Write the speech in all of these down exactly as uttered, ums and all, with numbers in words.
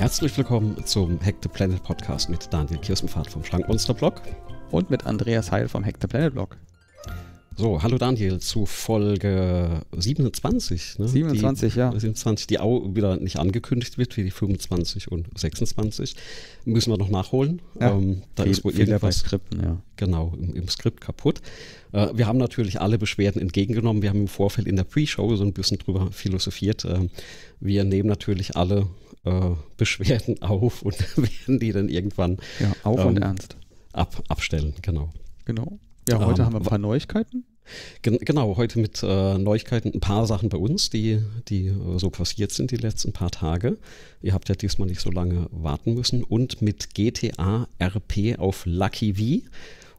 Herzlich willkommen zum Hack-the-Planet-Podcast mit Daniel Kirstenpfad vom Schrankmonster-Blog. Und mit Andreas Heil vom Hack-the-Planet-Blog. So, hallo Daniel zu Folge siebenundzwanzig. Ne? siebenundzwanzig, die, ja. siebenundzwanzig, die auch wieder nicht angekündigt wird, wie die fünfundzwanzig und sechsundzwanzig. Müssen wir noch nachholen. Ja, ähm, da viel, ist wohl irgendwas Skripten, ja. Genau, im, im Skript kaputt. Äh, wir haben natürlich alle Beschwerden entgegengenommen. Wir haben im Vorfeld in der Pre-Show so ein bisschen drüber philosophiert. Äh, wir nehmen natürlich alle äh, Beschwerden auf und werden die dann irgendwann ja, auf ähm, und ernst ab, abstellen. Genau. Genau. Ja, heute ähm, haben wir ein paar Neuigkeiten. Gen genau, heute mit äh, Neuigkeiten, ein paar Sachen bei uns, die, die äh, so passiert sind die letzten paar Tage. Ihr habt ja diesmal nicht so lange warten müssen. Und mit G T A R P auf LuckyV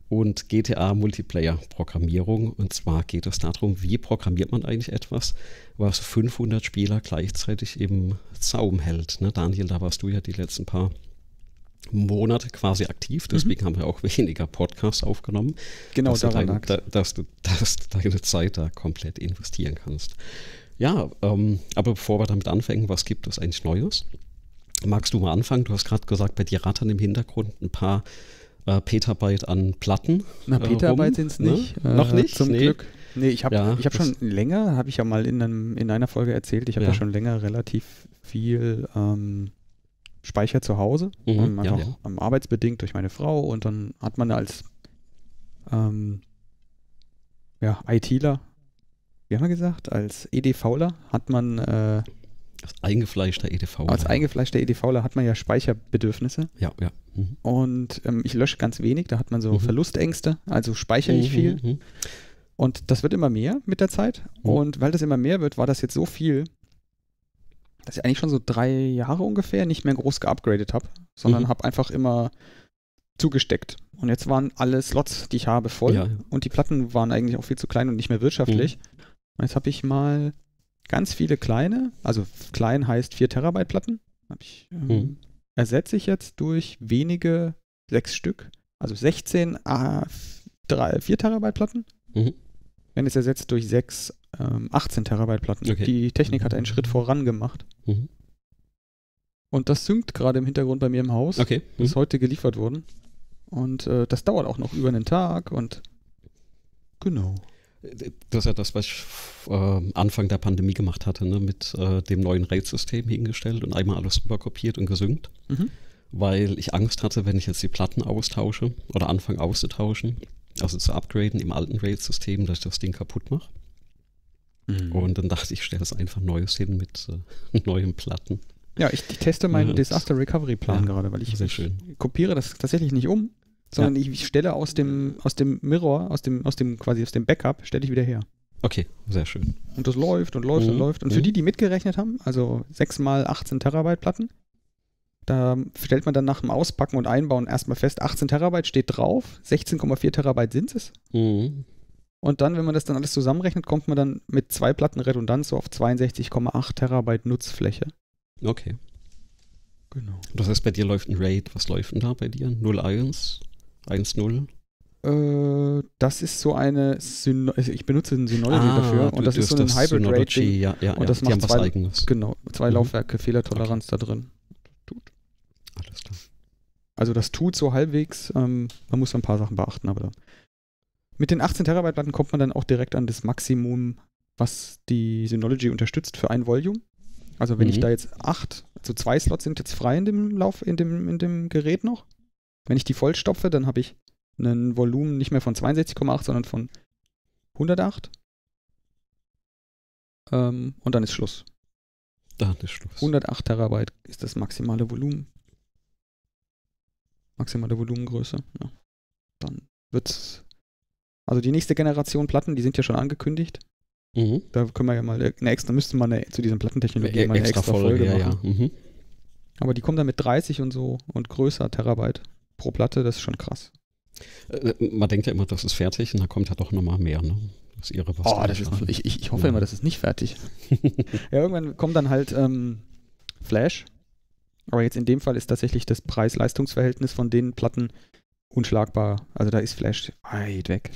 und G T A Multiplayer Programmierung. Und zwar geht es darum, wie programmiert man eigentlich etwas, was fünfhundert Spieler gleichzeitig im Zaum hält. Ne, Daniel, da warst du ja die letzten paar Monate quasi aktiv, deswegen mhm. haben wir auch weniger Podcasts aufgenommen. Genau, dass daran du deine, dass, du, dass du deine Zeit da komplett investieren kannst. Ja, ähm, aber bevor wir damit anfangen, was gibt es eigentlich Neues? Magst du mal anfangen? Du hast gerade gesagt, bei dir rattern im Hintergrund ein paar äh, Petabyte an Platten. Na, Petabyte äh, sind es nicht. Ne? Äh, Noch nicht? Zum nee. Glück. Nee, ich habe ja, ich hab schon länger, habe ich ja mal in, einem, in einer Folge erzählt, ich habe ja. ja schon länger relativ viel ähm, Speicher zu Hause, mhm, einfach ja, ja. arbeitsbedingt durch meine Frau, und dann hat man als ähm, ja, ITler, wie haben wir gesagt, als EDVler hat man äh, als eingefleischter EDVler. Als eingefleischter EDVler hat man ja Speicherbedürfnisse. Ja, ja. Mhm. Und ähm, ich lösche ganz wenig, da hat man so mhm. Verlustängste, also speichere ich mhm, viel. Mhm. Und das wird immer mehr mit der Zeit. Mhm. Und weil das immer mehr wird, war das jetzt so viel, dass ich eigentlich schon so drei Jahre ungefähr nicht mehr groß geupgradet habe, sondern mhm. habe einfach immer zugesteckt. Und jetzt waren alle Slots, die ich habe, voll. Ja. Und die Platten waren eigentlich auch viel zu klein und nicht mehr wirtschaftlich. Mhm. Und jetzt habe ich mal ganz viele kleine, also klein heißt vier Terabyte Platten, habe ich, ähm, mhm. ersetze ich jetzt durch wenige sechs Stück, also sechzehn vier Terabyte Platten. Mhm. Wenn es ersetzt durch sechs ähm, achtzehn Terabyte Platten. Okay. Die Technik hat einen Schritt voran gemacht. Mhm. Und das synkt gerade im Hintergrund bei mir im Haus, okay. mhm. bis heute geliefert wurden. Und äh, das dauert auch noch über einen Tag und genau. Das ist ja das, was ich äh, Anfang der Pandemie gemacht hatte, ne? Mit äh, dem neuen RAID-System hingestellt und einmal alles rüber kopiert und gesynkt, mhm. weil ich Angst hatte, wenn ich jetzt die Platten austausche oder anfange auszutauschen, also zu upgraden im alten RAID-System, dass ich das Ding kaputt mache. Mhm. Und dann dachte ich, ich stelle es einfach Neues hin mit äh, neuen Platten. Ja, ich, ich teste meinen ja, Disaster-Recovery-Plan ja, gerade, weil ich, sehr schön. ich kopiere das tatsächlich nicht um, sondern ja. ich, ich stelle aus dem, aus dem Mirror, aus dem, aus dem quasi aus dem Backup, stelle ich wieder her. Okay, sehr schön. Und das läuft und läuft mhm. und läuft. Und mhm. für die, die mitgerechnet haben, also sechs mal achtzehn Terabyte Platten, da stellt man dann nach dem Auspacken und Einbauen erstmal fest, achtzehn Terabyte steht drauf, sechzehn Komma vier Terabyte sind es. Mhm. Und dann, wenn man das dann alles zusammenrechnet, kommt man dann mit zwei Platten Redundanz so auf zweiundsechzig Komma acht Terabyte Nutzfläche. Okay. Genau. Das heißt, bei dir läuft ein RAID. Was läuft denn da bei dir? null eins, eins null? Äh, das ist so eine, Syn ich benutze ein Synology ah, dafür und das ist so ein Hybrid Raid. Ja, ja, und ja. das macht haben zwei, was Eigenes. Genau, zwei mhm. Laufwerke, Fehlertoleranz okay. da drin. Alles klar. Also das tut so halbwegs, ähm, man muss ein paar Sachen beachten, aber da. Mit den achtzehn Terabyte Platten kommt man dann auch direkt an das Maximum, was die Synology unterstützt für ein Volume. Also wenn mhm. ich da jetzt acht, also zwei Slots sind jetzt frei in dem Lauf, in dem, in dem Gerät noch. Wenn ich die vollstopfe, dann habe ich ein Volumen nicht mehr von zweiundsechzig Komma acht, sondern von hundertacht. Ähm, und dann ist Schluss. Dann ist Schluss. hundertacht Terabyte ist das maximale Volumen. Maximale Volumengröße. Ja. Dann wird's. Also die nächste Generation Platten, die sind ja schon angekündigt. Mhm. Da können wir ja mal eine extra, müssten wir eine, zu diesen Plattentechnologien mal eine extra Folge, Folge ja, machen. Ja. Mhm. Aber die kommen dann mit dreißig und so und größer Terabyte pro Platte, das ist schon krass. Äh, man denkt ja immer, das ist fertig und da kommt ja doch nochmal mehr, ne? Das ist ihre was oh, das ist, ich, ich, ich hoffe ja. immer, das ist nicht fertig. Ja, irgendwann kommt dann halt ähm, Flash. Aber jetzt in dem Fall ist tatsächlich das Preis-Leistungs-Verhältnis von den Platten unschlagbar. Also da ist Flash weit weg.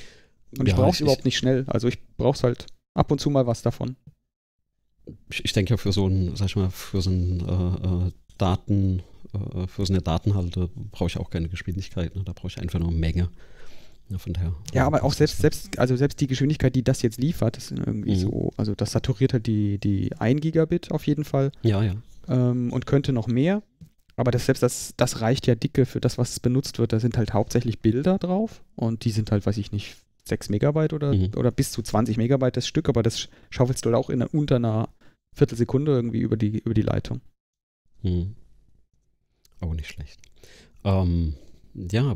Und ja, ich brauche es überhaupt nicht schnell. Also ich brauche es halt ab und zu mal was davon. Ich, ich denke ja für so ein, sag ich mal, für so ein äh, Daten, äh, für so eine Datenhalde brauche ich auch keine Geschwindigkeit, ne? Da brauche ich einfach nur eine Menge. Ja, von daher, ja, aber auch selbst, selbst, also selbst die Geschwindigkeit, die das jetzt liefert, ist irgendwie mhm. so, also das saturiert halt die, die ein Gigabit auf jeden Fall. Ja, ja. Ähm, und könnte noch mehr. Aber das, selbst das, das reicht ja dicke für das, was benutzt wird. Da sind halt hauptsächlich Bilder drauf und die sind halt, weiß ich nicht, sechs Megabyte oder, mhm. oder bis zu zwanzig Megabyte das Stück, aber das schaufelst du halt auch in unter einer Viertelsekunde irgendwie über die, über die Leitung. Mhm. Auch nicht schlecht. Ähm, ja,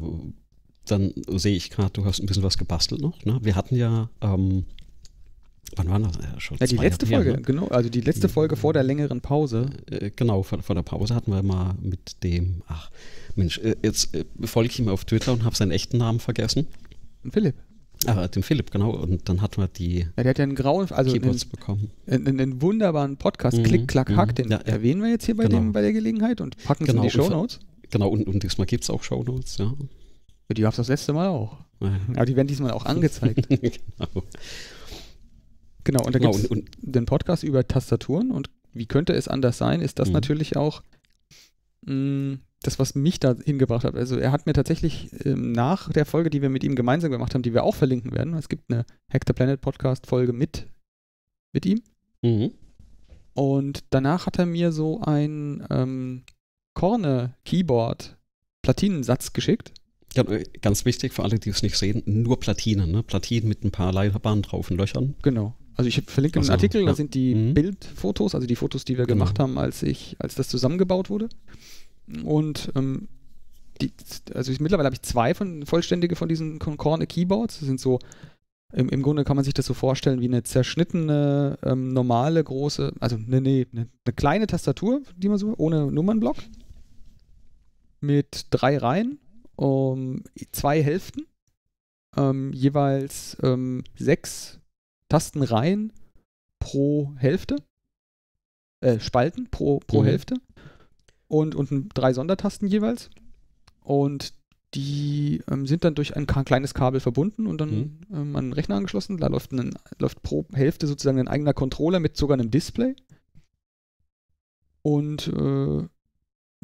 dann sehe ich gerade, du hast ein bisschen was gebastelt noch. Ne? Wir hatten ja, ähm, wann war das? Ja, schon ja, die letzte Jahre Folge, her, ne? Genau. Also die letzte Folge vor der längeren Pause. Äh, genau, vor, vor der Pause hatten wir mal mit dem, ach Mensch, äh, jetzt äh, folge ich ihm auf Twitter und habe seinen echten Namen vergessen. Philipp. Ah, dem Philipp, genau. Und dann hatten wir die ja, der hat ja einen grauen, also Keyboards einen, bekommen. Einen, einen wunderbaren Podcast, mhm, Klick, Klack, Hack, den ja, ja. erwähnen wir jetzt hier bei, genau. dem, bei der Gelegenheit und packen es genau, in die Shownotes. Genau, und, und diesmal gibt es auch Shownotes, ja. Die gab es das letzte Mal auch. Ja. Aber die werden diesmal auch angezeigt. Genau. Genau, und da gibt es genau, den Podcast über Tastaturen und wie könnte es anders sein, ist das mhm. natürlich auch mh, das, was mich da hingebracht hat. Also er hat mir tatsächlich ähm, nach der Folge, die wir mit ihm gemeinsam gemacht haben, die wir auch verlinken werden, es gibt eine Hack-the-Planet-Podcast-Folge mit, mit ihm. Mhm. Und danach hat er mir so ein ähm, Corne-Keyboard-Platinensatz geschickt. Ja, ganz wichtig für alle, die es nicht sehen, nur Platinen. Ne? Platinen mit ein paar Leiterbahnen drauf und Löchern. Genau. Also ich verlinke also, einen Artikel, ja. da sind die mhm. Bildfotos, also die Fotos, die wir genau. gemacht haben, als ich, als das zusammengebaut wurde. Und ähm, die, also ich, mittlerweile habe ich zwei von, vollständige von diesen Corne Keyboards. Das sind so, im, im Grunde kann man sich das so vorstellen wie eine zerschnittene, ähm, normale, große, also nee, nee, eine, eine kleine Tastatur, die man so, ohne Nummernblock, mit drei Reihen, um, zwei Hälften, ähm, jeweils ähm, sechs Tastenreihen pro Hälfte, äh, Spalten pro, pro mhm. Hälfte. Und unten drei Sondertasten jeweils. Und die ähm, sind dann durch ein kleines Kabel verbunden und dann mhm. ähm, an den Rechner angeschlossen. Da läuft, ein, läuft pro Hälfte sozusagen ein eigener Controller mit sogar einem Display. Und äh,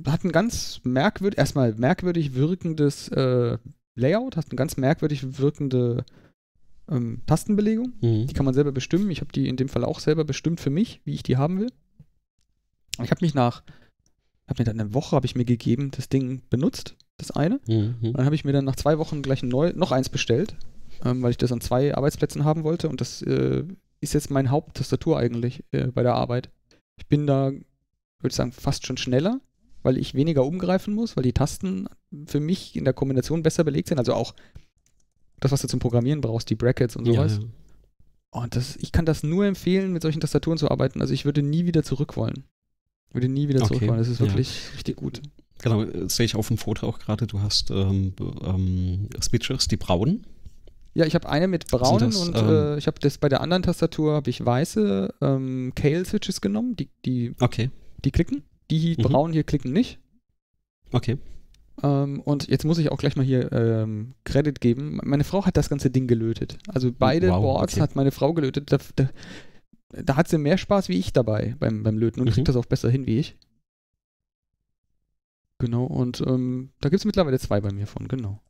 hat ein ganz merkwürdig, erstmal merkwürdig wirkendes äh, Layout, hat eine ganz merkwürdig wirkende ähm, Tastenbelegung. Mhm. Die kann man selber bestimmen. Ich habe die in dem Fall auch selber bestimmt für mich, wie ich die haben will. Ich habe mich nach Hab mir dann eine Woche, habe ich mir gegeben, das Ding benutzt, das eine. Mhm. Dann habe ich mir dann nach zwei Wochen gleich neu, noch eins bestellt, ähm, weil ich das an zwei Arbeitsplätzen haben wollte. Und das äh, ist jetzt meine Haupttastatur eigentlich äh, bei der Arbeit. Ich bin da, würde ich sagen, fast schon schneller, weil ich weniger umgreifen muss, weil die Tasten für mich in der Kombination besser belegt sind. Also auch das, was du zum Programmieren brauchst, die Brackets und sowas. Ja, ja. Und das, ich kann das nur empfehlen, mit solchen Tastaturen zu arbeiten. Also ich würde nie wieder zurück wollen. würde nie wieder zurückfahren, okay. Das ist wirklich ja. richtig gut. Genau, das sehe ich auf dem Foto auch gerade, du hast ähm, ähm, Switches, die braunen. Ja, ich habe eine mit braunen das, und ähm, äh, ich habe das bei der anderen Tastatur habe ich weiße ähm, Kailh-Switches genommen, die, die, okay. die klicken, die mhm. braunen hier klicken nicht. Okay. Ähm, und jetzt muss ich auch gleich mal hier ähm, Credit geben, meine Frau hat das ganze Ding gelötet. Also beide wow, Boards okay. hat meine Frau gelötet. Da, da, Da hat sie mehr Spaß wie ich dabei beim, beim Löten und mhm. kriegt das auch besser hin wie ich. Genau, und ähm, da gibt es mittlerweile zwei bei mir von, genau.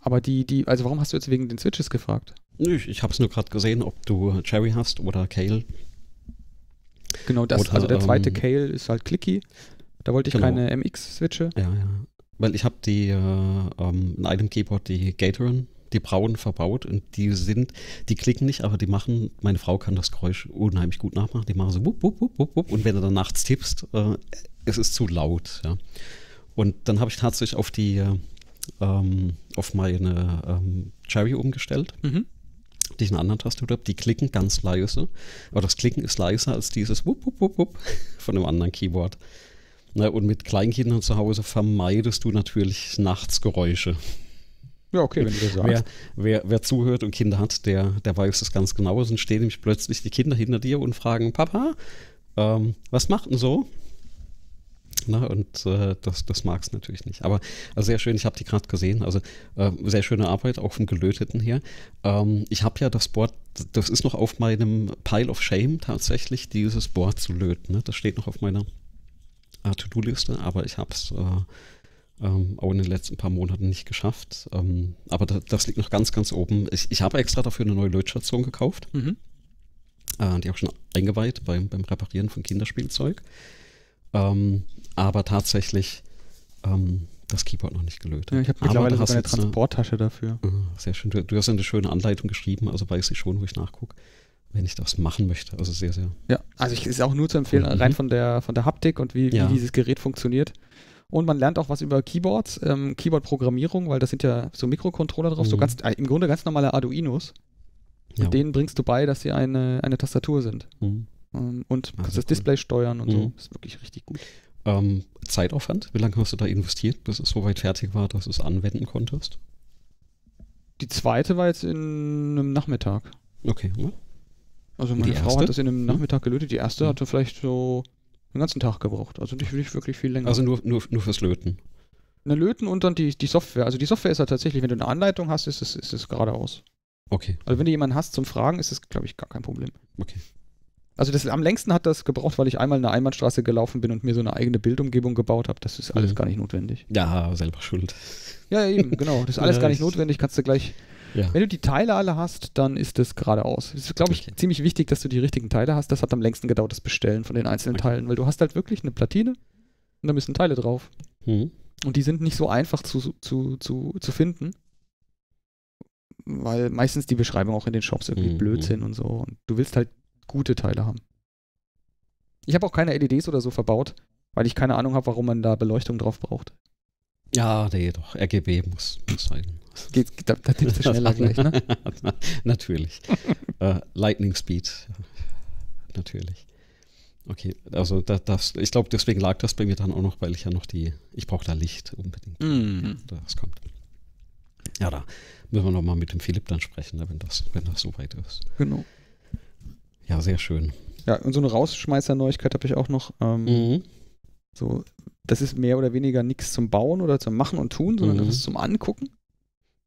Aber die, die, also warum hast du jetzt wegen den Switches gefragt? Nö, ich, ich habe es nur gerade gesehen, ob du Cherry hast oder Kailh. Genau, das, oder, also der zweite ähm, Kailh ist halt clicky. Da wollte ich genau. keine M X-Switche. Ja, ja. Weil ich habe die, äh, ähm, in einem Keyboard die Gateron. Die braunen verbaut und die sind, die klicken nicht, aber die machen, meine Frau kann das Geräusch unheimlich gut nachmachen, die machen so wupp, wupp, wupp, wupp, wupp und wenn du dann nachts tippst, äh, es ist zu laut, ja. Und dann habe ich tatsächlich auf die, ähm, auf meine ähm, Cherry umgestellt, mhm. die ich in einer anderen Tastatur habe, die klicken ganz leise, aber das Klicken ist leiser als dieses wupp, wupp, wupp, wupp von einem anderen Keyboard. Na, und mit Kleinkindern zu Hause vermeidest du natürlich nachts Geräusche. Ja, okay, wenn du das sagst. Wer, wer, wer zuhört und Kinder hat, der, der weiß das ganz genau. Sonst stehen nämlich plötzlich die Kinder hinter dir und fragen, Papa, ähm, was macht denn so? Ne? Und äh, das, das mag es natürlich nicht. Aber also sehr schön, ich habe die gerade gesehen. Also äh, sehr schöne Arbeit, auch vom Gelöteten her. Ähm, ich habe ja das Board, das ist noch auf meinem Pile of Shame tatsächlich, dieses Board zu löten. Ne? Das steht noch auf meiner äh, To-Do-Liste, aber ich habe es äh, ähm, auch in den letzten paar Monaten nicht geschafft. Ähm, aber da, das liegt noch ganz, ganz oben. Ich, ich habe extra dafür eine neue Lötstation gekauft. Mhm. Äh, die habe ich schon eingeweiht beim, beim Reparieren von Kinderspielzeug. Ähm, aber tatsächlich ähm, das Keyboard noch nicht gelötet. Ja, ich habe mittlerweile sogar eine Transporttasche eine, dafür. Äh, sehr schön. Du, du hast eine schöne Anleitung geschrieben, also weiß ich schon, wo ich nachgucke, wenn ich das machen möchte. Also sehr, sehr. Ja, also ich ist auch nur zu empfehlen, mhm. rein von der, von der Haptik und wie, wie ja. dieses Gerät funktioniert. Und man lernt auch was über Keyboards, ähm, Keyboard-Programmierung, weil das sind ja so Mikrocontroller drauf, mhm. so ganz, äh, im Grunde ganz normale Arduinos. Ja. Und denen bringst du bei, dass sie eine, eine Tastatur sind. Mhm. Und kannst also das Display cool. steuern und mhm. so. Das ist wirklich richtig gut. Ähm, Zeitaufwand? Wie lange hast du da investiert, bis es soweit fertig war, dass du es anwenden konntest? Die zweite war jetzt in einem Nachmittag. Okay. Hm. Also meine Frau erste? hat das in einem Nachmittag gelötet. Die erste mhm. hatte vielleicht so den ganzen Tag gebraucht. Also nicht wirklich viel länger. Also nur, nur, nur fürs Löten? Ne, Löten und dann die, die Software. Also die Software ist ja tatsächlich, wenn du eine Anleitung hast, ist es, ist es geradeaus. Okay. Also wenn du jemanden hast zum Fragen, ist es, glaube ich, gar kein Problem. Okay. Also das, am längsten hat das gebraucht, weil ich einmal in eine Einbahnstraße gelaufen bin und mir so eine eigene Bildumgebung gebaut habe. Das ist alles mhm. gar nicht notwendig. Ja, selber schuld. Ja, eben, genau. Das ist alles ja, gar nicht notwendig. Kannst du gleich, ja. wenn du die Teile alle hast, dann ist das geradeaus. Es ist, glaube ich, okay. ziemlich wichtig, dass du die richtigen Teile hast. Das hat am längsten gedauert, das Bestellen von den einzelnen okay. Teilen, weil du hast halt wirklich eine Platine und da müssen Teile drauf. Mhm. Und die sind nicht so einfach zu, zu, zu, zu finden. Weil meistens die Beschreibung auch in den Shops irgendwie mhm. Blödsinn und so. Und du willst halt gute Teile haben. Ich habe auch keine L E Ds oder so verbaut, weil ich keine Ahnung habe, warum man da Beleuchtung drauf braucht. Ja, nee, doch. R G B muss, muss sein. Geht, da da tippst du schneller gleich, ne? Natürlich. uh, Lightning Speed. Natürlich. Okay, also da, das, ich glaube, deswegen lag das bei mir dann auch noch, weil ich ja noch die, ich brauche da Licht unbedingt. Mm. Das kommt. Ja, da müssen wir nochmal mit dem Philipp dann sprechen, wenn das, wenn das soweit ist. Genau. Ja, sehr schön. Ja, und so eine Rausschmeißer-Neuigkeit habe ich auch noch. Ähm, mhm. So, das ist mehr oder weniger nichts zum Bauen oder zum Machen und Tun, sondern mhm. das ist zum Angucken.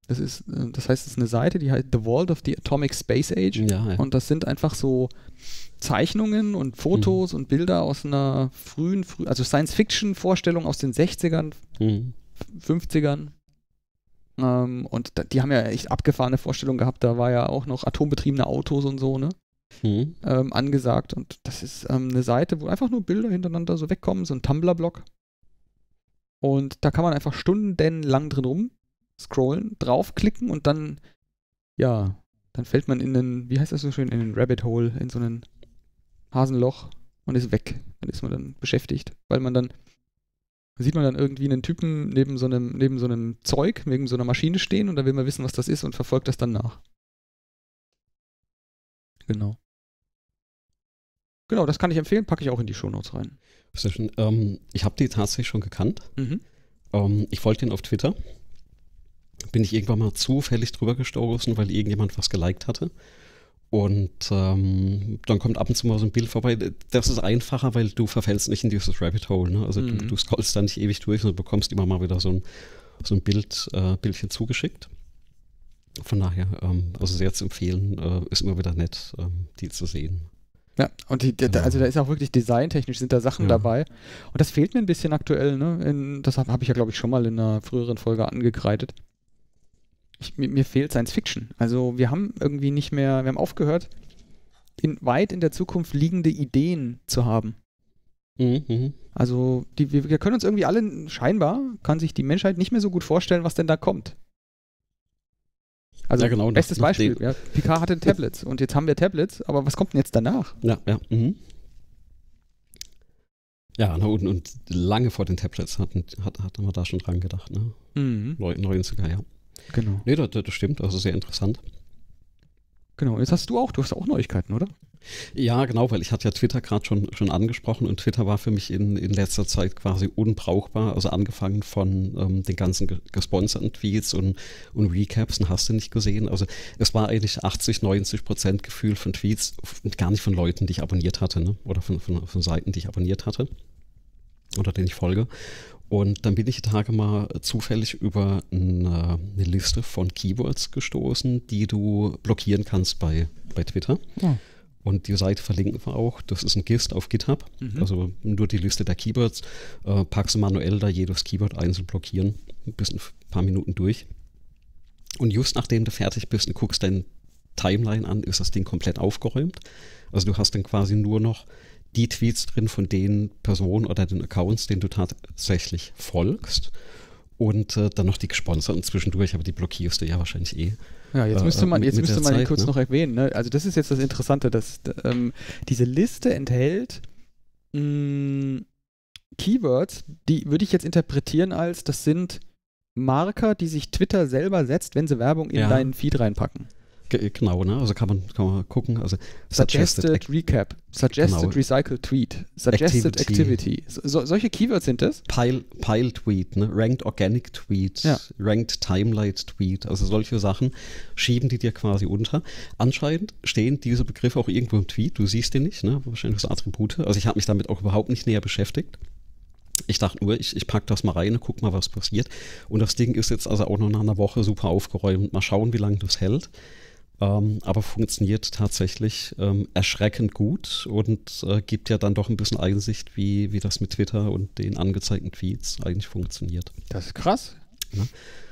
Das ist, das heißt, es ist eine Seite, die heißt The World of the Atomic Space Age. Ja, ja. Und das sind einfach so Zeichnungen und Fotos mhm. und Bilder aus einer frühen, frü- also Science-Fiction-Vorstellung aus den sechzigern, mhm. fünfzigern. Ähm, und da, die haben ja echt abgefahrene Vorstellungen gehabt. Da war ja auch noch atombetriebene Autos und so, ne? Hm. Ähm, angesagt und das ist ähm, eine Seite, wo einfach nur Bilder hintereinander so wegkommen, so ein Tumblr-Blog und da kann man einfach stundenlang drin rum scrollen, draufklicken und dann ja, dann fällt man in einen, wie heißt das so schön, in einen Rabbit Hole, in so einen Hasenloch und ist weg. Dann ist man dann beschäftigt, weil man dann sieht man dann irgendwie einen Typen neben so einem, neben so einem Zeug, neben so einer Maschine stehen und dann will man wissen, was das ist und verfolgt das dann nach. Genau. Genau, das kann ich empfehlen, packe ich auch in die Shownotes rein. Ähm, ich habe die tatsächlich schon gekannt. Mhm. Ähm, ich folge den auf Twitter. Bin ich irgendwann mal zufällig drüber gestoßen, weil irgendjemand was geliked hatte. Und ähm, dann kommt ab und zu mal so ein Bild vorbei. Das ist einfacher, weil du verfällst nicht in dieses Rabbit Hole. Ne? Also mhm. du, du scrollst da nicht ewig durch, sondern bekommst immer mal wieder so ein, so ein Bild, äh, Bildchen zugeschickt. Von daher, ähm, also sehr zu empfehlen, äh, ist immer wieder nett, ähm, die zu sehen. Ja, und die, die, also da ist auch wirklich designtechnisch sind da Sachen ja. dabei. Und das fehlt mir ein bisschen aktuell, ne? In, das habe hab ich ja, glaube ich, schon mal in einer früheren Folge angekreidet. Ich, mir, mir fehlt Science Fiction. Also wir haben irgendwie nicht mehr, wir haben aufgehört, in, weit in der Zukunft liegende Ideen zu haben. Mhm. Also die, wir, wir können uns irgendwie alle, scheinbar kann sich die Menschheit nicht mehr so gut vorstellen, was denn da kommt. Also, ja, genau, bestes nach, nach Beispiel. Ja, Picard hatte Tablets und jetzt haben wir Tablets, aber was kommt denn jetzt danach? Ja, ja. Mhm. Ja, na, und, und lange vor den Tablets hatten, hat, hatten wir da schon dran gedacht, ne? Mhm. neunziger, ja. Genau. Nee, das, das stimmt, also sehr interessant. Genau, jetzt hast du auch, du hast auch Neuigkeiten, oder? Ja, genau, weil ich hatte ja Twitter gerade schon, schon angesprochen und Twitter war für mich in, in letzter Zeit quasi unbrauchbar, also angefangen von ähm, den ganzen gesponserten Tweets und, und Recaps und hast du nicht gesehen, also es war eigentlich achtzig, neunzig Prozent Gefühl von Tweets, gar nicht von Leuten, die ich abonniert hatte, ne? Oder von, von, von Seiten, die ich abonniert hatte. oder den ich folge. Und dann bin ich die Tage mal zufällig über eine, eine Liste von Keywords gestoßen, die du blockieren kannst bei, bei Twitter. Ja. Und die Seite verlinken wir auch. Das ist ein Gist auf GitHub. Mhm. Also nur die Liste der Keywords. Äh, packst du manuell da jedes Keyword einzeln blockieren. Bist ein paar Minuten durch. Und just nachdem du fertig bist und guckst deine Timeline an, ist das Ding komplett aufgeräumt. Also du hast dann quasi nur noch die Tweets drin von den Personen oder den Accounts, denen du tatsächlich folgst. Und äh, dann noch die gesponserten zwischendurch, aber die blockierst du ja wahrscheinlich eh. Ja, jetzt müsste man, äh, jetzt müsste man Zeit, kurz ne? noch erwähnen. Ne? Also das ist jetzt das Interessante, dass ähm, diese Liste enthält mh, Keywords, die würde ich jetzt interpretieren als, das sind Marker, die sich Twitter selber setzt, wenn sie Werbung in ja. deinen Feed reinpacken. Genau, ne? Also kann man, kann man gucken. Also Suggested, suggested Recap, Suggested genau. Recycled Tweet, Suggested Activity. Activity. So, solche Keywords sind das? Pile, Pile Tweet, ne? Ranked Organic Tweet, ja. Ranked Timelight Tweet, also solche Sachen schieben die dir quasi unter. Anscheinend stehen diese Begriffe auch irgendwo im Tweet, du siehst den nicht, ne? Wahrscheinlich das Attribute. Also ich habe mich damit auch überhaupt nicht näher beschäftigt. Ich dachte nur, ich, ich packe das mal rein und guck mal, was passiert. Und das Ding ist jetzt also auch noch nach einer Woche super aufgeräumt. Mal schauen, wie lange das hält. Ähm, aber funktioniert tatsächlich ähm, erschreckend gut und äh, gibt ja dann doch ein bisschen Einsicht, wie, wie das mit Twitter und den angezeigten Tweets eigentlich funktioniert. Das ist krass. Ja.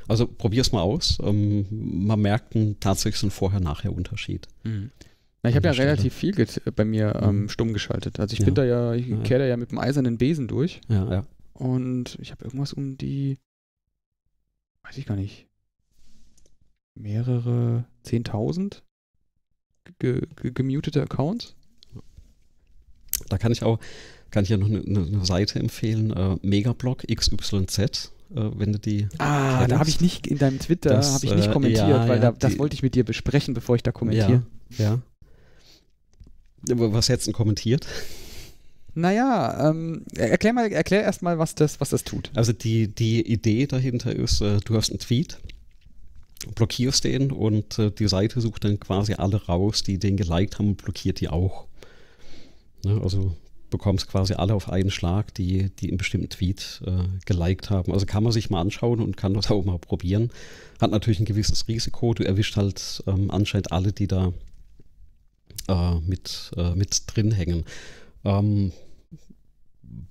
Also probier's mal aus. Ähm, man merkt einen, tatsächlich einen Vorher-Nachher-Unterschied. Mhm. Na, ich habe ja Stelle. relativ viel bei mir ähm, stumm geschaltet. Also ich ja. bin da ja, ich ja. kehre da ja mit dem eisernen Besen durch. Ja, ja. Und ich habe irgendwas um die, weiß ich gar nicht, mehrere zehntausend ge ge gemutete Accounts. Da kann ich auch, kann ich ja noch eine, eine Seite empfehlen, äh, Megablock X Y Z. Wenn du die ah, kennst. Da habe ich nicht in deinem Twitter das, hab ich nicht kommentiert, äh, ja, weil ja, da, das die, wollte ich mit dir besprechen, bevor ich da kommentiere. Ja, ja. Was hättest du kommentiert? Naja, ähm, erklär, mal, erklär erst mal, was das, was das tut. Also die, die Idee dahinter ist, äh, du hast einen Tweet, blockierst den und äh, die Seite sucht dann quasi alle raus, die den geliked haben und blockiert die auch. Ne, also bekommst quasi alle auf einen Schlag, die, die einen bestimmten Tweet äh, geliked haben. Also kann man sich mal anschauen und kann das auch mal probieren. Hat natürlich ein gewisses Risiko. Du erwischt halt ähm, anscheinend alle, die da äh, mit, äh, mit drin hängen. Ähm,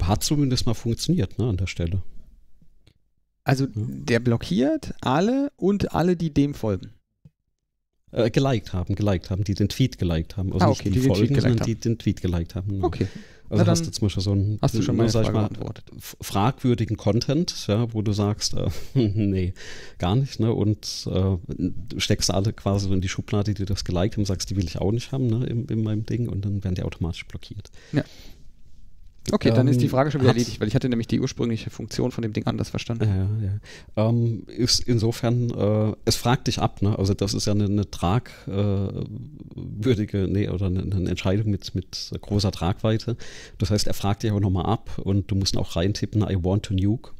hat zumindest mal funktioniert, ne, an der Stelle. Also ja. der blockiert alle und alle, die dem folgen. Äh, geliked haben, geliked haben, die den Tweet geliked haben. Also ah, okay, nicht die, die folgen, sondern haben. die den Tweet geliked haben. Ne? Okay. Also hast du zum Beispiel so einen, hast du schon mal, sag ich mal, fragwürdigen Content, ja, wo du sagst, äh, nee, gar nicht, ne? Und äh, steckst alle quasi so in die Schublade, die das geliked haben, sagst, die will ich auch nicht haben, ne, in, in meinem Ding, und dann werden die automatisch blockiert. Ja. Okay, ähm, dann ist die Frage schon wieder erledigt, weil ich hatte nämlich die ursprüngliche Funktion von dem Ding anders verstanden. Ja, ja. Ähm, ist insofern, äh, es fragt dich ab, ne? Also das ist ja eine, eine tragwürdige, äh, nee, oder eine, eine Entscheidung mit, mit großer Tragweite. Das heißt, er fragt dich auch nochmal ab und du musst auch reintippen, I want to nuke,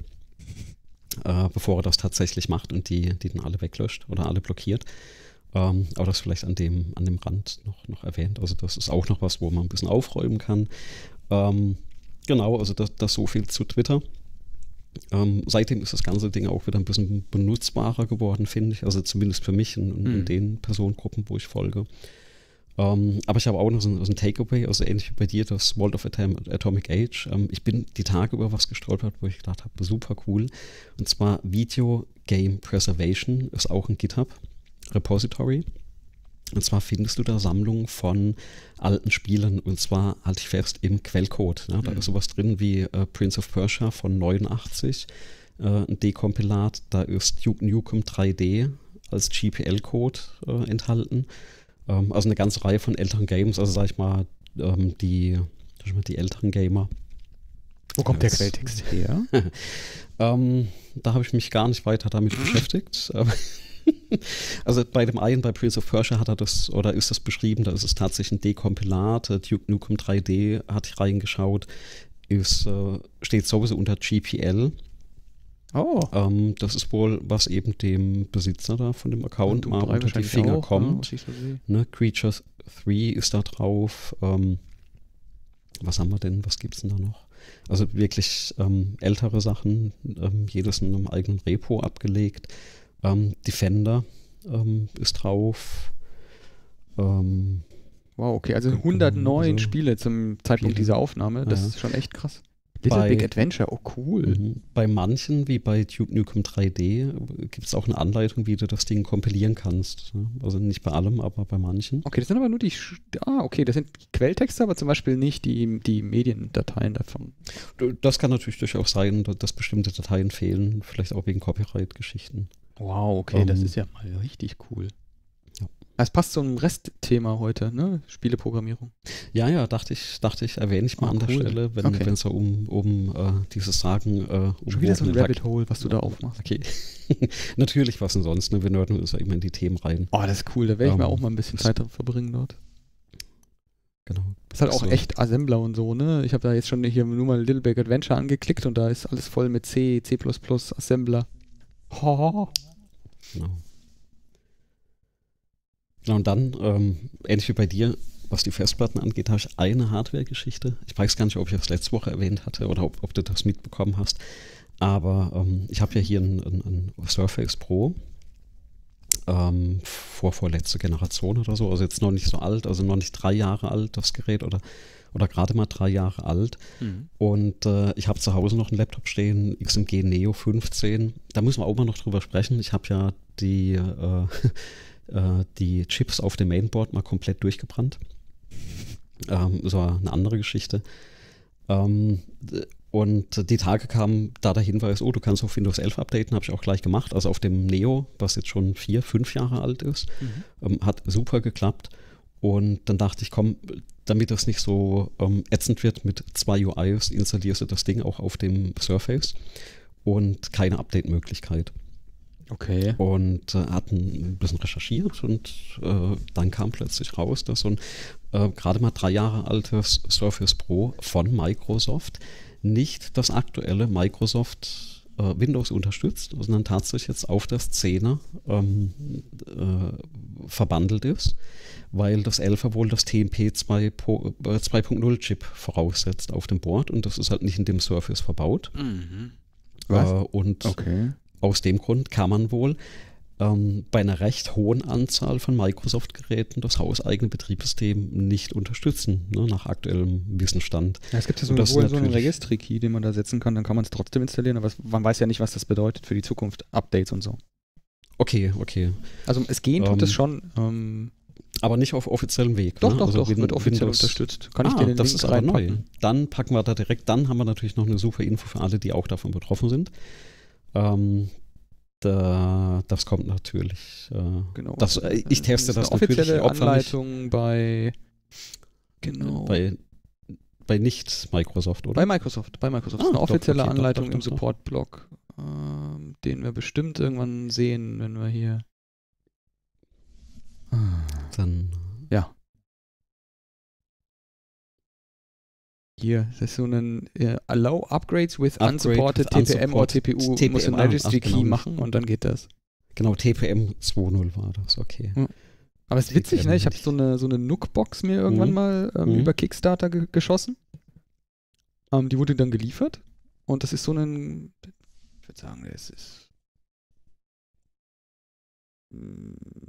äh, bevor er das tatsächlich macht und die, die dann alle weglöscht oder alle blockiert. Ähm, aber das vielleicht an dem, an dem Rand noch, noch erwähnt. Also das ist auch noch was, wo man ein bisschen aufräumen kann. Ähm, Genau, also das, das so viel zu Twitter. Ähm, seitdem ist das ganze Ding auch wieder ein bisschen benutzbarer geworden, finde ich. Also zumindest für mich in, in mhm. den Personengruppen, wo ich folge. Ähm, aber ich habe auch noch so ein, so ein Takeaway, also ähnlich wie bei dir, das World of the Atomic Age. Ähm, ich bin die Tage über was gestolpert, wo ich gedacht habe, super cool. Und zwar Video Game Preservation ist auch ein GitHub-Repository. Und zwar findest du da Sammlungen von alten Spielen, und zwar, halte ich fest, im Quellcode. Ne? Da mhm. ist sowas drin wie äh, Prince of Persia von neunundachtzig, äh, ein Dekompilat, da ist Duke Nukem drei D als G P L-Code äh, enthalten. Ähm, also eine ganze Reihe von älteren Games, also sag ich mal, ähm, die, sag ich mal, die älteren Gamer. Wo kommt der Quelltext her? ähm, da habe ich mich gar nicht weiter damit beschäftigt, aber also bei dem einen, bei Prince of Persia hat er das, oder ist das beschrieben, da ist es tatsächlich ein Dekompilat, Duke Nukem drei D hatte ich reingeschaut, ist, äh, steht sowieso unter G P L. Oh. Ähm, das ist wohl, was eben dem Besitzer da von dem Account mal unter die Finger auch, kommt. Ja, ne, Creatures drei ist da drauf. Ähm, was haben wir denn, was gibt es denn da noch? Also wirklich ähm, ältere Sachen, ähm, jedes in einem eigenen Repo abgelegt. Ähm, Defender ähm, ist drauf. Ähm, wow, okay, also hundertneun also Spiele zum Zeitpunkt Spiele. dieser Aufnahme. Das ja. ist schon echt krass. Little bei, Big Adventure, oh cool. Bei manchen, wie bei Duke Nukem drei D, gibt es auch eine Anleitung, wie du das Ding kompilieren kannst. Also nicht bei allem, aber bei manchen. Okay, das sind aber nur die, ah okay, das sind Quelltexte, aber zum Beispiel nicht die, die Mediendateien davon. Das kann natürlich durchaus sein, dass bestimmte Dateien fehlen, vielleicht auch wegen Copyright-Geschichten. Wow, okay, ähm, das ist ja mal richtig cool. Es passt zum Restthema heute, ne? Spieleprogrammierung. Ja, ja, dachte ich, dachte ich, erwähne ich mal oh, an der cool. Stelle, wenn okay. es da um, um uh, dieses Sagen... Uh, um Schon wieder so ein Rabbit Hole, was du da aufmachst. Okay. Natürlich, was denn sonst, ne? Wir nörden uns ja immer in die Themen rein. Oh, das ist cool, da werde ich um, mir auch mal ein bisschen Zeit verbringen dort. Genau. Das ist halt auch so. Echt Assembler und so, ne? Ich habe da jetzt schon hier nur mal Little Big Adventure angeklickt und da ist alles voll mit C, C plus plus, Assembler. Oh. Genau. Und dann, ähm, ähnlich wie bei dir, was die Festplatten angeht, habe ich eine Hardware-Geschichte. Ich weiß gar nicht, ob ich das letzte Woche erwähnt hatte oder ob, ob du das mitbekommen hast. Aber ähm, ich habe ja hier ein, ein, ein Surface Pro, ähm, vorvorletzte Generation oder so. Also jetzt noch nicht so alt, also noch nicht drei Jahre alt, das Gerät, oder, oder gerade mal drei Jahre alt. Mhm. Und äh, ich habe zu Hause noch einen Laptop stehen, X M G Neo fünfzehn. Da müssen wir auch mal noch drüber sprechen. Ich habe ja die... Äh, die Chips auf dem Mainboard mal komplett durchgebrannt. Ähm, das war eine andere Geschichte. Ähm, und die Tage kamen da der Hinweis, oh, du kannst auf Windows elf updaten, habe ich auch gleich gemacht. Also auf dem Neo, was jetzt schon vier, fünf Jahre alt ist, mhm. ähm, hat super geklappt. Und dann dachte ich, komm, damit das nicht so ähm, ätzend wird mit zwei U Is, installierst du das Ding auch auf dem Surface und keine Update-Möglichkeit. Okay. Und äh, hatten ein bisschen recherchiert und äh, dann kam plötzlich raus, dass so ein äh, gerade mal drei Jahre altes Surface Pro von Microsoft nicht das aktuelle Microsoft äh, Windows unterstützt, sondern tatsächlich jetzt auf der Szene ähm, äh, verbandelt ist, weil das elfer wohl das T P M zwei Punkt null Chip voraussetzt auf dem Board und das ist halt nicht in dem Surface verbaut. Mhm. Was? Äh, und okay. Aus dem Grund kann man wohl ähm, bei einer recht hohen Anzahl von Microsoft-Geräten das hauseigene Betriebssystem nicht unterstützen, ne, nach aktuellem Wissensstand. Ja, es gibt ja so, so einen Registry-Key, den man da setzen kann, dann kann man es trotzdem installieren, aber man weiß ja nicht, was das bedeutet für die Zukunft, Updates und so. Okay, okay. Also es gehen tut ähm, es schon. Ähm, aber nicht auf offiziellem Weg. Doch, ne? doch, also doch, wird offiziell Windows unterstützt. Kann ah, ich dir den das Link ist aber neu. Dann packen wir da direkt, dann haben wir natürlich noch eine super Info für alle, die auch davon betroffen sind. Ähm, da, das kommt natürlich. Äh, genau. Das, äh, ich teste das, das natürlich. Offizielle Anleitung bei genau bei, bei nicht Microsoft, oder? Bei Microsoft. Bei Microsoft. Ah, das ist eine offizielle doch, okay, Anleitung doch, doch, doch, im Support-Blog, ähm, den wir bestimmt irgendwann sehen, wenn wir hier. Dann. Ja. Hier, das ist so ein uh, Allow Upgrades with Upgrade Unsupported with T P M or T P U, T P M, muss ein Registry Key genau. machen und dann geht das. Genau, T P M zwei Punkt null war das, okay. Mhm. Aber es ist witzig, ne? Ich habe so eine, so eine Nook-Box mir irgendwann mhm. mal ähm, mhm. über Kickstarter ge geschossen. Ähm, die wurde dann geliefert und das ist so ein, ich würde sagen, es ist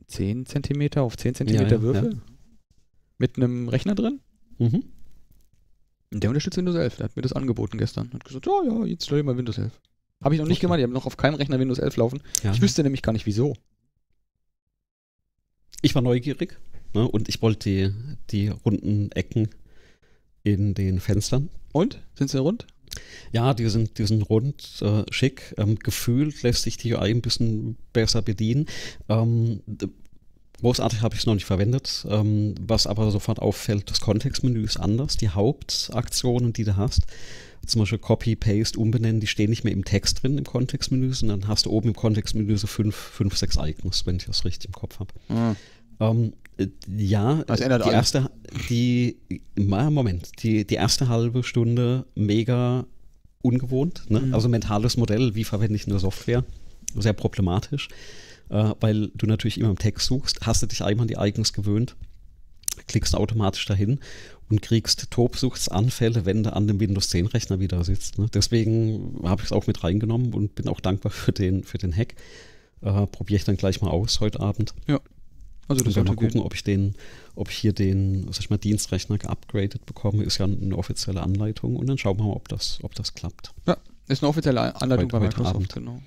zehn Zentimeter auf zehn Zentimeter ja, ja, Würfel ja. mit einem Rechner drin. Mhm. Der unterstützt Windows elf, der hat mir das angeboten gestern. Hat gesagt, oh ja, jetzt stell dir mal Windows elf. Habe ich noch nicht gemacht, ich habe noch auf keinem Rechner Windows elf laufen. Ja. Ich wüsste nämlich gar nicht, wieso. Ich war neugierig, ne, und ich wollte die, die runden Ecken in den Fenstern. Und? Sind sie rund? Ja, die sind, die sind rund, äh, schick. Ähm, gefühlt lässt sich die U I ein bisschen besser bedienen. Ähm, Großartig habe ich es noch nicht verwendet, ähm, was aber sofort auffällt, das Kontextmenü ist anders. Die Hauptaktionen, die du hast, zum Beispiel Copy, Paste, Umbenennen, die stehen nicht mehr im Text drin, im Kontextmenü, sondern hast du oben im Kontextmenü so fünf, fünf sechs Icons, wenn ich das richtig im Kopf habe. Mhm. Ähm, äh, ja, das ändert die alles. erste, die, na, Moment, die, die erste halbe Stunde mega ungewohnt, ne? Mhm. Also mentales Modell, wie verwende ich eine Software, sehr problematisch. Weil du natürlich immer im Text suchst, hast du dich einmal an die Icons gewöhnt, klickst automatisch dahin und kriegst Tobsuchtsanfälle, wenn du an dem Windows zehn Rechner wieder sitzt. Ne? Deswegen habe ich es auch mit reingenommen und bin auch dankbar für den, für den Hack. Äh, probiere ich dann gleich mal aus heute Abend. Ja. Also das mal gucken, ob ich den, ob ich hier den, sag ich mal, Dienstrechner geupgradet bekomme, ist ja eine offizielle Anleitung und dann schauen wir mal, ob das, ob das klappt. Ja, ist eine offizielle Anleitung bei Microsoft, genau. Genau,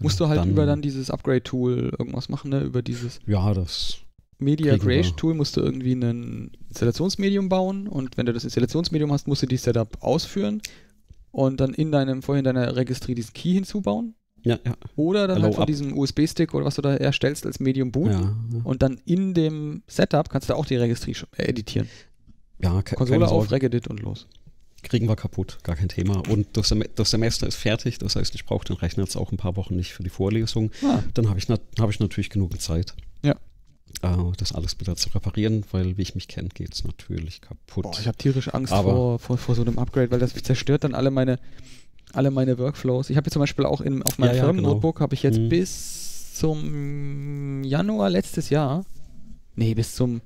musst du halt dann über dann dieses Upgrade-Tool irgendwas machen, ne? Über dieses ja, das Media Creation-Tool musst du irgendwie ein Installationsmedium bauen und wenn du das Installationsmedium hast, musst du die Setup ausführen und dann in deinem, vorhin in deiner Registry diesen Key hinzubauen. Ja, ja. Oder dann Hello halt von up. diesem U S B-Stick oder was du da erstellst als Medium booten. Ja, ja. Und dann in dem Setup kannst du auch die Registry editieren. Ja, ke- Konsole auf, Regedit und los. Kriegen wir kaputt, gar kein Thema. Und das, Sem- das Semester ist fertig, das heißt, ich brauche den Rechner jetzt auch ein paar Wochen nicht für die Vorlesung. Ah. Dann habe ich, na- hab ich natürlich genug Zeit, ja. äh, das alles wieder zu reparieren, weil wie ich mich kenne, geht es natürlich kaputt. Boah, ich habe tierisch Angst vor, vor, vor so einem Upgrade, weil das zerstört dann alle meine, alle meine Workflows. Ich habe zum Beispiel auch in, auf meinem ja, Firmen-Notebook, ja, genau. habe ich jetzt hm. bis zum Januar letztes Jahr, nee, bis zum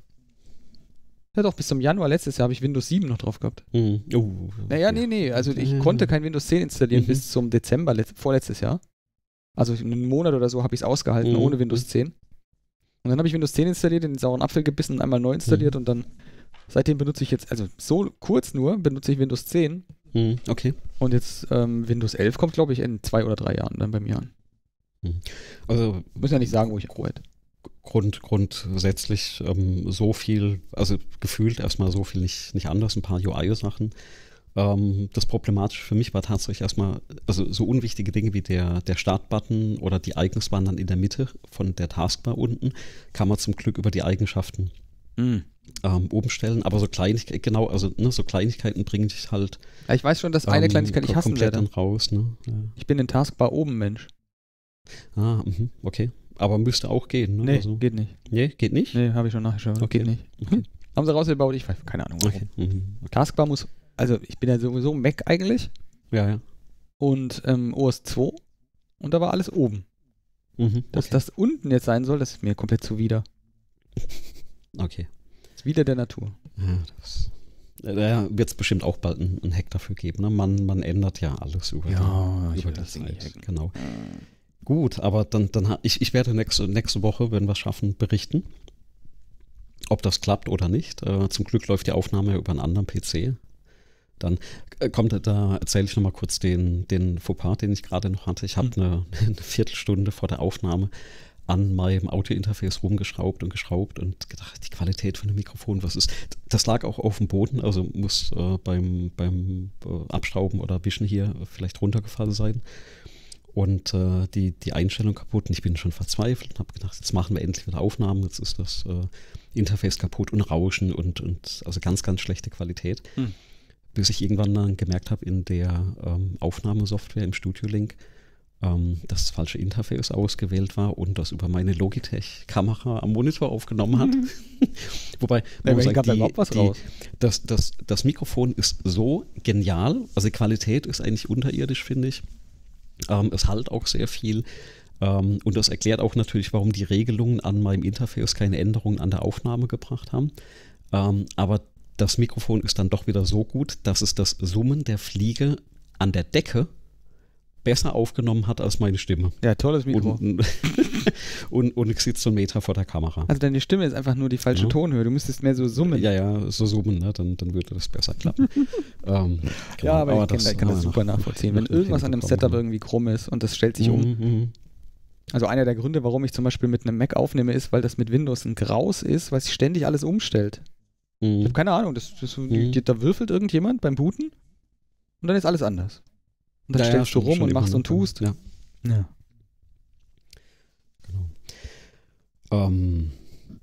Ja doch, bis zum Januar letztes Jahr habe ich Windows sieben noch drauf gehabt. Mhm. Uh, naja, nee, nee, also ich äh. konnte kein Windows zehn installieren mhm. bis zum Dezember letzt- vorletztes Jahr. Also einen Monat oder so habe ich es ausgehalten mhm. ohne Windows zehn. Und dann habe ich Windows zehn installiert, in den sauren Apfel gebissen und einmal neu installiert mhm. und dann, seitdem benutze ich jetzt, also so kurz nur, benutze ich Windows zehn. Mhm. Okay. Und jetzt ähm, Windows elf kommt, glaube ich, in zwei oder drei Jahren dann bei mir an. Mhm. Also, müssen ja nicht sagen, wo ich arbeite. Grund, grundsätzlich ähm, so viel, also gefühlt erstmal so viel nicht, nicht anders, ein paar U I-Sachen. Ähm, das Problematische für mich war tatsächlich erstmal, also so unwichtige Dinge wie der, der Start-Button oder die Icons waren dann in der Mitte von der Taskbar unten, kann man zum Glück über die Eigenschaften mhm. ähm, umstellen, aber so Kleinigkeiten, genau, also ne, so Kleinigkeiten bringen dich halt. Ja, ich weiß schon, dass eine ähm, Kleinigkeit ich hassen werde. Dann raus, ne? Ja. Ich bin ein Taskbar oben Mensch. Ah, mh, okay. Aber müsste auch gehen, ne? Nee, also, geht nicht. Nee, geht nicht? Nee, habe ich schon nachgeschaut. Okay. Geht nicht. Okay. Haben sie rausgebaut? Ich weiß, keine Ahnung. Okay. Mhm. Okay. Taskbar muss, also ich bin ja sowieso Mac eigentlich. Ja, ja. Und ähm, O S zwei und da war alles oben. Mhm. Dass okay. das unten jetzt sein soll, das ist mir komplett zuwider. Okay. Das ist wieder der Natur. Ja, das... Da wird es bestimmt auch bald einen Hack dafür geben, ne? Man, man ändert ja alles über, ja, die, über das Ding. Genau. Ja. Gut, aber dann, dann ich, ich werde nächste, nächste Woche, wenn wir es schaffen, berichten, ob das klappt oder nicht. Äh, zum Glück läuft die Aufnahme über einen anderen P C. Dann äh, kommt, da erzähle ich nochmal kurz den, den Fauxpas, den ich gerade noch hatte. Ich habe eine, eine Viertelstunde vor der Aufnahme an meinem Audio-Interface rumgeschraubt und geschraubt und gedacht, die Qualität von dem Mikrofon, was ist, das lag auch auf dem Boden, also muss äh, beim, beim äh, Abschrauben oder Wischen hier vielleicht runtergefallen sein. Und äh, die, die Einstellung kaputt und ich bin schon verzweifelt und habe gedacht, jetzt machen wir endlich wieder Aufnahmen, jetzt ist das äh, Interface kaputt und Rauschen und, und also ganz, ganz schlechte Qualität. Hm. Bis ich irgendwann dann gemerkt habe in der ähm, Aufnahmesoftware im Studio Link, ähm, dass das falsche Interface ausgewählt war und das über meine Logitech-Kamera am Monitor aufgenommen hat. Mhm. Wobei, man muss sagen, die, was die, das, das, das Mikrofon ist so genial, also die Qualität ist eigentlich unterirdisch, finde ich. Ähm, es halt auch sehr viel ähm, und das erklärt auch natürlich, warum die Regelungen an meinem Interface keine Änderungen an der Aufnahme gebracht haben, ähm, aber das Mikrofon ist dann doch wieder so gut, dass es das Summen der Fliege an der Decke besser aufgenommen hat als meine Stimme. Ja, tolles Mikro. Und, und, und ich sitze so einen Meter vor der Kamera. Also deine Stimme ist einfach nur die falsche ja. Tonhöhe, du müsstest mehr so summen. Ja, ja, so summen, ne? dann, dann würde das besser klappen. ähm, ja, aber, aber ich das, kann, kann das ah, super nachvollziehen, wenn irgendwas an dem Setup irgendwie krumm ist und das stellt sich mhm, um. Mhm. Also einer der Gründe, warum ich zum Beispiel mit einem Mac aufnehme, ist, weil das mit Windows ein Graus ist, weil sich ständig alles umstellt. Mhm. Ich habe keine Ahnung, das, das, mhm. da würfelt irgendjemand beim Booten und dann ist alles anders. Und dann ja, stellst ja, du rum und machst und tust. Ja. Ja. Genau. Ähm,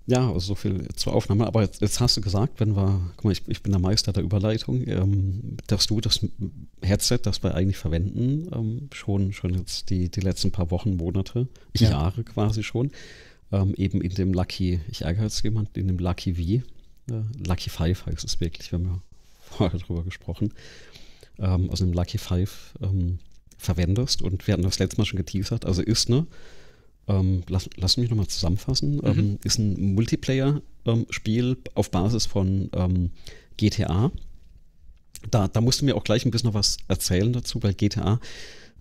ja, also so viel zur Aufnahme. Aber jetzt, jetzt hast du gesagt, wenn wir, guck mal, ich, ich bin der Meister der Überleitung, ähm, dass du das Headset, das wir eigentlich verwenden, ähm, schon, schon jetzt die, die letzten paar Wochen, Monate, ja. Jahre quasi schon, ähm, eben in dem Lucky, ich ärgere jetzt jemand, in dem LuckyV, äh, Lucky Five heißt es wirklich, wir haben ja vorher drüber gesprochen, Ähm, aus dem LuckyV ähm, verwendest und wir hatten das letzte Mal schon geteasert, also ist eine ähm, lass, lass mich nochmal zusammenfassen, mhm. ähm, ist ein Multiplayer-Spiel ähm, auf Basis von ähm, G T A. Da, da musst du mir auch gleich ein bisschen noch was erzählen dazu, weil G T A,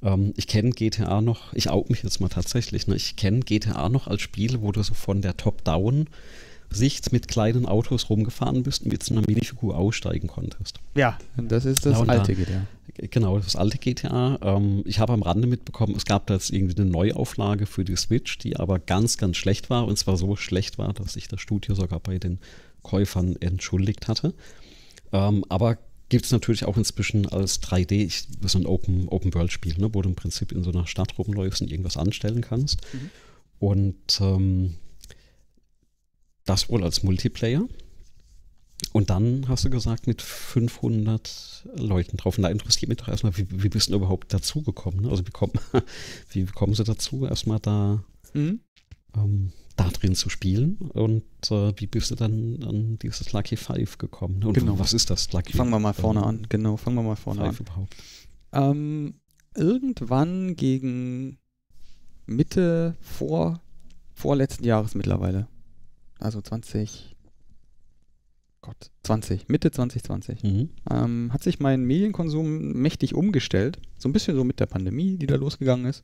ähm, ich kenne G T A noch, ich oute mich jetzt mal tatsächlich, ne? Ich kenne G T A noch als Spiel, wo du so von der Top-Down-Sicht mit kleinen Autos rumgefahren bist und mit einer Minifigur aussteigen konntest. Ja, das ist das genau, alte da, G T A. Genau, das alte G T A. Ähm, ich habe am Rande mitbekommen, es gab da jetzt irgendwie eine Neuauflage für die Switch, die aber ganz, ganz schlecht war, und zwar so schlecht war, dass sich das Studio sogar bei den Käufern entschuldigt hatte. Ähm, aber gibt es natürlich auch inzwischen als drei D, ich, so ein Open, Open-World-Spiel, ne, wo du im Prinzip in so einer Stadt rumläufst und irgendwas anstellen kannst. Mhm. Und ähm, das wohl als Multiplayer. Und dann hast du gesagt, mit fünfhundert Leuten drauf. Und da interessiert mich doch erstmal, wie, wie bist du überhaupt dazugekommen? Ne? Also wie, komm, wie kommen sie dazu, erstmal da, mhm. ähm, da drin zu spielen? Und äh, wie bist du dann an dieses Lucky Five gekommen? Ne? Und genau. Was ist das Lucky Five? Fangen wir mal vorne ähm, an. Genau, fangen wir mal vorne Five an. Überhaupt. Ähm, irgendwann gegen Mitte vor, vorletzten Jahres mittlerweile. Also zwanzig... Gott, zwanzig, Mitte zwanzig zwanzig, mhm. ähm, hat sich mein Medienkonsum mächtig umgestellt. So ein bisschen so mit der Pandemie, die da losgegangen ist.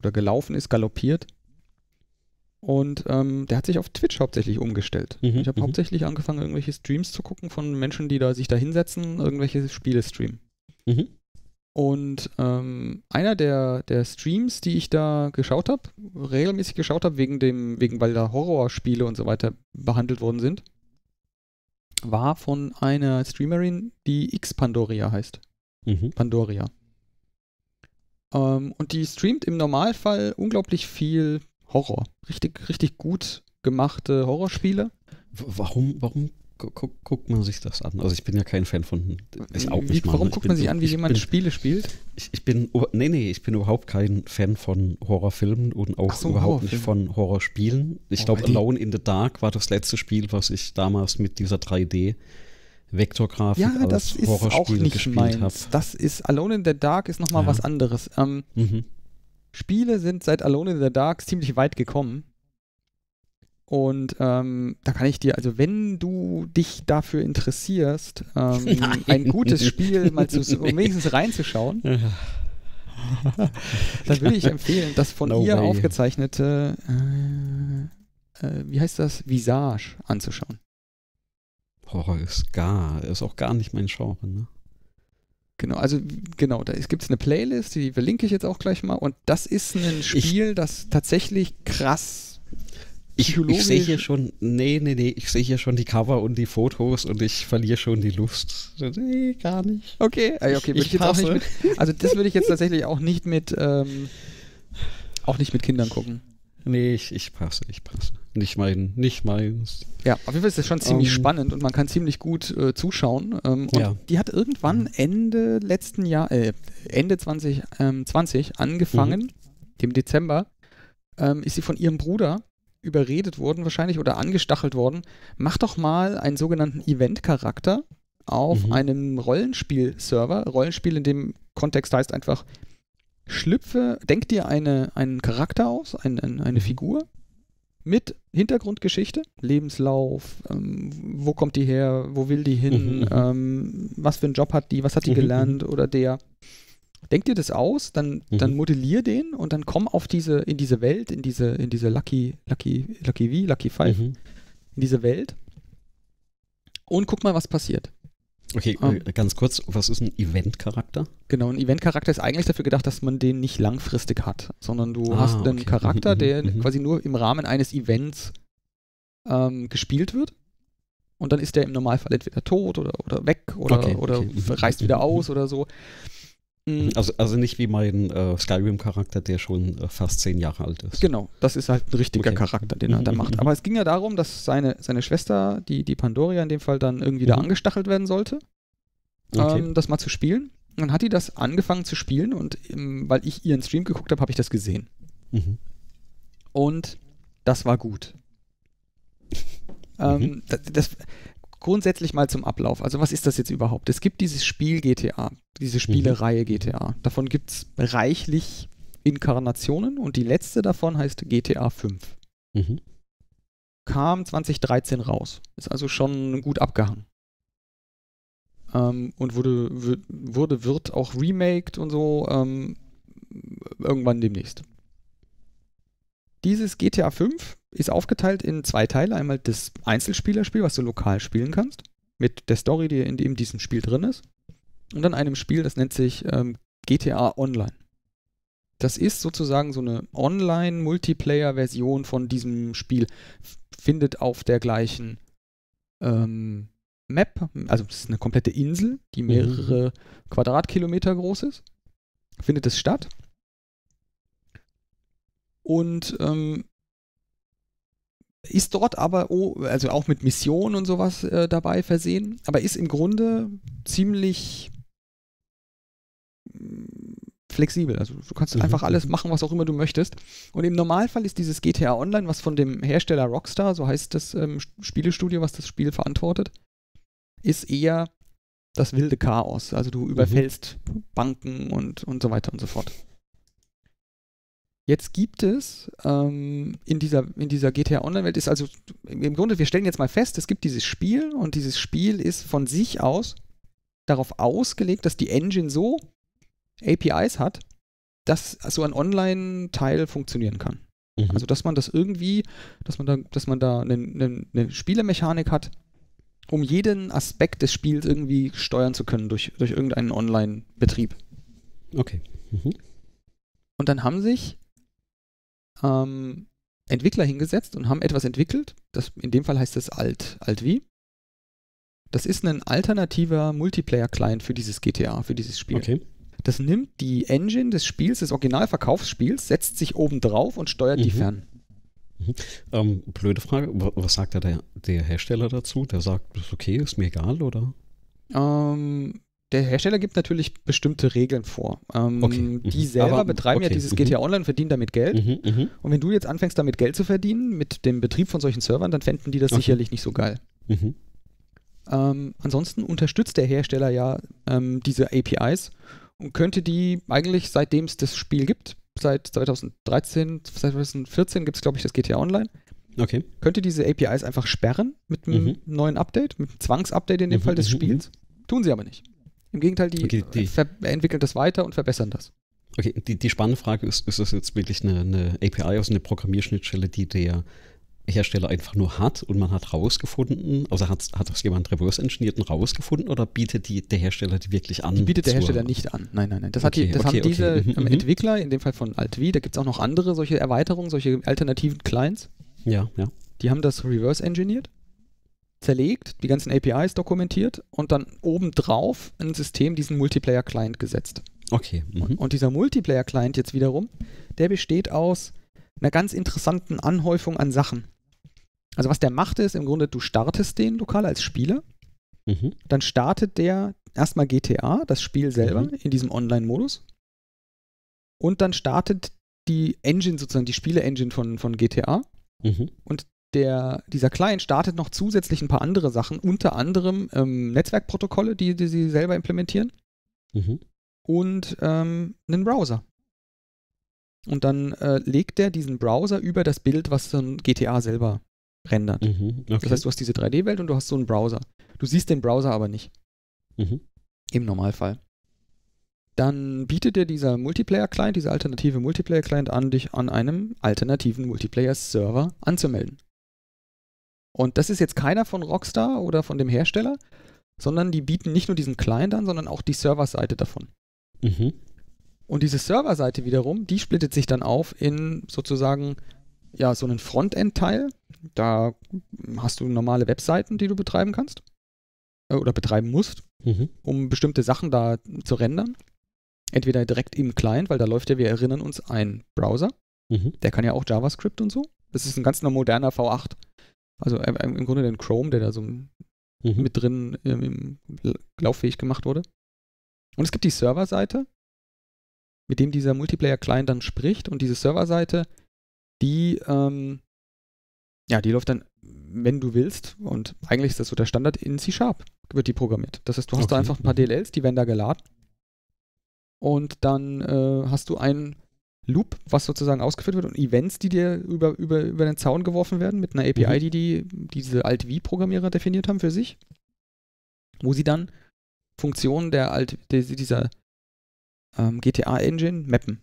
Oder gelaufen ist, galoppiert. Und ähm, der hat sich auf Twitch hauptsächlich umgestellt. Mhm. Ich habe mhm. hauptsächlich angefangen, irgendwelche Streams zu gucken von Menschen, die da sich da hinsetzen, irgendwelche Spiele streamen. Mhm. Und ähm, einer der, der Streams, die ich da geschaut habe, regelmäßig geschaut habe, wegen dem, wegen, weil da Horrorspiele und so weiter behandelt worden sind, war von einer Streamerin, die xPandorya heißt. Mhm. Pandorya. Ähm, und die streamt im Normalfall unglaublich viel Horror. Richtig, richtig gut gemachte Horrorspiele. Warum, warum gu gu guckt man sich das an? Also ich bin ja kein Fan von... Ich auch nicht wie, warum mal, guckt ich man bin, sich an, wie jemand bin, Spiele spielt? Ich, ich bin... Nee, nee, ich bin überhaupt kein Fan von Horrorfilmen und auch so, überhaupt nicht von Horrorspielen. Ich oh, glaube, Alone in the Dark war das letzte Spiel, was ich damals mit dieser drei D-Vektorgrafik ja, als Horrorspiel gespielt habe. Das ist... Alone in the Dark ist nochmal ja. was anderes. Ähm, mhm. Spiele sind seit Alone in the Dark ziemlich weit gekommen. Und ähm, da kann ich dir, also wenn du dich dafür interessierst, ähm, ein gutes Spiel mal zu, um wenigstens reinzuschauen, dann würde ich empfehlen, das von no ihr way. aufgezeichnete, äh, äh, wie heißt das, Visage anzuschauen. Horror ist gar, ist auch gar nicht mein Genre, ne? Genau, also genau, da gibt es eine Playlist, die verlinke ich jetzt auch gleich mal, und das ist ein Spiel, ich, das tatsächlich krass psychologisch... Ich, ich sehe hier schon, nee, nee, nee, ich sehe hier schon die Cover und die Fotos und ich verliere schon die Lust. Nee, gar nicht. Okay, okay, okay ich, ich jetzt auch nicht mit, also das würde ich jetzt tatsächlich auch nicht mit, ähm, auch nicht mit Kindern gucken. Nee, ich, ich passe, ich passe. Nicht mein, nicht meins. Ja, auf jeden Fall ist das schon ziemlich um, spannend und man kann ziemlich gut äh, zuschauen. Ähm, und ja. die hat irgendwann Ende letzten Jahr, äh, Ende zwanzig zwanzig angefangen, mhm. dem Dezember, ähm, ist sie von ihrem Bruder überredet worden wahrscheinlich oder angestachelt worden, mach doch mal einen sogenannten Event-Charakter auf mhm. einem Rollenspiel-Server. Rollenspiel in dem Kontext heißt einfach Schlüpfe, denk dir eine, einen Charakter aus, ein, ein, eine Figur mit Hintergrundgeschichte, Lebenslauf, ähm, wo kommt die her, wo will die hin, mhm. ähm, was für einen Job hat die, was hat die mhm. gelernt oder der. Denk dir das aus, dann, mhm. dann modellier den und dann komm auf diese, in diese Welt, in diese, in diese Lucky, Lucky, LuckyV, Lucky Five, mhm. in diese Welt und guck mal, was passiert. Okay, um, ganz kurz, was ist ein Event-Charakter? Genau, ein Event-Charakter ist eigentlich dafür gedacht, dass man den nicht langfristig hat, sondern du ah, hast einen okay. Charakter, der mhm. quasi nur im Rahmen eines Events ähm, gespielt wird und dann ist der im Normalfall entweder tot oder, oder weg oder, okay, oder okay. reist wieder aus oder so. Mhm. Also, also nicht wie mein äh, Skyrim-Charakter, der schon äh, fast zehn Jahre alt ist. Genau, das ist halt ein richtiger okay. Charakter, den er da macht. Aber es ging ja darum, dass seine, seine Schwester, die, die Pandorya in dem Fall, dann irgendwie mhm. da angestachelt werden sollte, okay. ähm, das mal zu spielen. Und dann hat die das angefangen zu spielen und ähm, weil ich ihren Stream geguckt habe, habe ich das gesehen. Mhm. Und das war gut. ähm, mhm. das, das Grundsätzlich mal zum Ablauf. Also was ist das jetzt überhaupt? Es gibt dieses Spiel G T A, diese Spielereihe mhm. G T A. Davon gibt es reichlich Inkarnationen und die letzte davon heißt G T A fünf. Mhm. Kam zwanzig dreizehn raus. Ist also schon gut abgehangen. Ähm, und wurde, wurde, wird auch remaked und so ähm, irgendwann demnächst. Dieses G T A fünf ist aufgeteilt in zwei Teile. Einmal das Einzelspielerspiel, was du lokal spielen kannst, mit der Story, die in dem diesem Spiel drin ist. Und dann einem Spiel, das nennt sich ähm, G T A Online. Das ist sozusagen so eine Online-Multiplayer-Version von diesem Spiel. Findet auf der gleichen ähm, Map, also das ist eine komplette Insel, die mehrere mhm. Quadratkilometer groß ist. Findet es statt. Und ähm, ist dort aber, oh, also auch mit Missionen und sowas äh, dabei versehen, aber ist im Grunde ziemlich flexibel. Also du kannst mhm. einfach alles machen, was auch immer du möchtest. Und im Normalfall ist dieses G T A Online, was von dem Hersteller Rockstar, so heißt das ähm, Spielestudio, was das Spiel verantwortet, ist eher das wilde Chaos. Also du überfällst mhm. Banken und, und so weiter und so fort. Jetzt gibt es ähm, in dieser, in dieser G T A Online-Welt ist also im Grunde, wir stellen jetzt mal fest, es gibt dieses Spiel und dieses Spiel ist von sich aus darauf ausgelegt, dass die Engine so A P Is hat, dass so ein Online-Teil funktionieren kann. Mhm. Also dass man das irgendwie, dass man da, dass man da eine, eine, eine Spielemechanik hat, um jeden Aspekt des Spiels irgendwie steuern zu können durch, durch irgendeinen Online-Betrieb. Okay. Mhm. Und dann haben sich Ähm, Entwickler hingesetzt und haben etwas entwickelt, das in dem Fall heißt das alt, alt:V. Das ist ein alternativer Multiplayer-Client für dieses G T A, für dieses Spiel. Okay. Das nimmt die Engine des Spiels, des Originalverkaufsspiels, setzt sich oben drauf und steuert mhm. die fern. Mhm. Ähm, blöde Frage, was sagt da der, der Hersteller dazu? Der sagt, ist okay, ist mir egal, oder? Ähm, Der Hersteller gibt natürlich bestimmte Regeln vor. Ähm, okay. Die selber aber betreiben okay. ja dieses mhm. G T A Online, verdienen damit Geld. Mhm. Mhm. Und wenn du jetzt anfängst, damit Geld zu verdienen, mit dem Betrieb von solchen Servern, dann fänden die das okay. sicherlich nicht so geil. Mhm. Ähm, ansonsten unterstützt der Hersteller ja ähm, diese A P Is und könnte die eigentlich, seitdem es das Spiel gibt, seit zweitausenddreizehn, seit zweitausendvierzehn gibt es, glaube ich, das G T A Online, okay. könnte diese A P Is einfach sperren mit einem mhm. neuen Update, mit einem Zwangsupdate in dem mhm. Fall des Spiels. Mhm. Tun sie aber nicht. Im Gegenteil, die, okay, die entwickeln das weiter und verbessern das. Okay, die, die spannende Frage ist, ist das jetzt wirklich eine, eine A P I, also eine Programmierschnittstelle, die der Hersteller einfach nur hat und man hat rausgefunden, also hat, hat das jemand reverse-engineert und rausgefunden oder bietet die, der Hersteller die wirklich an? Die bietet der Hersteller nicht an, nein, nein, nein. Das, okay, hat die, das okay, haben okay. diese mhm, Entwickler, in dem Fall von alt:V, da gibt es auch noch andere solche Erweiterungen, solche alternativen Clients. Ja, ja. Die haben das reverse-engineert, zerlegt, die ganzen A P Is dokumentiert und dann obendrauf ein System, diesen Multiplayer-Client gesetzt. Okay. Mhm. Und dieser Multiplayer-Client jetzt wiederum, der besteht aus einer ganz interessanten Anhäufung an Sachen. Also was der macht ist, im Grunde, du startest den lokal als Spieler, mhm. dann startet der erstmal G T A, das Spiel selber, mhm. in diesem Online-Modus und dann startet die Engine sozusagen, die Spiele-Engine von, von G T A mhm. und Der, dieser Client startet noch zusätzlich ein paar andere Sachen, unter anderem ähm, Netzwerkprotokolle, die, die sie selber implementieren mhm. und ähm, einen Browser. Und dann äh, legt der diesen Browser über das Bild, was so ein G T A selber rendert. Mhm. Okay. Das heißt, du hast diese drei D-Welt und du hast so einen Browser. Du siehst den Browser aber nicht. Mhm. Im Normalfall. Dann bietet dir dieser Multiplayer-Client, dieser alternative Multiplayer-Client an, dich an einem alternativen Multiplayer-Server anzumelden. Und das ist jetzt keiner von Rockstar oder von dem Hersteller, sondern die bieten nicht nur diesen Client an, sondern auch die Serverseite davon. Mhm. Und diese Serverseite wiederum, die splittet sich dann auf in sozusagen, ja, so einen Frontend-Teil. Da hast du normale Webseiten, die du betreiben kannst äh, oder betreiben musst, mhm. um bestimmte Sachen da zu rendern. Entweder direkt im Client, weil da läuft ja, wir erinnern uns, ein Browser. Mhm. Der kann ja auch JavaScript und so. Das ist ein ganz moderner V acht. Also im Grunde den Chrome, der da so mhm. mit drin ähm, lauffähig gemacht wurde. Und es gibt die Serverseite, mit dem dieser Multiplayer-Client dann spricht. Und diese Serverseite, die, ähm, ja, die läuft dann, wenn du willst, und eigentlich ist das so der Standard, in C Sharp wird die programmiert. Das heißt, du hast okay. da einfach ein paar D L Ls, die werden da geladen. Und dann äh, hast du ein Loop, was sozusagen ausgeführt wird und Events, die dir über, über, über den Zaun geworfen werden mit einer A P I, mhm. die, die diese alt:V-Programmierer definiert haben für sich, wo sie dann Funktionen der Alt, der, dieser ähm, G T A-Engine mappen.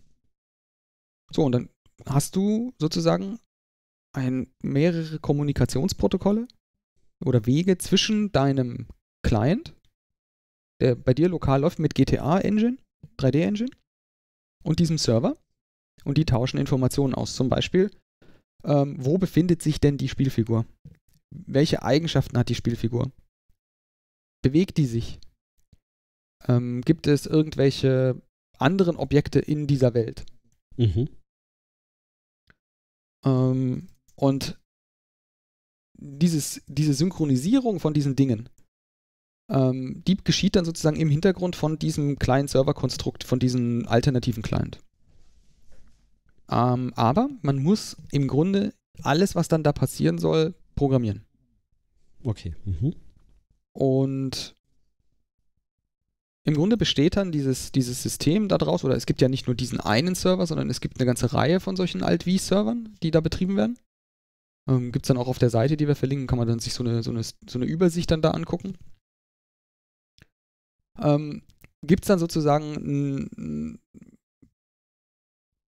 So, und dann hast du sozusagen ein, mehrere Kommunikationsprotokolle oder Wege zwischen deinem Client, der bei dir lokal läuft mit G T A-Engine, drei D-Engine und diesem Server, und die tauschen Informationen aus. Zum Beispiel, ähm, wo befindet sich denn die Spielfigur? Welche Eigenschaften hat die Spielfigur? Bewegt die sich? Ähm, gibt es irgendwelche anderen Objekte in dieser Welt? Mhm. Ähm, und dieses, diese Synchronisierung von diesen Dingen, ähm, die geschieht dann sozusagen im Hintergrund von diesem Client-Server-Konstrukt, von diesem alternativen Client. Ähm, aber man muss im Grunde alles, was dann da passieren soll, programmieren. Okay. Mhm. Und im Grunde besteht dann dieses, dieses System daraus, oder es gibt ja nicht nur diesen einen Server, sondern es gibt eine ganze Reihe von solchen alt:V-Servern, die da betrieben werden. Ähm, gibt es dann auch auf der Seite, die wir verlinken, kann man dann sich so eine, so eine, so eine Übersicht dann da angucken. Ähm, gibt es dann sozusagen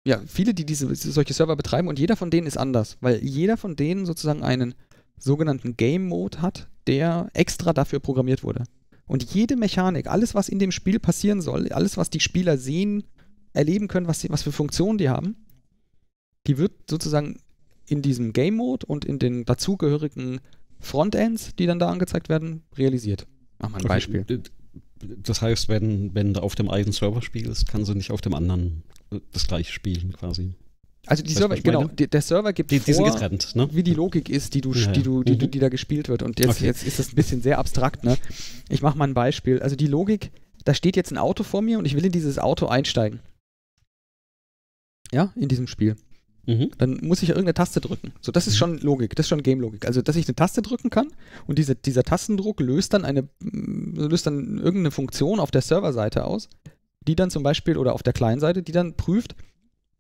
ja, viele, die diese, solche Server betreiben, und jeder von denen ist anders, weil jeder von denen sozusagen einen sogenannten Game-Mode hat, der extra dafür programmiert wurde. Und jede Mechanik, alles, was in dem Spiel passieren soll, alles, was die Spieler sehen, erleben können, was, sie, was für Funktionen die haben, die wird sozusagen in diesem Game-Mode und in den dazugehörigen Frontends, die dann da angezeigt werden, realisiert. Mach mal ein okay. Beispiel. Das heißt, wenn, wenn du auf dem einen Server spielst, kannst du nicht auf dem anderen das gleiche spielen quasi. Also die Server, genau, die, der Server gibt die, die vor, getrennt, ne? wie die Logik ist, die, du, ja, ja. die, du, die, die, die da gespielt wird. Und jetzt, okay. jetzt ist das ein bisschen sehr abstrakt. Ne? Ich mache mal ein Beispiel. Also die Logik, da steht jetzt ein Auto vor mir und ich will in dieses Auto einsteigen. Ja, in diesem Spiel. Mhm. Dann muss ich irgendeine Taste drücken. So, das ist schon Logik, das ist schon Game-Logik. Also, dass ich eine Taste drücken kann und diese, dieser Tastendruck löst dann, eine, löst dann irgendeine Funktion auf der Serverseite aus, die dann zum Beispiel, oder auf der Client-Seite, die dann prüft,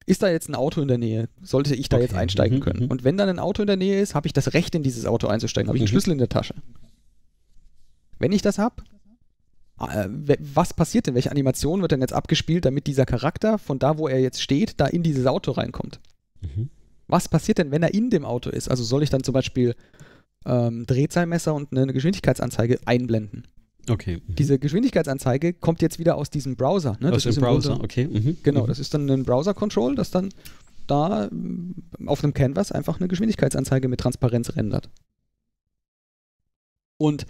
ist da jetzt ein Auto in der Nähe? Sollte ich da okay. jetzt einsteigen mhm, können? Und wenn dann ein Auto in der Nähe ist, habe ich das Recht, in dieses Auto einzusteigen. Habe ich einen mhm. Schlüssel in der Tasche? Wenn ich das habe, äh, was passiert denn? Welche Animation wird denn jetzt abgespielt, damit dieser Charakter von da, wo er jetzt steht, da in dieses Auto reinkommt? Mhm. Was passiert denn, wenn er in dem Auto ist? Also soll ich dann zum Beispiel ähm, Drehzahlmesser und eine Geschwindigkeitsanzeige einblenden? Okay. Mhm. Diese Geschwindigkeitsanzeige kommt jetzt wieder aus diesem Browser. Ne? Aus dem Browser, Grunde, okay. Mhm. Genau, das ist dann ein Browser-Control, das dann da auf einem Canvas einfach eine Geschwindigkeitsanzeige mit Transparenz rendert. Und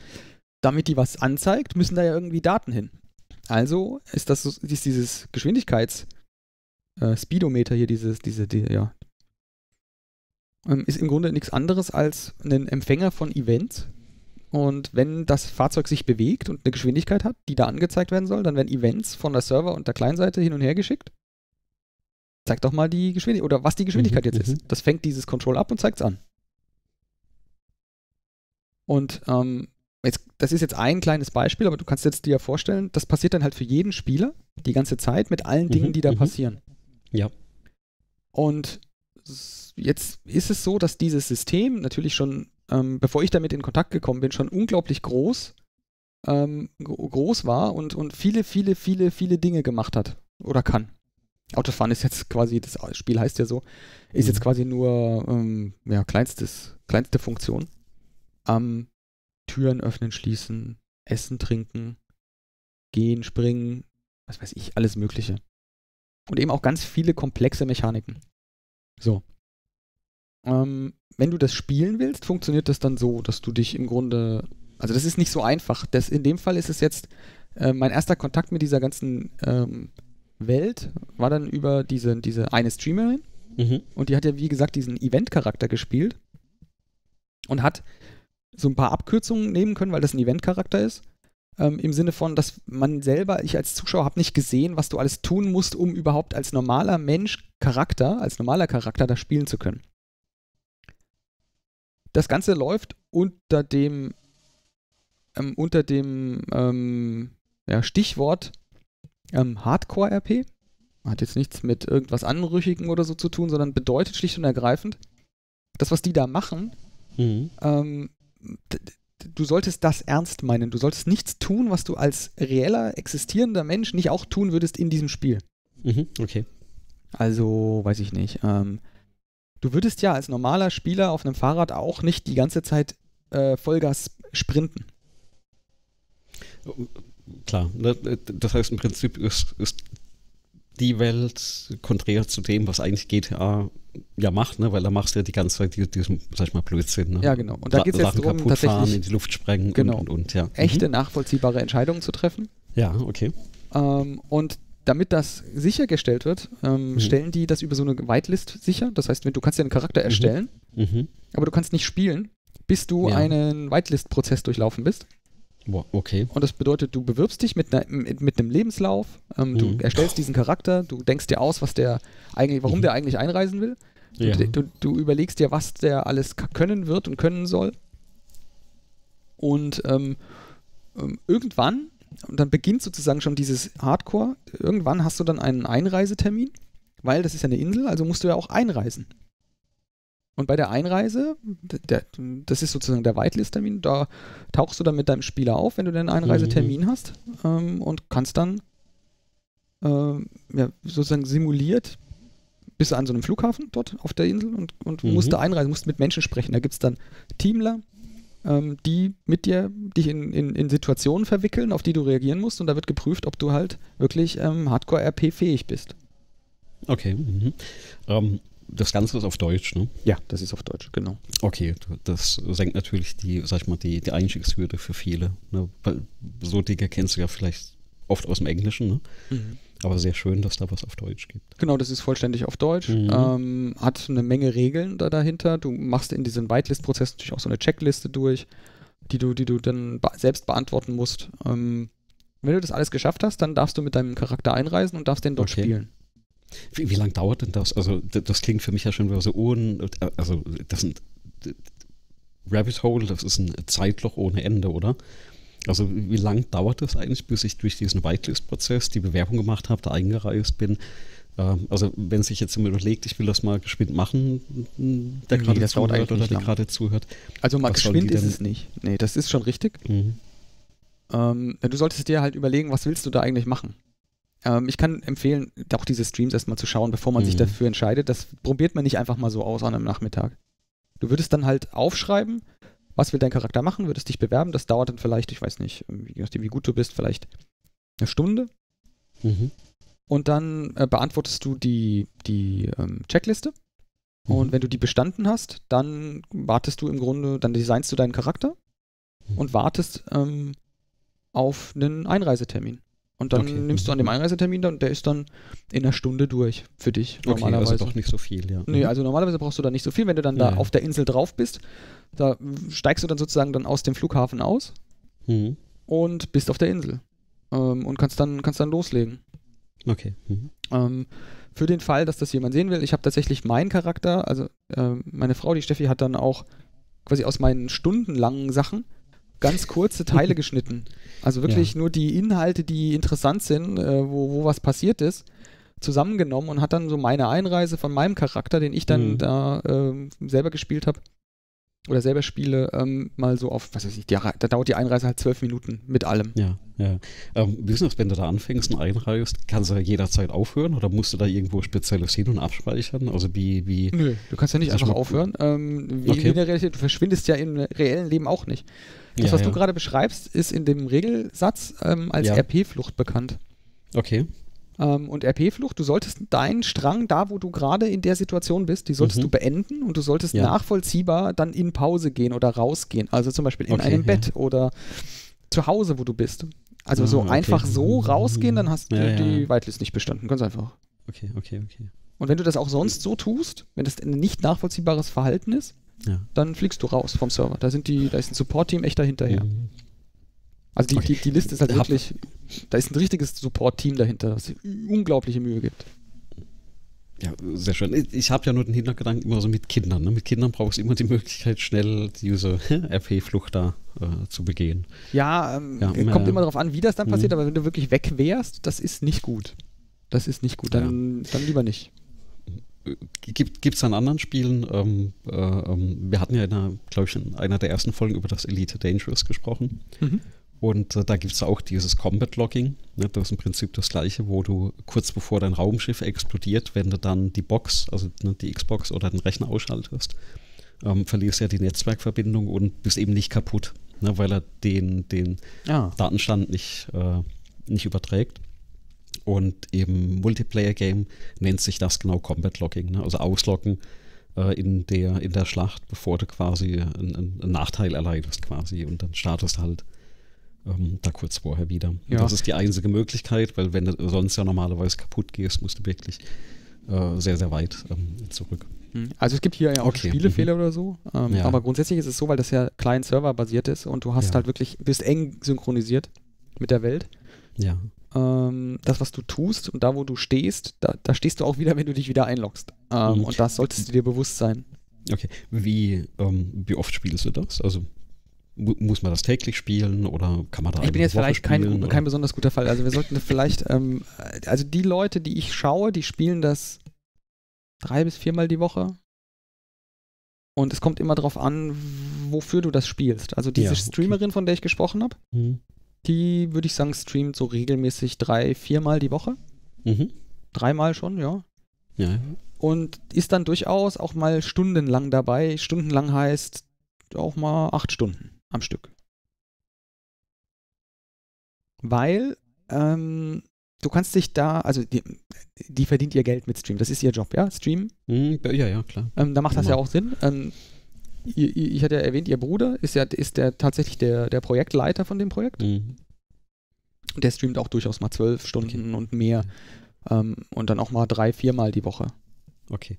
damit die was anzeigt, müssen da ja irgendwie Daten hin. Also ist, das, ist dieses Geschwindigkeits-Speedometer hier, dieses, diese, die, ja, ist im Grunde nichts anderes als ein Empfänger von Events. Und wenn das Fahrzeug sich bewegt und eine Geschwindigkeit hat, die da angezeigt werden soll, dann werden Events von der Server- und der Client-Seite hin und her geschickt. Zeig doch mal die Geschwindigkeit, oder was die Geschwindigkeit mhm, jetzt ist. Das fängt dieses Control ab und zeigt es an. Und ähm, jetzt, das ist jetzt ein kleines Beispiel, aber du kannst jetzt dir vorstellen, das passiert dann halt für jeden Spieler die ganze Zeit mit allen Dingen, mhm, die da mhm. passieren. Ja. Und jetzt ist es so, dass dieses System natürlich schon Ähm, bevor ich damit in Kontakt gekommen bin, schon unglaublich groß, ähm, groß war und, und viele, viele, viele, viele Dinge gemacht hat oder kann. Autofahren ist jetzt quasi, das Spiel heißt ja so, ist jetzt quasi nur ähm, ja, kleinstes, kleinste Funktion. Ähm, Türen öffnen, schließen, essen, trinken, gehen, springen, was weiß ich, alles Mögliche. Und eben auch ganz viele komplexe Mechaniken. So. Ähm, Wenn du das spielen willst, funktioniert das dann so, dass du dich im Grunde, also das ist nicht so einfach. Das, in dem Fall ist es jetzt, äh, mein erster Kontakt mit dieser ganzen ähm, Welt war dann über diese, diese eine Streamerin mhm. und die hat ja wie gesagt diesen Event-Charakter gespielt und hat so ein paar Abkürzungen nehmen können, weil das ein Event-Charakter ist, ähm, im Sinne von, dass man selber, ich als Zuschauer habe nicht gesehen, was du alles tun musst, um überhaupt als normaler Mensch Charakter, als normaler Charakter da spielen zu können. Das Ganze läuft unter dem, ähm, unter dem ähm, ja, Stichwort ähm, Hardcore-R P. Hat jetzt nichts mit irgendwas Anrüchigem oder so zu tun, sondern bedeutet schlicht und ergreifend, das, was die da machen, mhm. ähm, du solltest das ernst meinen. Du solltest nichts tun, was du als reeller, existierender Mensch nicht auch tun würdest in diesem Spiel. Mhm, okay. Also, weiß ich nicht. Ähm, du würdest ja als normaler Spieler auf einem Fahrrad auch nicht die ganze Zeit äh, Vollgas sprinten. Klar. Das heißt, im Prinzip ist, ist die Welt konträr zu dem, was eigentlich G T A ja macht, ne? Weil da machst du ja die ganze Zeit diesen, sag ich mal, Blödsinn. Ne? Ja, genau. Und da geht es jetzt darum, tatsächlich fahren, in die Luft sprengen genau. und, und, und, ja. Echte, mhm. nachvollziehbare Entscheidungen zu treffen. Ja, okay. Ähm, und damit das sichergestellt wird, ähm, mhm. stellen die das über so eine Whitelist sicher. Das heißt, du kannst ja einen Charakter erstellen, mhm. Mhm. aber du kannst nicht spielen, bis du ja. einen Whitelist-Prozess durchlaufen bist. Wow, okay. Und das bedeutet, du bewirbst dich mit, ne, mit, mit einem Lebenslauf, ähm, mhm. du erstellst diesen Charakter, du denkst dir aus, was der eigentlich, warum mhm. der eigentlich einreisen will. Ja. Du, du, du überlegst dir, was der alles können wird und können soll. Und ähm, irgendwann... Und dann beginnt sozusagen schon dieses Hardcore. Irgendwann hast du dann einen Einreisetermin, weil das ist ja eine Insel, also musst du ja auch einreisen. Und bei der Einreise, der, das ist sozusagen der Whitelist-Termin, da tauchst du dann mit deinem Spieler auf, wenn du den Einreisetermin mhm. hast ähm, und kannst dann ähm, ja, sozusagen simuliert, bist du an so einem Flughafen dort auf der Insel und, und mhm. musst da einreisen, musst mit Menschen sprechen. Da gibt es dann Teamler, die mit dir dich in, in, in Situationen verwickeln, auf die du reagieren musst, und da wird geprüft, ob du halt wirklich ähm, Hardcore-R P-fähig bist. Okay. Mhm. Ähm, das Ganze ist auf Deutsch, ne? Ja, das ist auf Deutsch, genau. Okay, das senkt natürlich die, sag ich mal, die, die Einstiegshürde für viele. Ne? Weil so Dinge kennst du ja vielleicht oft aus dem Englischen, ne? Mhm. Aber sehr schön, dass da was auf Deutsch gibt. Genau, das ist vollständig auf Deutsch. Mhm. Ähm, hat eine Menge Regeln da dahinter. Du machst in diesem Whitelist-Prozess natürlich auch so eine Checkliste durch, die du, die du dann be- selbst beantworten musst. Ähm, wenn du das alles geschafft hast, dann darfst du mit deinem Charakter einreisen und darfst den dort okay. spielen. Wie, wie lange dauert denn das? Also das, das klingt für mich ja schon wieder so un... Also das sind... Rabbit Hole, das ist ein Zeitloch ohne Ende, oder? Also wie lange dauert das eigentlich, bis ich durch diesen Whitelist-Prozess die Bewerbung gemacht habe, da eingereist bin? Ähm, also wenn sich jetzt jemand überlegt, ich will das mal geschwind machen, der nee, gerade zuhört oder der gerade zuhört. Also mal geschwind ist es nicht. Nee, das ist schon richtig. Mhm. Ähm, du solltest dir halt überlegen, was willst du da eigentlich machen? Ähm, ich kann empfehlen, auch diese Streams erstmal zu schauen, bevor man mhm. sich dafür entscheidet. Das probiert man nicht einfach mal so aus an einem Nachmittag. Du würdest dann halt aufschreiben, was will dein Charakter machen? Würdest dich bewerben? Das dauert dann vielleicht, ich weiß nicht, je nachdem, wie gut du bist, vielleicht eine Stunde. Mhm. Und dann äh, beantwortest du die, die ähm, Checkliste. Mhm. Und wenn du die bestanden hast, dann wartest du im Grunde, dann designst du deinen Charakter mhm. und wartest ähm, auf einen Einreisetermin. Und dann okay. nimmst du an dem Einreisetermin dann, der ist dann in einer Stunde durch für dich normalerweise. Okay, also doch nicht so viel, ja. Nee, also normalerweise brauchst du da nicht so viel. Wenn du dann ja, da ja. auf der Insel drauf bist, da steigst du dann sozusagen dann aus dem Flughafen aus mhm. und bist auf der Insel ähm, und kannst dann, kannst dann loslegen. Okay. Mhm. Ähm, für den Fall, dass das jemand sehen will, ich habe tatsächlich meinen Charakter, also äh, meine Frau, die Steffi, hat dann auch quasi aus meinen stundenlangen Sachen ganz kurze Teile geschnitten. Also wirklich ja. nur die Inhalte, die interessant sind, äh, wo, wo was passiert ist, zusammengenommen und hat dann so meine Einreise von meinem Charakter, den ich dann mhm. da äh, selber gespielt habe oder selber spiele, ähm, mal so auf, was weiß ich, die, da dauert die Einreise halt zwölf Minuten mit allem. Ja, ja. Ähm, wie ist das, wenn du da anfängst und einreist, kannst du jederzeit aufhören oder musst du da irgendwo Spezielles hin und abspeichern? Also wie, wie... Nö, du kannst ja nicht einfach aufhören. Ähm, wie, okay. wie in der Realität, du verschwindest ja im reellen Leben auch nicht. Das, ja, was ja. du gerade beschreibst, ist in dem Regelsatz ähm, als ja. R P-Flucht bekannt. Okay. Ähm, und R P-Flucht, du solltest deinen Strang, da wo du gerade in der Situation bist, die solltest mhm. du beenden und du solltest ja. nachvollziehbar dann in Pause gehen oder rausgehen. Also zum Beispiel in okay, einem ja. Bett oder zu Hause, wo du bist. Also ah, so okay. einfach so rausgehen, dann hast ja, du ja. die Whitelist nicht bestanden. Ganz einfach. Okay, okay, okay. Und wenn du das auch sonst so tust, wenn das ein nicht nachvollziehbares Verhalten ist, ja. dann fliegst du raus vom Server. Da sind die, da ist ein Support-Team echt dahinterher. Mhm. Also die, okay. die, die Liste ist halt Hab wirklich, da ist ein richtiges Support-Team dahinter, das unglaubliche Mühe gibt. Ja, sehr schön. Ich habe ja nur den Hintergedanken immer so mit Kindern. Ne? Mit Kindern brauchst du immer die Möglichkeit, schnell diese R P-Flucht da äh, zu begehen. Ja, ähm, ja kommt äh, immer darauf an, wie das dann passiert, aber wenn du wirklich weg wärst, das ist nicht gut. Das ist nicht gut. Dann, ja. dann lieber nicht. Gibt es an anderen Spielen, ähm, äh, wir hatten ja, glaube ich, in einer der ersten Folgen über das Elite Dangerous gesprochen. Mhm. Und äh, da gibt es auch dieses Combat-Locking. Ne? Das ist im Prinzip das Gleiche, wo du kurz bevor dein Raumschiff explodiert, wenn du dann die Box, also ne, die Xbox oder den Rechner ausschaltest, ähm, verlierst ja die Netzwerkverbindung und bist eben nicht kaputt, ne? Weil er den, den ah. Datenstand nicht, äh, nicht überträgt. Und im Multiplayer-Game nennt sich das genau Combat-Locking, ne? Also auslocken äh, in, der, in der Schlacht, bevor du quasi einen, einen Nachteil erleidest quasi und dann startest halt ähm, da kurz vorher wieder. Ja. Das ist die einzige Möglichkeit, weil wenn du sonst ja normalerweise kaputt gehst, musst du wirklich äh, sehr, sehr weit ähm, zurück. Also es gibt hier ja auch okay. Spielefehler mhm. oder so, ähm, ja. aber grundsätzlich ist es so, weil das ja Client-Server basiert ist und du hast ja. halt wirklich, bist eng synchronisiert mit der Welt. Ja. Das, was du tust und da, wo du stehst, da, da stehst du auch wieder, wenn du dich wieder einloggst. Ähm, mhm. Und das solltest du dir bewusst sein. Okay. Wie, ähm, wie oft spielst du das? Also mu muss man das täglich spielen oder kann man da? Ich bin jetzt Woche vielleicht spielen, kein, kein besonders guter Fall. Also wir sollten vielleicht, ähm, also die Leute, die ich schaue, die spielen das drei bis viermal die Woche. Und es kommt immer darauf an, wofür du das spielst. Also diese ja, okay. Streamerin, von der ich gesprochen habe, mhm. die, würde ich sagen, streamt so regelmäßig drei, viermal die Woche. Mhm. Dreimal schon, ja. ja. Und ist dann durchaus auch mal stundenlang dabei. Stundenlang heißt auch mal acht Stunden am Stück. Weil ähm, du kannst dich da, also die, die verdient ihr Geld mit Stream. Das ist ihr Job, ja? Stream. Mhm, ja, ja, klar. Ähm, da macht das ja, ja auch Sinn. Ähm, Ich hatte ja erwähnt, ihr Bruder ist ja ist der, tatsächlich der, der Projektleiter von dem Projekt. Mhm. Und der streamt auch durchaus mal zwölf Stunden okay. und mehr. Ähm, und dann auch mal drei, viermal die Woche. Okay.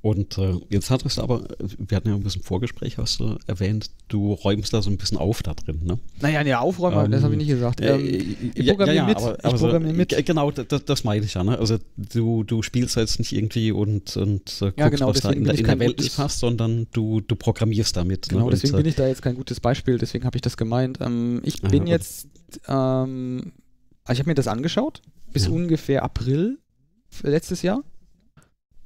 Und äh, jetzt hattest du aber, wir hatten ja ein bisschen Vorgespräch, hast du erwähnt, du räumst da so ein bisschen auf da drin, ne? Naja, ne, aufräumen, ähm, das habe ich nicht gesagt. Ähm, äh, ich programmiere ja, ja, mit. Aber, ich programmiere so, mit. Genau, das, das meine ich ja, ne? Also du, du spielst jetzt nicht irgendwie und, und äh, ja, guckst, genau, was da in, in der Welt nicht passt, sondern du, du programmierst damit. Genau, ne? Deswegen und, bin ich da jetzt kein gutes Beispiel, deswegen habe ich das gemeint. Ähm, ich aha, bin okay. jetzt, ähm, also ich habe mir das angeschaut, bis ja. ungefähr April letztes Jahr.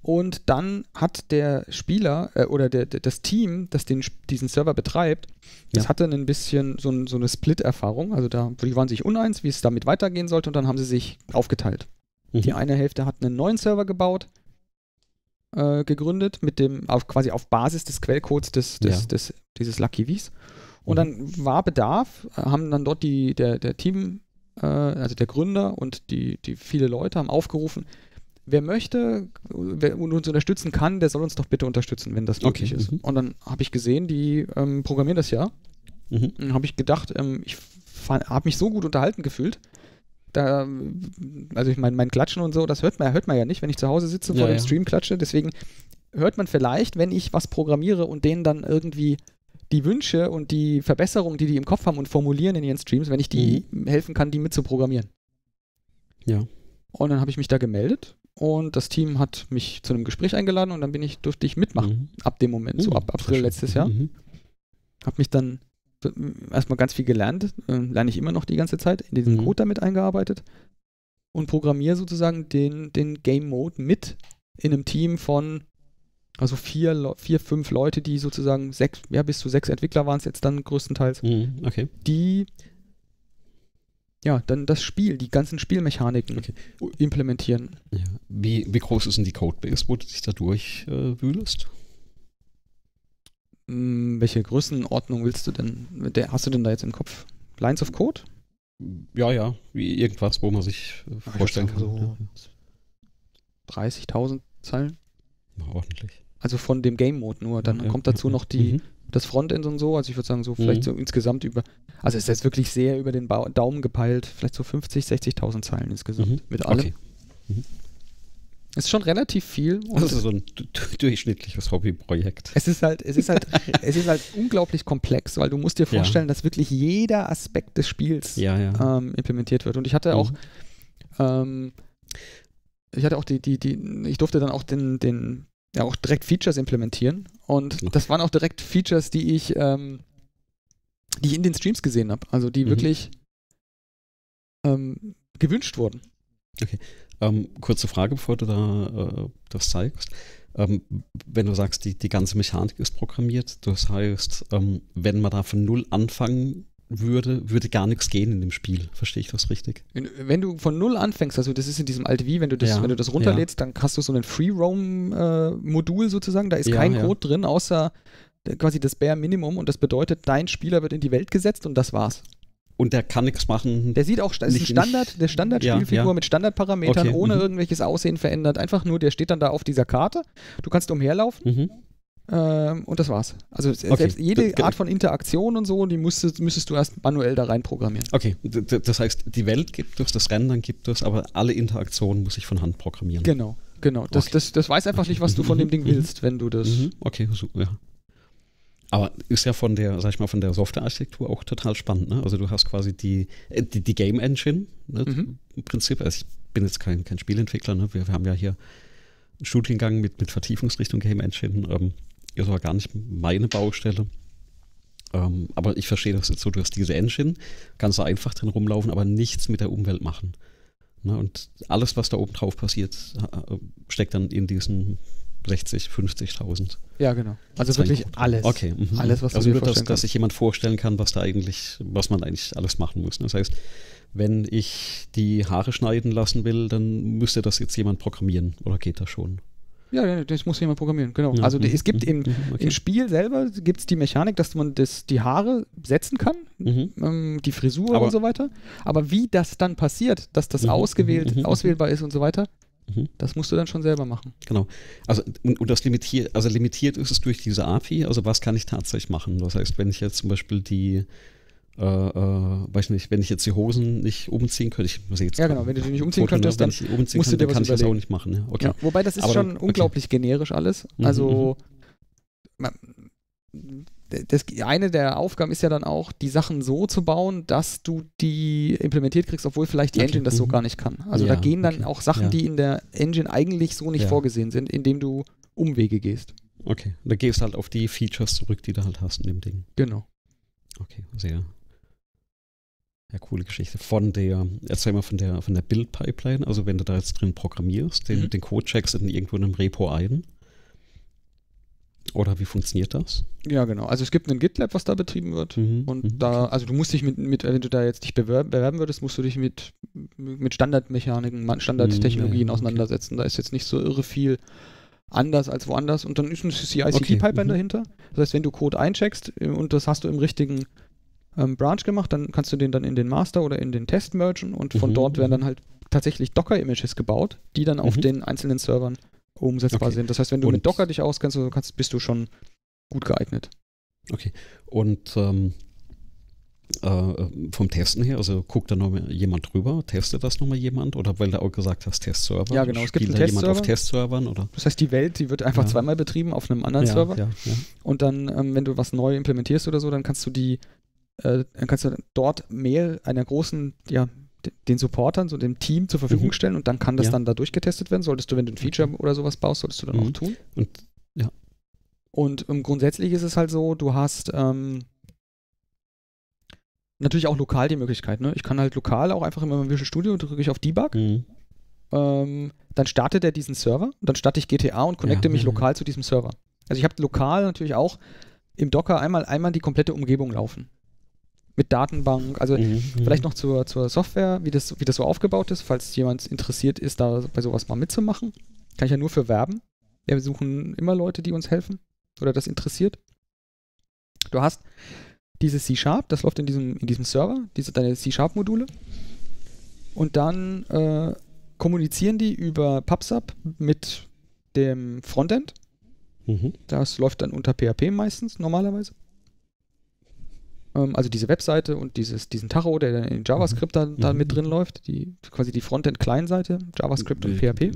Und dann hat der Spieler äh, oder der, der, das Team, das den, diesen Server betreibt, das ja. hatte ein bisschen so, ein, so eine Split-Erfahrung. Also da die waren sich uneins, wie es damit weitergehen sollte. Und dann haben sie sich aufgeteilt. Mhm. Die eine Hälfte hat einen neuen Server gebaut, äh, gegründet, mit dem auf, quasi auf Basis des Quellcodes des, des, ja. des, dieses LuckyVs. Und mhm. dann war Bedarf, haben dann dort die, der, der Team, äh, also der Gründer und die, die viele Leute haben aufgerufen, wer möchte, wer uns unterstützen kann, der soll uns doch bitte unterstützen, wenn das möglich okay, ist. Mhm. Und dann habe ich gesehen, die ähm, programmieren das ja. Mhm. Dann habe ich gedacht, ähm, ich habe mich so gut unterhalten gefühlt. Da, also ich meine, mein Klatschen und so, das hört man, hört man ja nicht, wenn ich zu Hause sitze, ja, vor dem ja. Stream klatsche. Deswegen hört man vielleicht, wenn ich was programmiere und denen dann irgendwie die Wünsche und die Verbesserungen, die die im Kopf haben und formulieren in ihren Streams, wenn ich die mhm. helfen kann, die mitzuprogrammieren. Ja. Und dann habe ich mich da gemeldet. Und das Team hat mich zu einem Gespräch eingeladen und dann bin ich, durfte ich mitmachen. Mhm. Ab dem Moment, oh, so ab April letztes Jahr. Mhm. Hab mich dann erstmal ganz viel gelernt, äh, lerne ich immer noch die ganze Zeit, in diesen mhm. Code damit eingearbeitet und programmiere sozusagen den, den Game Mode mit in einem Team von also vier, vier fünf Leute, die sozusagen sechs, ja bis zu sechs Entwickler waren es jetzt dann größtenteils, mhm. okay. die ja, dann das Spiel, die ganzen Spielmechaniken okay. implementieren. Ja. Wie, wie groß ist denn die Codebase, wo du dich da durchwühlst? Äh, hm, welche Größenordnung willst du denn? Der, hast du denn da jetzt im Kopf? Lines of Code? Ja, ja, wie irgendwas, wo man sich äh, vorstellen kann. So ja. dreißigtausend Zeilen? Na, ordentlich. Also von dem Game Mode nur. Dann ja, kommt dazu ja, noch die. Mhm. Das Frontend und so, also ich würde sagen, so vielleicht mhm. so insgesamt über, also ist jetzt wirklich sehr über den ba Daumen gepeilt, vielleicht so fünfzig, sechzigtausend Zeilen insgesamt mhm. mit allem. Okay. Mhm. Ist schon relativ viel. Und also so ein durchschnittliches Hobbyprojekt. Es ist halt, es ist halt, es ist halt unglaublich komplex, weil du musst dir vorstellen, ja. dass wirklich jeder Aspekt des Spiels ja, ja. Ähm, implementiert wird. Und ich hatte mhm. auch, ähm, ich hatte auch die, die, die, ich durfte dann auch den, den ja auch direkt Features implementieren und okay. das waren auch direkt Features, die ich, ähm, die ich in den Streams gesehen habe, also die mhm. wirklich ähm, gewünscht wurden. Okay. Ähm, kurze Frage, bevor du da äh, das zeigst. Ähm, wenn du sagst, die, die ganze Mechanik ist programmiert, das heißt, ähm, wenn man da von Null anfangen würde, würde gar nichts gehen in dem Spiel. Verstehe ich das richtig? Wenn du von Null anfängst, also das ist in diesem alt:V, wenn du das, ja, wenn du das runterlädst, ja, dann hast du so ein Free-Roam-Modul sozusagen, da ist ja kein ja. Code drin, außer quasi das Bare Minimum, und das bedeutet, dein Spieler wird in die Welt gesetzt und das war's. Und der kann nichts machen. Der sieht auch, das ist ein Standard, der Standardspielfigur ja, ja. mit Standardparametern, okay, ohne mhm. irgendwelches Aussehen verändert. Einfach nur, der steht dann da auf dieser Karte. Du kannst umherlaufen. Mhm. Ähm, und das war's. Also okay. selbst jede das, Art von Interaktion und so, die musstest, müsstest du erst manuell da rein programmieren. Okay, das heißt, die Welt gibt es, das Rendern gibt es, aber alle Interaktionen muss ich von Hand programmieren. Genau, genau. Das, okay. das, das weiß einfach okay. nicht, was du von dem Ding mhm. willst, wenn du das... Mhm. Okay, so, ja. Aber ist ja von der, sag ich mal, von der Softwarearchitektur auch total spannend, ne? Also du hast quasi die, die, die Game Engine, ne? mhm. Im Prinzip, also ich bin jetzt kein, kein Spielentwickler, ne? wir, wir haben ja hier einen Studiengang mit, mit Vertiefungsrichtung Game Engine, ähm, ist aber gar nicht meine Baustelle. Ähm, aber ich verstehe das jetzt so, du hast diese Engine, kannst da einfach drin rumlaufen, aber nichts mit der Umwelt machen. Ne? Und alles, was da oben drauf passiert, steckt dann in diesen sechzig, fünfzigtausend. Ja, genau. Also wirklich alles. Okay. Mhm. Alles, was du also dir nur, vorstellen dass, dass sich jemand vorstellen kann, was da eigentlich, was man eigentlich alles machen muss. Das heißt, wenn ich die Haare schneiden lassen will, dann müsste das jetzt jemand programmieren. Oder geht das schon? Ja, das muss jemand programmieren, genau. Ja. Also mhm. es gibt im, mhm. okay. im Spiel selber gibt's die Mechanik, dass man das, die Haare setzen kann, mhm. ähm, die Frisur Aber und so weiter. Aber wie das dann passiert, dass das mhm. ausgewählt, mhm. auswählbar ist und so weiter, das musst du dann schon selber machen. Genau. Also, und, und das limitiert, also limitiert ist es durch diese A P I. Also, was kann ich tatsächlich machen? Das heißt, wenn ich jetzt zum Beispiel die, äh, äh, weiß nicht, wenn ich jetzt die Hosen nicht umziehen könnte, ich muss jetzt. Ja, genau. Wenn du die nicht umziehen könntest, dann musst kann, du dir was kann ich das auch nicht machen. Ne? Okay. Ja, wobei das ist Aber, schon unglaublich okay. generisch alles. Also, mhm, man, das, eine der Aufgaben ist ja dann auch, die Sachen so zu bauen, dass du die implementiert kriegst, obwohl vielleicht die okay. Engine das mhm. so gar nicht kann. Also ja, da gehen dann okay. auch Sachen, ja. die in der Engine eigentlich so nicht ja. vorgesehen sind, indem du Umwege gehst. Okay, da gehst du halt auf die Features zurück, die du halt hast in dem Ding. Genau. Okay, sehr. Ja, coole Geschichte. Von der, erzähl mal von der, von der Build-Pipeline, also wenn du da jetzt drin programmierst, den, mhm. den Code checkst in irgendwo in einem Repo ein. Oder wie funktioniert das? Ja, genau. Also es gibt einen GitLab, was da betrieben wird. Mhm, und mhm. da, also du musst dich mit, mit, wenn du da jetzt dich bewerben, bewerben würdest, musst du dich mit, mit Standardmechaniken, Standardtechnologien mhm, okay. auseinandersetzen. Da ist jetzt nicht so irre viel anders als woanders. Und dann ist ein C I C D-Pipeline okay. mhm. dahinter. Das heißt, wenn du Code eincheckst und das hast du im richtigen ähm, Branch gemacht, dann kannst du den dann in den Master oder in den Test mergen. Und von mhm. dort werden dann halt tatsächlich Docker-Images gebaut, die dann auf mhm. den einzelnen Servern umsetzbar okay. sind. Das heißt, wenn du und mit Docker dich auskennst, kannst, bist du schon gut geeignet. Okay. Und ähm, äh, vom Testen her, also guckt da nochmal jemand drüber, testet das nochmal jemand? Oder weil du auch gesagt hast, Testserver? Ja, genau. Es gibt einen Testserver. Jemand auf Testservern? Oder? Das heißt, die Welt, die wird einfach ja. zweimal betrieben auf einem anderen ja, Server. Ja, ja. Und dann, ähm, wenn du was neu implementierst oder so, dann kannst du die, äh, dann kannst du dort mehr einer großen, ja, den Supportern, so dem Team zur Verfügung mhm. stellen und dann kann das ja. dann da durchgetestet werden. Solltest du, wenn du ein Feature oder sowas baust, solltest du dann mhm. auch tun. Und, ja. und um, grundsätzlich ist es halt so, du hast ähm, natürlich auch lokal die Möglichkeit. Ne? Ich kann halt lokal auch einfach immer im Visual Studio drücke ich auf Debug. Mhm. Ähm, dann startet er diesen Server. Dann starte ich G T A und connecte ja. mich lokal zu diesem Server. Also ich habe lokal natürlich auch im Docker einmal, einmal die komplette Umgebung laufen. Mit Datenbank, also mhm. vielleicht noch zur, zur Software, wie das, wie das so aufgebaut ist, falls jemand interessiert ist, da bei sowas mal mitzumachen. Kann ich ja nur für werben. Wir suchen immer Leute, die uns helfen oder das interessiert. Du hast dieses C-Sharp, das läuft in diesem, in diesem Server, diese, deine C-Sharp-Module. Und dann äh, kommunizieren die über PubSub mit dem Frontend. Mhm. Das läuft dann unter P H P meistens, normalerweise. Also diese Webseite und dieses, diesen Tacho, der in JavaScript da, da mhm. mit drin läuft, die, quasi die Frontend-Kleinseite, JavaScript und P H P.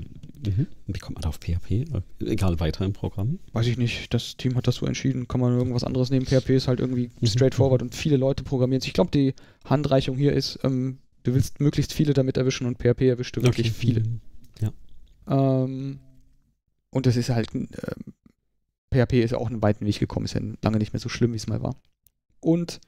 Mhm. Wie kommt man da auf P H P? Egal, weiter im Programm? Weiß ich nicht, das Team hat das so entschieden, kann man irgendwas anderes nehmen. P H P ist halt irgendwie mhm. straightforward und viele Leute programmieren es. Ich glaube, die Handreichung hier ist, ähm, du willst möglichst viele damit erwischen und P H P erwischt du okay. wirklich viele. Ja. Ähm, und das ist halt, äh, P H P ist auch einen weiten Weg gekommen, ist ja lange nicht mehr so schlimm, wie es mal war. Und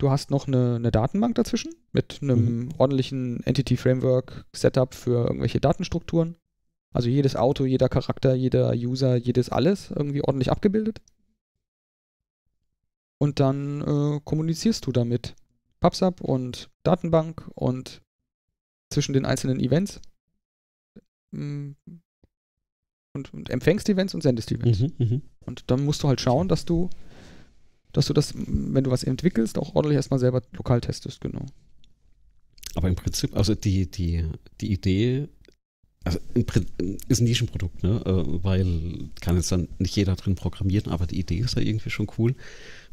Du hast noch eine, eine Datenbank dazwischen mit einem mhm. ordentlichen Entity-Framework-Setup für irgendwelche Datenstrukturen. Also jedes Auto, jeder Charakter, jeder User, jedes alles irgendwie ordentlich abgebildet. Und dann äh, kommunizierst du damit PubSub und Datenbank und zwischen den einzelnen Events und, und empfängst Events und sendest Events. Mhm, mh. Und dann musst du halt schauen, dass du, dass du das, wenn du was entwickelst, auch ordentlich erstmal selber lokal testest, genau. Aber im Prinzip, also die, die, die Idee also ist ein Nischenprodukt, ne? Weil kann jetzt dann nicht jeder drin programmieren, aber die Idee ist ja irgendwie schon cool,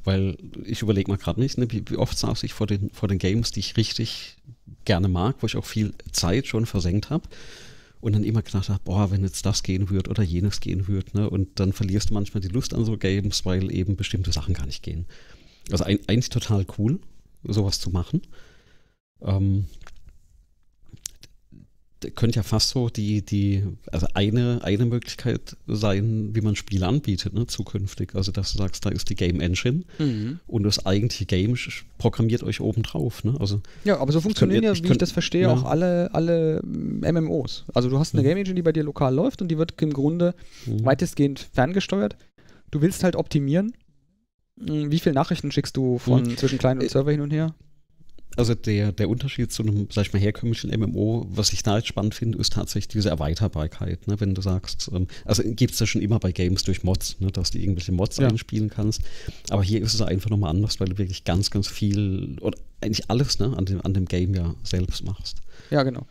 weil ich überlege mal gerade nicht, ne? wie, wie oft saß ich vor den, vor den Games, die ich richtig gerne mag, wo ich auch viel Zeit schon versenkt habe und dann immer gedacht habe, boah, wenn jetzt das gehen würde oder jenes gehen würde, ne? Und dann verlierst du manchmal die Lust an so Games, weil eben bestimmte Sachen gar nicht gehen. Also ein, eigentlich total cool, sowas zu machen. Ähm, könnte ja fast so die, die also eine, eine Möglichkeit sein, wie man Spiele anbietet, ne, zukünftig. Also, dass du sagst, da ist die Game Engine mhm. und das eigentliche Game programmiert euch obendrauf, ne? Also, ja, aber so funktionieren ja, wie könnt, ich das verstehe, ja. auch alle, alle M M Os. Also, du hast eine mhm. Game Engine, die bei dir lokal läuft und die wird im Grunde mhm. weitestgehend ferngesteuert. Du willst halt optimieren. Wie viele Nachrichten schickst du von mhm. zwischen Client und Server hin und her? Also der, der Unterschied zu einem, sag ich mal, herkömmlichen M M O, was ich da jetzt spannend finde, ist tatsächlich diese Erweiterbarkeit, ne? Wenn du sagst, ähm, also gibt es ja schon immer bei Games durch Mods, ne? Dass du irgendwelche Mods ja. einspielen kannst, aber hier ist es einfach nochmal anders, weil du wirklich ganz, ganz viel, oder eigentlich alles, ne? an, dem, an dem Game ja selbst machst. Ja, genau.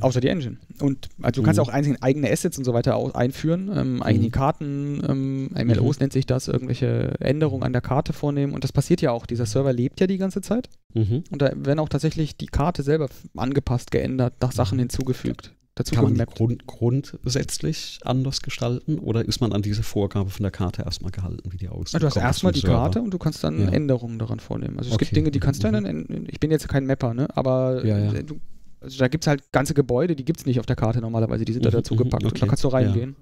Außer die Engine. Und also du kannst mhm. auch einzelne eigene Assets und so weiter aus, einführen, ähm, eigene mhm. Karten, ähm, M L Os mhm. nennt sich das, irgendwelche Änderungen an der Karte vornehmen. Und das passiert ja auch. Dieser Server lebt ja die ganze Zeit. Mhm. Und da werden auch tatsächlich die Karte selber angepasst, geändert, nach Sachen hinzugefügt. Ja. Dazu kann man die Grund, grundsätzlich anders gestalten oder ist man an diese Vorgabe von der Karte erstmal gehalten, wie die aussieht? Also du hast erstmal die Server. Karte und du kannst dann ja. Änderungen daran vornehmen. Also es okay. gibt Dinge, die kannst du mhm. dann, ich bin jetzt kein Mapper, ne? aber ja, ja. du Also da gibt es halt ganze Gebäude, die gibt es nicht auf der Karte normalerweise, die sind da dazu gepackt. Okay. Und da kannst du reingehen.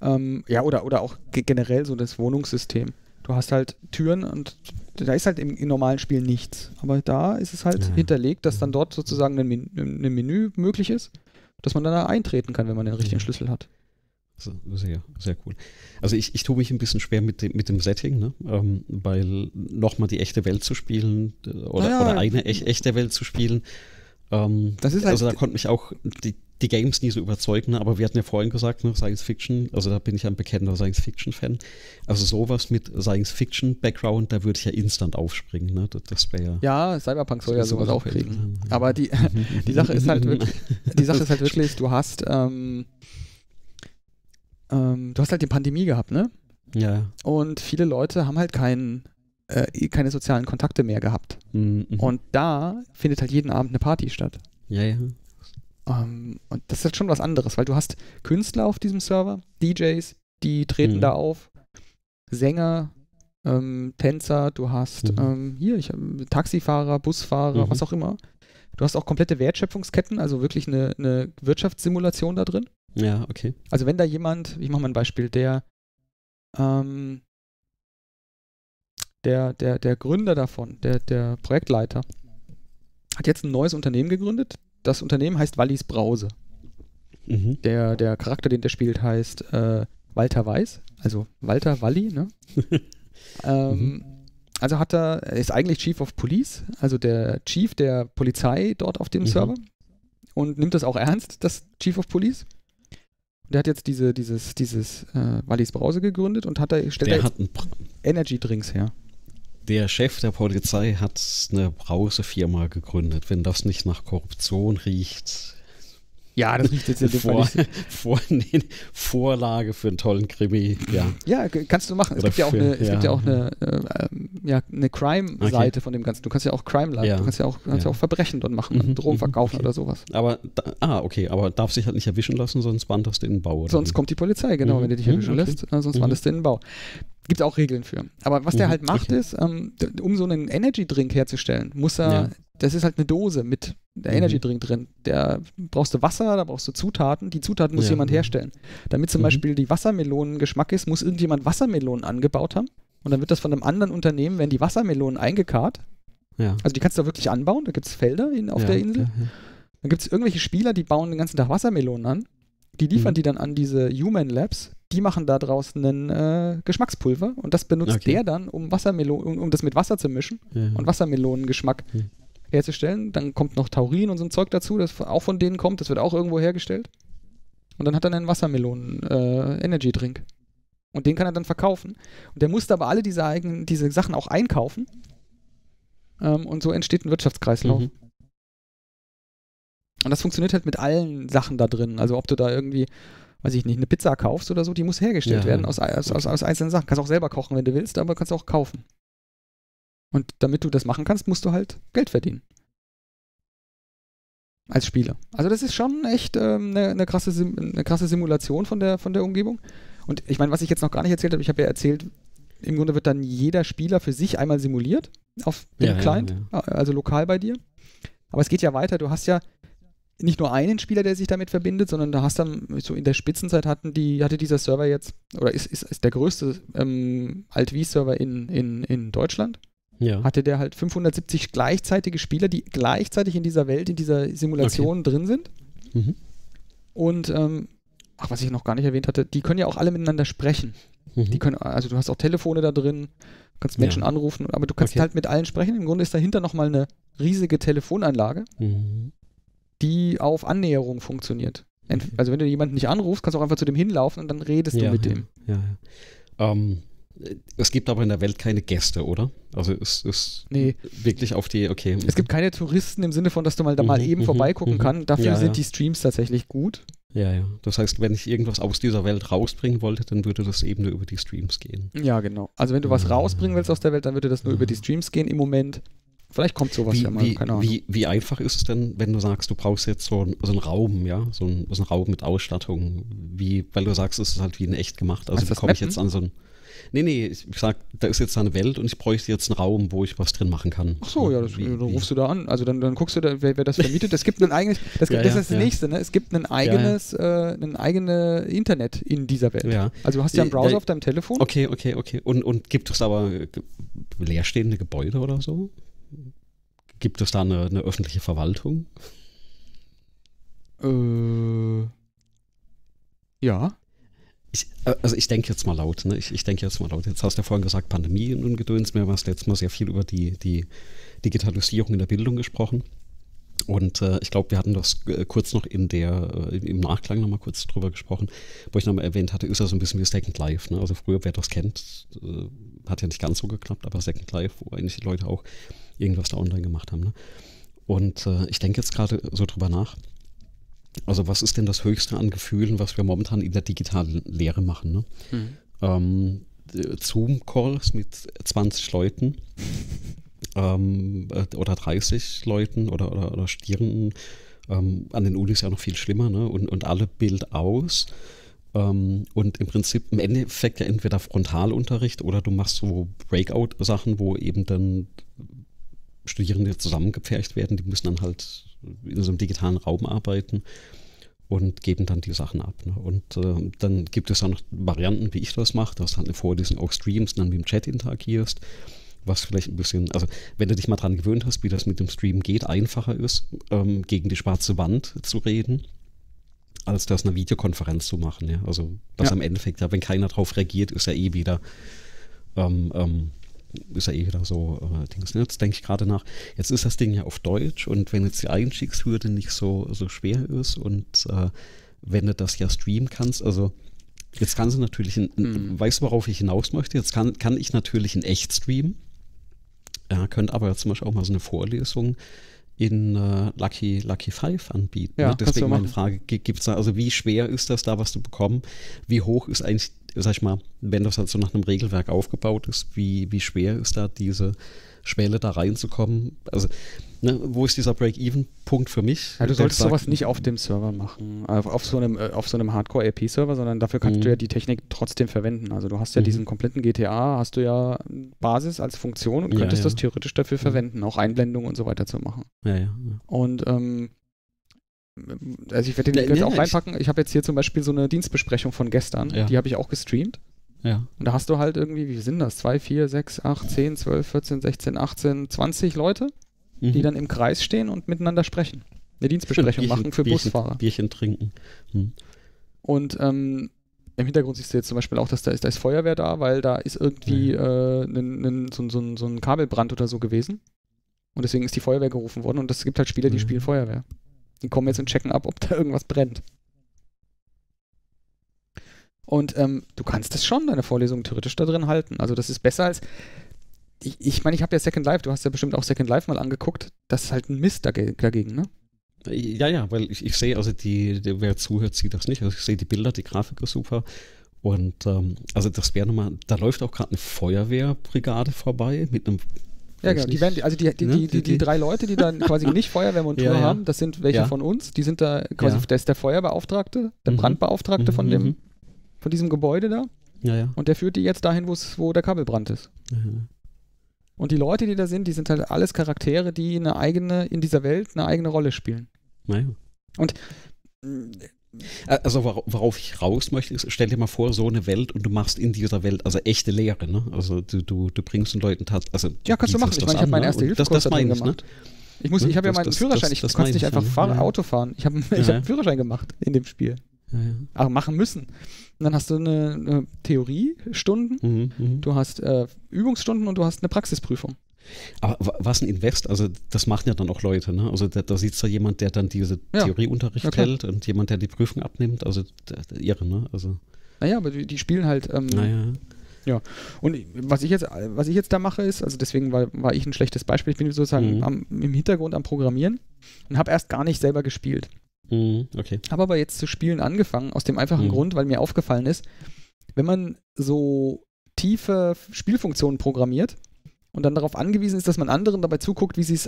Ja, ähm, ja oder, oder auch ge- generell so das Wohnungssystem. Du hast halt Türen und da ist halt im, im normalen Spiel nichts. Aber da ist es halt ja. hinterlegt, dass dann dort sozusagen ein, Men- ein Menü möglich ist, dass man dann da eintreten kann, wenn man den richtigen ja. Schlüssel hat. Sehr, sehr cool. Also ich, ich tue mich ein bisschen schwer mit dem, mit dem Setting, ne? ähm, weil nochmal die echte Welt zu spielen oder, naja, oder eine e- echte Welt zu spielen, ähm, das ist halt also da konnten mich auch die, die Games nie so überzeugen, ne? Aber wir hatten ja vorhin gesagt, ne? Science Fiction, also da bin ich ja ein bekennender Science Fiction Fan, also sowas mit Science Fiction Background, da würde ich ja instant aufspringen, ne? das, das wäre ja... Ja, Cyberpunk soll ja sowas auch kriegen, aber die, die Sache ist halt wirklich, die Sache ist halt wirklich, du hast... Ähm, Du hast halt die Pandemie gehabt, ne? Ja. Und viele Leute haben halt kein, äh, keine sozialen Kontakte mehr gehabt. Mhm. Und da findet halt jeden Abend eine Party statt. Ja, ja. Um, und das ist halt schon was anderes, weil du hast Künstler auf diesem Server, D Js, die treten mhm. da auf, Sänger, ähm, Tänzer, du hast mhm. ähm, hier ich, Taxifahrer, Busfahrer, mhm. was auch immer. Du hast auch komplette Wertschöpfungsketten, also wirklich eine, eine Wirtschaftssimulation da drin. Ja, okay. Also wenn da jemand, ich mache mal ein Beispiel, der, ähm, der, der, der Gründer davon, der, der Projektleiter, hat jetzt ein neues Unternehmen gegründet. Das Unternehmen heißt Wallis Brause. Mhm. Der, der Charakter, den der spielt, heißt äh, Walter Weiß, also Walter Walli, ne? ähm, mhm. Also hat er, er ist eigentlich Chief of Police, also der Chief der Polizei dort auf dem mhm. Server und nimmt das auch ernst, das Chief of Police. Der hat jetzt diese, dieses, dieses äh, Wallis Brause gegründet und hat da, stellt der da hat Bra- Energy Drinks her. Der Chef der Polizei hat eine Brausefirma gegründet. Wenn das nicht nach Korruption riecht. Ja, das riecht jetzt in dem Vor- Fall nicht. Vor- nee, Vorlage für einen tollen Krimi. Ja, ja kannst du machen. Es gibt, für, ja auch eine, es ja. gibt ja auch eine, äh, ja, eine Crime-Seite okay. von dem Ganzen. Du kannst ja auch Crime-Seite, ja. du kannst ja auch, kannst ja. auch Verbrechen dort machen, mhm. Drogen verkaufen okay. oder sowas. Aber, da, ah, okay, aber darf sich halt nicht erwischen lassen, sonst wanderst du in den Bau. Oder sonst wie? Kommt die Polizei, genau, mhm. wenn du dich erwischen mhm. lässt, äh, sonst mhm. wanderst du in den Bau. Gibt es auch Regeln für. Aber was mhm. der halt macht okay. ist, ähm, um so einen Energy-Drink herzustellen, muss er, ja. das ist halt eine Dose mit der mhm. Energy-Drink drin. Da brauchst du Wasser, da brauchst du Zutaten. Die Zutaten muss ja. jemand herstellen. Damit zum mhm. Beispiel die Wassermelonen Geschmack ist, muss irgendjemand Wassermelonen angebaut haben. und dann wird das von einem anderen Unternehmen, werden die Wassermelonen eingekarrt. Ja. Also die kannst du da wirklich anbauen, da gibt es Felder in, auf ja, der Insel. Okay, ja. Dann gibt es irgendwelche Spieler, die bauen den ganzen Tag Wassermelonen an, die liefern mhm. die dann an diese Human Labs, die machen da draußen ein äh, Geschmackspulver und das benutzt okay. der dann, um, Wassermelon, um, um das mit Wasser zu mischen ja. und Wassermelonengeschmack mhm. herzustellen. Dann kommt noch Taurin und so ein Zeug dazu, das auch von denen kommt, das wird auch irgendwo hergestellt. Und dann hat er einen Wassermelonen-Energy-Drink. Äh, und den kann er dann verkaufen. Und der musste aber alle diese, eigenen, diese Sachen auch einkaufen. Ähm, und so entsteht ein Wirtschaftskreislauf. Mhm. Und das funktioniert halt mit allen Sachen da drin. Also ob du da irgendwie, weiß ich nicht, eine Pizza kaufst oder so, die muss hergestellt ja, werden aus, aus, aus, aus einzelnen Sachen. Kannst auch selber kochen, wenn du willst, aber kannst auch kaufen. Und damit du das machen kannst, musst du halt Geld verdienen. Als Spieler. Also das ist schon echt ähm, eine, eine, krasse Sim- eine krasse Simulation von der, von der Umgebung. Und ich meine, was ich jetzt noch gar nicht erzählt habe, ich habe ja erzählt, im Grunde wird dann jeder Spieler für sich einmal simuliert auf dem ja, Client, ja, ja. also lokal bei dir. Aber es geht ja weiter, du hast ja nicht nur einen Spieler, der sich damit verbindet, sondern du hast dann, so in der Spitzenzeit hatten die, hatte dieser Server jetzt, oder ist, ist, ist der größte ähm, alt:V-Server in, in, in Deutschland. Ja. Hatte der halt fünfhundertsiebzig gleichzeitige Spieler, die gleichzeitig in dieser Welt, in dieser Simulation okay. drin sind. Mhm. Und, ähm, ach, was ich noch gar nicht erwähnt hatte, die können ja auch alle miteinander sprechen. Mhm. Die können, also du hast auch Telefone da drin, kannst Menschen ja. anrufen, aber du kannst okay. halt mit allen sprechen. Im Grunde ist dahinter nochmal eine riesige Telefonanlage, mhm. die auf Annäherung funktioniert. Entf- okay. Also wenn du jemanden nicht anrufst, kannst du auch einfach zu dem hinlaufen und dann redest ja, du mit ja. dem. Ja, ja. Um. Es gibt aber in der Welt keine Gäste, oder? Also es ist nee. wirklich auf die, okay. Es gibt keine Touristen im Sinne von, dass du mal da mhm, mal eben mhm, vorbeigucken mhm. kannst. Dafür ja, sind ja. die Streams tatsächlich gut. Ja, ja. Das heißt, wenn ich irgendwas aus dieser Welt rausbringen wollte, dann würde das eben nur über die Streams gehen. Ja, genau. Also wenn du was rausbringen willst aus der Welt, dann würde das nur ja. über die Streams gehen im Moment. Vielleicht kommt sowas wie, ja mal, wie, keine Ahnung. Wie, wie einfach ist es denn, wenn du sagst, du brauchst jetzt so, ein, so einen Raum, ja, so einen, so einen Raum mit Ausstattung, wie, weil du sagst, es ist halt wie in echt gemacht. Also wie komme ich jetzt an so ein Nee, nee, ich sag, da ist jetzt eine Welt und ich bräuchte jetzt einen Raum, wo ich was drin machen kann. Ach so, ja, das, wie, dann rufst wie? du da an. Also dann, dann guckst du, da, wer, wer das vermietet. Es gibt ein eigenes, das, ja, das ja, ist das ja. nächste, ne? Es gibt ein eigenes, ja, ja. Äh, ein eigenes Internet in dieser Welt. Ja. Also du hast ja einen Browser ja, auf deinem Telefon. Okay, okay, okay. Und, und gibt es aber leerstehende Gebäude oder so? Gibt es da eine, eine öffentliche Verwaltung? Äh, ja. Ich, also ich denke jetzt mal laut, ne? Ich, ich denke jetzt mal laut. Jetzt hast du ja vorhin gesagt, Pandemie und Gedöns. Wir haben das letzte Mal sehr viel über die, die Digitalisierung in der Bildung gesprochen. Und äh, ich glaube, wir hatten das äh, kurz noch in der, äh, im Nachklang nochmal kurz drüber gesprochen, wo ich nochmal erwähnt hatte, ist das so ein bisschen wie Second Life. Ne? Also früher, wer das kennt, äh, hat ja nicht ganz so geklappt, aber Second Life, wo eigentlich die Leute auch irgendwas da online gemacht haben. Ne? Und äh, ich denke jetzt gerade so drüber nach. Also was ist denn das Höchste an Gefühlen, was wir momentan in der digitalen Lehre machen? Ne? Mhm. Ähm, Zoom-Calls mit zwanzig Leuten ähm, oder dreißig Leuten oder, oder, oder Studierenden. Ähm, an den Unis ja noch viel schlimmer, ne? und, und alle Bild aus. Ähm, und im Prinzip im Endeffekt ja entweder Frontalunterricht oder du machst so Breakout-Sachen, wo eben dann Studierende zusammengepfercht werden. Die müssen dann halt in so einem digitalen Raum arbeiten und geben dann die Sachen ab. Ne? Und äh, dann gibt es auch noch Varianten, wie ich das mache, dass du halt eine Vorlesung auch streamst und dann mit dem Chat interagierst, was vielleicht ein bisschen, also wenn du dich mal dran gewöhnt hast, wie das mit dem Stream geht, einfacher ist, ähm, gegen die schwarze Wand zu reden, als das eine Videokonferenz zu machen. Ja? Also was ja. am Endeffekt, ja, wenn keiner drauf reagiert, ist ja eh wieder ähm, ähm, ist ja eh wieder so äh, Dings. Jetzt denke ich gerade nach, jetzt ist das Ding ja auf Deutsch und wenn jetzt die Einstiegshürde nicht so, so schwer ist und äh, wenn du das ja streamen kannst, also jetzt kannst du natürlich, in, in, mm. weißt du, worauf ich hinaus möchte? Jetzt kann, kann ich natürlich in echt streamen, ja, könnte aber zum Beispiel auch mal so eine Vorlesung in äh, Lucky, Lucky Five anbieten. Ja, ne? Deswegen meine Frage, gibt es da, also wie schwer ist das da, was zu bekommen? Wie hoch ist eigentlich, sag ich mal, wenn das halt so nach einem Regelwerk aufgebaut ist, wie, wie schwer ist da diese Schwelle da reinzukommen? Also, ne, wo ist dieser Break-Even-Punkt für mich? Ja, du solltest sagt, sowas nicht auf dem Server machen, auf, auf so einem, auf so einem Hardcore-R P-Server, sondern dafür kannst mhm. du ja die Technik trotzdem verwenden. Also du hast ja mhm. diesen kompletten G T A, hast du ja Basis als Funktion und könntest ja, ja. das theoretisch dafür verwenden, auch Einblendungen und so weiter zu machen. Ja, ja. ja. Und, ähm, also ich werde den ja, jetzt ja, auch reinpacken. Ich, ich habe jetzt hier zum Beispiel so eine Dienstbesprechung von gestern. Ja. Die habe ich auch gestreamt. Ja. Und da hast du halt irgendwie, wie sind das? zwei, vier, sechs, acht, zehn, zwölf, vierzehn, sechzehn, achtzehn, zwanzig Leute, mhm. die dann im Kreis stehen und miteinander sprechen. Eine Dienstbesprechung Bierchen, machen für Bierchen, Busfahrer. Bierchen trinken. Hm. Und ähm, im Hintergrund siehst du jetzt zum Beispiel auch, dass da ist, da ist Feuerwehr da, weil da ist irgendwie äh, n, n, so, so, so ein Kabelbrand oder so gewesen. Und deswegen ist die Feuerwehr gerufen worden. Und es gibt halt Spieler, die mhm. spielen Feuerwehr. Die kommen jetzt und checken ab, ob da irgendwas brennt. Und ähm, du kannst das schon, deine Vorlesungen theoretisch da drin halten. Also das ist besser als... Ich meine, ich, mein, ich habe ja Second Life, du hast ja bestimmt auch Second Life mal angeguckt. Das ist halt ein Mist dagegen, dagegen ne? Ja, ja, weil ich, ich sehe, also die, die, wer zuhört, sieht das nicht. Also ich sehe die Bilder, die Grafik ist super. Und ähm, also das wäre nochmal, da läuft auch gerade eine Feuerwehrbrigade vorbei mit einem... Ja, genau. Die werden, also die, die, ne? die, die, die drei Leute, die dann quasi nicht Feuerwehrmontur ja, ja. haben, das sind welche ja. von uns, die sind da quasi, ja. das ist der Feuerbeauftragte, der mhm. Brandbeauftragte mhm. von dem, von diesem Gebäude da. Ja, ja. Und der führt die jetzt dahin, wo der Kabelbrand ist. Mhm. Und die Leute, die da sind, die sind halt alles Charaktere, die eine eigene, in dieser Welt eine eigene Rolle spielen. Naja. Und also worauf ich raus möchte, ist, stell dir mal vor, so eine Welt und du machst in dieser Welt also echte Lehre, ne? Also du, du, du bringst den Leuten also ja, kannst du machen. Ich meine, ich habe meinen erste Hilfskurs gemacht. Ne? Ich, muss, ich habe ja meinen das, Führerschein. Das, ich das konnte nicht einfach fahr ja. Auto fahren. Ich habe ja, ich ja. hab einen Führerschein gemacht in dem Spiel. Ja, ja. Aber machen müssen. Und dann hast du eine, eine Theoriestunden, mhm, du hast äh, Übungsstunden und du hast eine Praxisprüfung. Aber was ein Invest, also das machen ja dann auch Leute, ne? Also da, da sitzt ja jemand, der dann diese ja. Theorieunterricht okay. hält und jemand, der die Prüfung abnimmt, also der, der irre, ne? Also. Naja, aber die, die spielen halt, ähm, naja. Ja, und was ich jetzt, was ich jetzt da mache ist, also deswegen war, war ich ein schlechtes Beispiel, ich bin sozusagen mhm. am, im Hintergrund am Programmieren und habe erst gar nicht selber gespielt. Mhm, okay. Habe aber jetzt zu spielen angefangen, aus dem einfachen mhm. Grund, weil mir aufgefallen ist, wenn man so tiefe Spielfunktionen programmiert, und dann darauf angewiesen ist, dass man anderen dabei zuguckt, wie sie es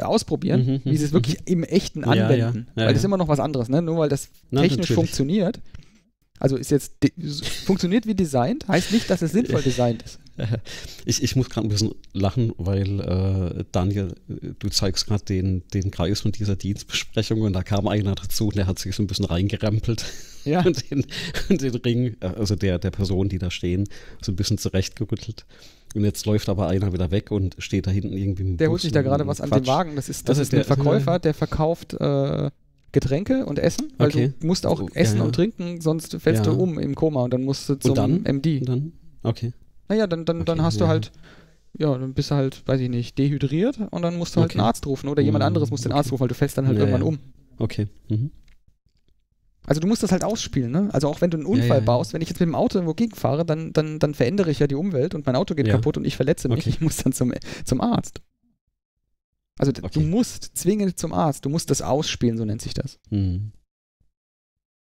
ausprobieren, mhm, wie sie es wirklich im Echten anwenden. Ja, ja, ja, weil das ist immer noch was anderes, ne? Nur weil das Na, technisch natürlich. funktioniert, also ist jetzt funktioniert wie designt, heißt nicht, dass es sinnvoll designt ist. Ich, ich muss gerade ein bisschen lachen, weil äh, Daniel, du zeigst gerade den, den Kreis von dieser Dienstbesprechung und da kam einer dazu und der hat sich so ein bisschen reingerempelt ja. und, den, und den Ring, also der, der Person, die da stehen, so ein bisschen zurechtgerüttelt. Und jetzt läuft aber einer wieder weg und steht da hinten irgendwie im Der Bus holt sich da gerade was Quatsch. an den Wagen. Das ist, das also ist der, ein Verkäufer, der verkauft äh, Getränke und Essen. Weil okay. du musst auch so, essen ja, ja. und trinken, sonst fällst ja. du um im Koma und dann musst du zum und dann? M D. Und dann? Okay. Naja, dann, dann, okay, dann hast ja. du halt, ja, dann bist du halt, weiß ich nicht, dehydriert und dann musst du halt okay. einen Arzt rufen oder jemand anderes muss okay. den Arzt rufen, weil du fällst dann halt ja, irgendwann ja. um. Okay. Mhm. Also du musst das halt ausspielen, ne? Also auch wenn du einen Unfall ja, ja, ja. baust, wenn ich jetzt mit dem Auto irgendwo gegenfahre, dann, dann, dann verändere ich ja die Umwelt und mein Auto geht ja. kaputt und ich verletze mich. Okay. Ich muss dann zum, zum Arzt. Also okay. du musst zwingend zum Arzt. Du musst das ausspielen, so nennt sich das. Mhm.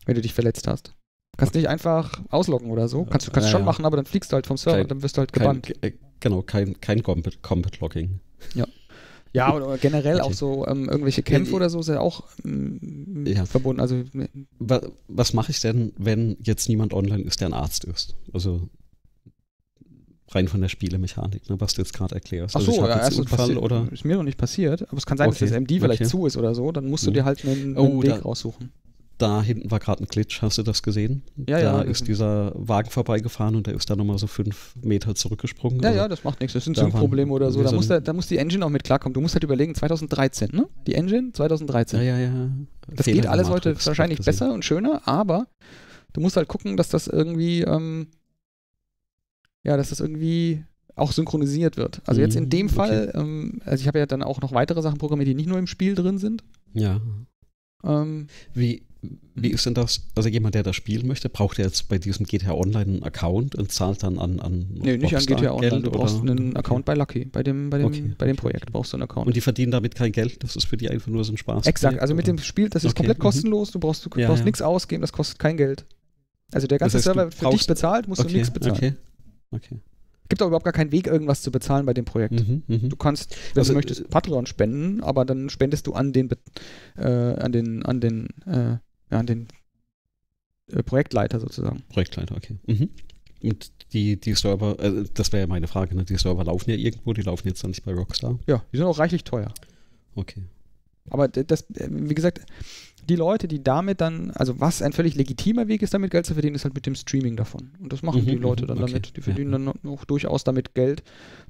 Wenn du dich verletzt hast. Kannst okay. nicht einfach ausloggen oder so. Kannst du kannst ja, schon ja. machen, aber dann fliegst du halt vom Server kein, und dann wirst du halt gebannt. Kein, äh, genau, kein, kein Combat-Logging. Ja. Ja, oder generell okay. auch so ähm, irgendwelche Kämpfe ja, oder so sind auch ähm, ja. verbunden. Also, was was mache ich denn, wenn jetzt niemand online ist, der ein Arzt ist? Also rein von der Spielemechanik, ne, was du jetzt gerade erklärst. Ach so, also ich ja, jetzt Unfall, oder? Ist mir noch nicht passiert, aber es kann sein, okay. dass das M D vielleicht okay. zu ist oder so, dann musst ja. du dir halt einen, einen oh, Weg da, raussuchen. Da hinten war gerade ein Glitch, hast du das gesehen? Ja, da ja. Da ist ja. dieser Wagen vorbeigefahren und der ist da nochmal so fünf Meter zurückgesprungen. Ja, ja, das macht nichts. Das sind Sync-Probleme oder so. Da, so muss der, da muss die Engine auch mit klarkommen. Du musst halt überlegen, zweitausenddreizehn, ne? Die Engine, zweitausenddreizehn. Ja, ja, ja. Das Fehler geht alles heute wahrscheinlich besser und schöner, aber du musst halt gucken, dass das irgendwie, ähm, ja, dass das irgendwie auch synchronisiert wird. Also mhm, jetzt in dem okay. Fall, ähm, also ich habe ja dann auch noch weitere Sachen programmiert, die nicht nur im Spiel drin sind. Ja. Ähm, Wie... Wie ist denn das? Also jemand, der das spielen möchte, braucht er jetzt bei diesem G T A Online einen Account und zahlt dann an, an Nee, nicht Rockstar an G T A Online, Geld, du brauchst oder? einen Account okay. bei Lucky, bei dem, bei dem, okay. bei dem Projekt brauchst du einen Account. Und die verdienen damit kein Geld, das ist für die einfach nur so ein Spaß. Exakt, also mit dem Spiel, das ist okay. komplett kostenlos, du brauchst, du ja, brauchst ja. nichts ausgeben, das kostet kein Geld. Also der ganze das heißt, Server wird für dich bezahlt, musst okay. du nichts bezahlen. Okay. Okay. Es gibt auch überhaupt gar keinen Weg, irgendwas zu bezahlen bei dem Projekt. Mhm, mh. Du kannst, wenn also, du möchtest, Patreon spenden, aber dann spendest du an den äh, an den, an den äh, Ja, an den äh, Projektleiter sozusagen. Projektleiter, okay. Mhm. Und die, die Server, äh, das wäre ja meine Frage, ne? Die Server laufen ja irgendwo, die laufen jetzt dann nicht bei Rockstar. Ja, die sind auch reichlich teuer. Okay. Aber das, wie gesagt, die Leute, die damit dann, also was ein völlig legitimer Weg ist, damit Geld zu verdienen, ist halt mit dem Streaming davon. Und das machen mhm, die Leute dann okay. damit. Die verdienen ja. dann auch durchaus damit Geld,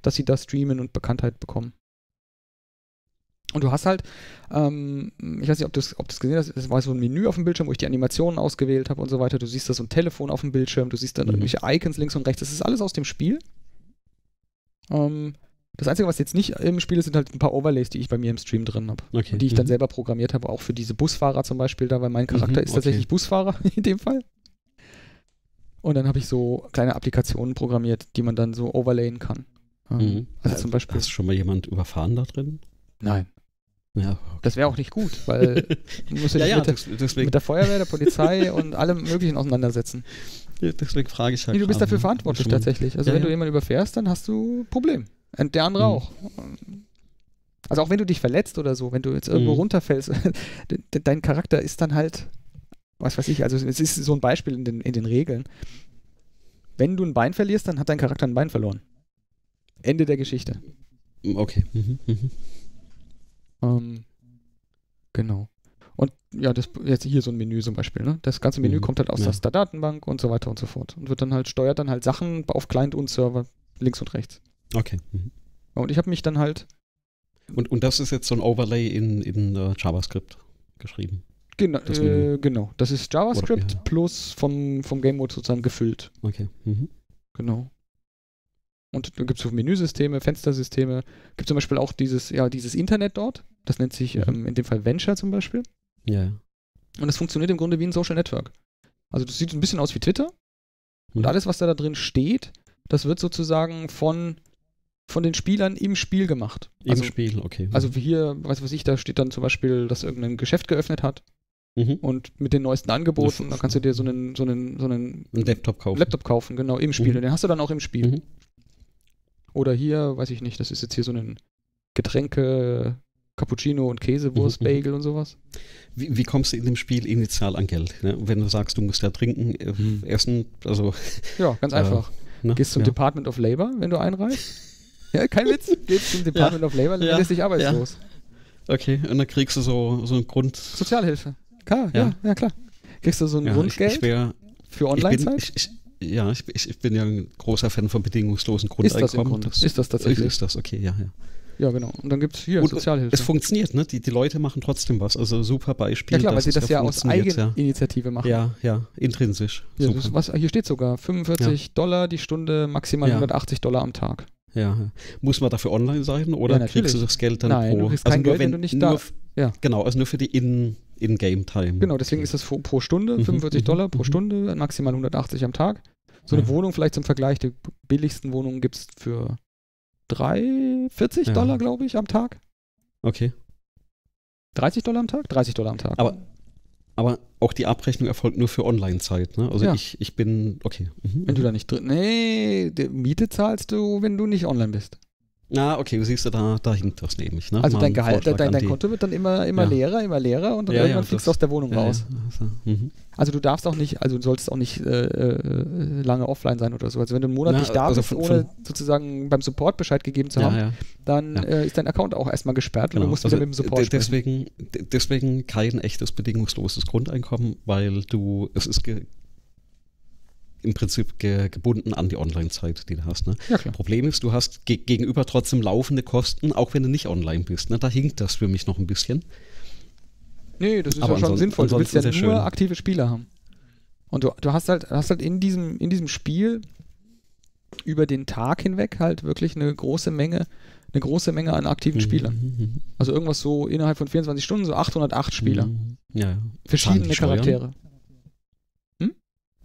dass sie das streamen und Bekanntheit bekommen. Und du hast halt, ähm, ich weiß nicht, ob du es ob das gesehen hast, es war so ein Menü auf dem Bildschirm, wo ich die Animationen ausgewählt habe und so weiter. Du siehst da so ein Telefon auf dem Bildschirm, du siehst dann mhm. irgendwelche Icons links und rechts. Das ist alles aus dem Spiel. Ähm, das Einzige, was jetzt nicht im Spiel ist, sind halt ein paar Overlays, die ich bei mir im Stream drin habe. Okay. Die ich mhm. dann selber programmiert habe, auch für diese Busfahrer zum Beispiel da, weil mein Charakter mhm, ist okay. tatsächlich Busfahrer in dem Fall. Und dann habe ich so kleine Applikationen programmiert, die man dann so overlayen kann. Mhm. Also zum Beispiel. Hast du schon mal jemand überfahren da drin? Nein. Ja, okay. Das wäre auch nicht gut, weil man muss ja, ja, mit, der, mit der Feuerwehr, der Polizei und allem Möglichen auseinandersetzen. Ja, deswegen frage ich halt. Nee, du bist dafür verantwortlich schon. Tatsächlich. Also ja, wenn ja. du jemanden überfährst, dann hast du ein Problem. Und der andere mhm. auch. Also auch wenn du dich verletzt oder so, wenn du jetzt irgendwo mhm. runterfällst, dein Charakter ist dann halt, was weiß ich, also es ist so ein Beispiel in den, in den Regeln. Wenn du ein Bein verlierst, dann hat dein Charakter ein Bein verloren. Ende der Geschichte. Okay. Mhm. Mhm. Ähm, genau. Und ja, das jetzt hier so ein Menü zum Beispiel, ne? Das ganze Menü mhm. kommt halt aus ja. der Datenbank und so weiter und so fort. Und wird dann halt, steuert dann halt Sachen auf Client und Server links und rechts. Okay. Mhm. Und ich habe mich dann halt. Und, und das ist jetzt so ein Overlay in, in uh, JavaScript geschrieben. Genau, das, äh, genau. Das ist JavaScript Oder, ja. plus vom, vom Game Mode sozusagen gefüllt. Okay. Mhm. Genau. Und da gibt es so Menüsysteme, Fenstersysteme. Gibt zum Beispiel auch dieses, ja, dieses Internet dort. Das nennt sich mhm. ähm, in dem Fall Venture zum Beispiel. Ja. Und das funktioniert im Grunde wie ein Social Network. Also das sieht ein bisschen aus wie Twitter. Mhm. Und alles, was da, da drin steht, das wird sozusagen von, von den Spielern im Spiel gemacht. Im also, Spiel, okay. Mhm. Also hier, weiß was ich, da steht dann zum Beispiel, dass irgendein Geschäft geöffnet hat. Mhm. Und mit den neuesten Angeboten, dann kannst du dir so einen, so einen, so einen ein Laptop kaufen. Laptop kaufen, genau, im Spiel. Mhm. Und den hast du dann auch im Spiel. Mhm. Oder hier, weiß ich nicht, das ist jetzt hier so ein Getränke, Cappuccino und Käsewurst, mhm. Bagel und sowas. Wie, wie kommst du in dem Spiel initial an Geld? Ne? Wenn du sagst, du musst da trinken, äh, mhm. essen, also... Ja, ganz äh, einfach. Ne? Gehst zum ja. Department of Labor, wenn du einreichst. Ja, kein Witz. Gehst zum Department ja. of Labor, dann ja. wirst du dich arbeitslos. Ja. Okay, und dann kriegst du so, so einen Grund... Sozialhilfe. Klar, ja, ja, ja klar. Kriegst du so ein ja, Grundgeld ich, ich wär, für Online-Zeit? Ja, ich, ich bin ja ein großer Fan von bedingungslosen Grundeinkommen. Ist das, im Grund? Das, ist das tatsächlich? Ist das, okay, ja, ja. Ja, genau. Und dann gibt es hier und Sozialhilfe. Es funktioniert, ne? Die, die Leute machen trotzdem was. Also super Beispiel. Ja klar, weil sie das ja aus Eigeninitiative ja. machen. Ja, ja, intrinsisch. Ja, das ist was, hier steht sogar fünfundvierzig ja. Dollar die Stunde, maximal ja. hundertachtzig Dollar am Tag. Ja, muss man dafür online sein oder ja, kriegst du das Geld dann Nein, pro? Du kriegst kein also Geld, nur, wenn, wenn du nicht da bist. Ja. Genau, also nur für die in In-Game-Time. Genau, deswegen okay. ist das pro Stunde, fünfundvierzig mhm. Dollar pro Stunde, maximal hundertachtzig am Tag. So ja. eine Wohnung vielleicht zum Vergleich, die billigsten Wohnungen gibt es für drei, vierzig ja. Dollar, glaube ich, am Tag. Okay. dreißig Dollar am Tag? dreißig Dollar am Tag. Aber, aber auch die Abrechnung erfolgt nur für Online-Zeit, ne? Also ja. ich, ich bin, okay. Mhm. Wenn du da nicht drin, nee, die Miete zahlst du, wenn du nicht online bist. Na, okay, du siehst, da, da hinkt was nämlich. Ne? Also dein Gehalt, dein, dein Konto wird dann immer, immer ja. leerer, immer leerer und dann ja, irgendwann ja, fliegst du aus der Wohnung ja, raus. Ja, also, mhm. also du darfst auch nicht, also du solltest auch nicht äh, lange offline sein oder so. Also wenn du einen Monat Na, nicht da also bist, von, ohne von, sozusagen beim Support Bescheid gegeben zu ja, haben, ja. dann ja. Äh, ist dein Account auch erstmal gesperrt genau. und du musst also wieder mit dem Support sprechen. Deswegen, deswegen kein echtes bedingungsloses Grundeinkommen, weil du, es ist ge im Prinzip ge gebunden an die Online-Zeit, die du hast. Ne? Ja, klar. Problem ist, du hast ge gegenüber trotzdem laufende Kosten, auch wenn du nicht online bist. Ne? Da hinkt das für mich noch ein bisschen. Nee, das ist aber ja schon sinnvoll. Du willst ja nur schön. aktive Spieler haben. Und du, du hast halt, hast halt in, diesem, in diesem Spiel über den Tag hinweg halt wirklich eine große Menge, eine große Menge an aktiven Spielern. Also irgendwas so innerhalb von vierundzwanzig Stunden, so achthundertacht Spieler. Ja, ja. Verschiedene Charaktere.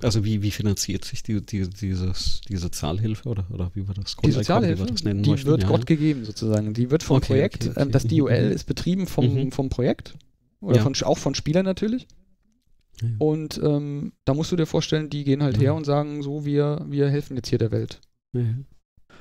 Also wie, wie finanziert sich die, die, dieses, diese Zahlhilfe oder, oder wie wir das Die Sozialhilfe, das nennen die möchten, wird ja. Gott gegeben sozusagen. Die wird vom okay, Projekt, okay, okay. das D U L ist betrieben vom, mhm. vom Projekt oder ja. von, auch von Spielern natürlich. Ja. Und ähm, da musst du dir vorstellen, die gehen halt ja. her und sagen so, wir, wir helfen jetzt hier der Welt. Ja.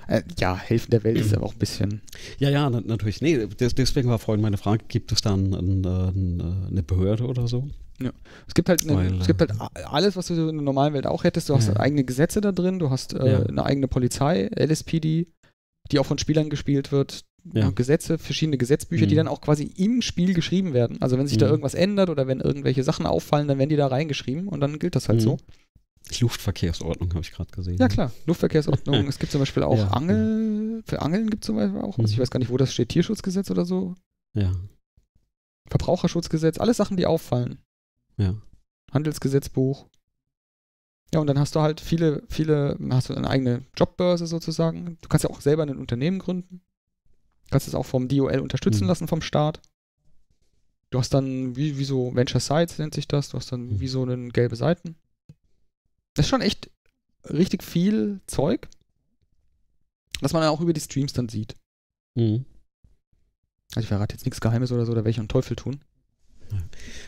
Äh, ja, helfen der Welt ist aber auch ein bisschen... Ja, ja, na, natürlich. Nee, des, deswegen war vorhin meine Frage, gibt es da ein, ein, ein, eine Behörde oder so? Ja. Es gibt halt, eine, Weil, es gibt halt alles, was du in der normalen Welt auch hättest. Du hast ja. halt eigene Gesetze da drin, du hast äh, ja. eine eigene Polizei, L S P D, die auch von Spielern gespielt wird. ja. Gesetze, verschiedene Gesetzbücher, mhm. die dann auch quasi im Spiel geschrieben werden. Also wenn sich mhm. da irgendwas ändert oder wenn irgendwelche Sachen auffallen, dann werden die da reingeschrieben und dann gilt das halt mhm. so. Die Luftverkehrsordnung habe ich gerade gesehen. Ja klar, Luftverkehrsordnung. Es gibt zum Beispiel auch ja. Angel, für Angeln gibt es zum Beispiel auch, mhm. also ich weiß gar nicht, wo das steht, Tierschutzgesetz oder so. Ja. Verbraucherschutzgesetz, alles Sachen, die auffallen. Ja. Handelsgesetzbuch. Ja, und dann hast du halt viele, viele, hast du eine eigene Jobbörse sozusagen. Du kannst ja auch selber ein Unternehmen gründen. Du kannst es auch vom D O L unterstützen mhm. lassen, vom Staat. Du hast dann, wie, wie so Venture Sites nennt sich das, du hast dann mhm. wie so eine gelbe Seiten. Das ist schon echt richtig viel Zeug, was man dann auch über die Streams dann sieht. Mhm. Also ich verrate jetzt nichts Geheimes oder so, da werde ich einen Teufel tun.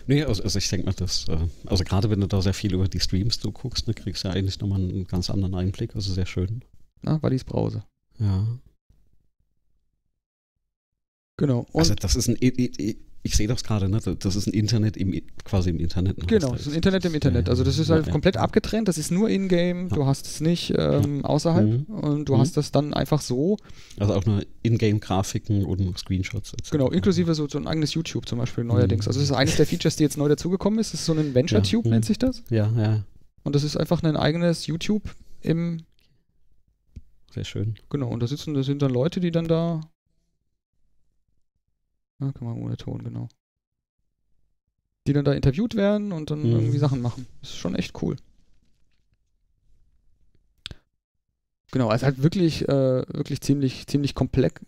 Nee, also, also ich denke mal, dass, also gerade wenn du da sehr viel über die Streams du guckst, ne, kriegst du ja eigentlich nochmal einen ganz anderen Einblick, also sehr schön. Na, Wallis Brause. Ja. Genau. Und also das ist ein, ich, ich sehe das gerade, ne? Das ist ein Internet im, quasi im Internet. Genau, das ist ein Internet im Internet. Also das ist halt ja, komplett ja. abgetrennt, das ist nur in-game, ja. du hast es nicht ähm, außerhalb mhm. und du mhm. hast das dann einfach so. Also auch nur in-game-Grafiken und Screenshots. et cetera. Genau, inklusive so, so ein eigenes YouTube zum Beispiel neuerdings. Mhm. Also das ist eines der Features, die jetzt neu dazugekommen ist. Das ist so ein Venture-Tube, ja. nennt sich das. Ja, ja. Und das ist einfach ein eigenes YouTube im... Sehr schön. Genau, und da sitzen, da sind dann Leute, die dann da... Kann man ohne Ton, genau. Die dann da interviewt werden und dann mhm. irgendwie Sachen machen. Das ist schon echt cool. Genau, also halt wirklich, äh, wirklich ziemlich, ziemlich komplex.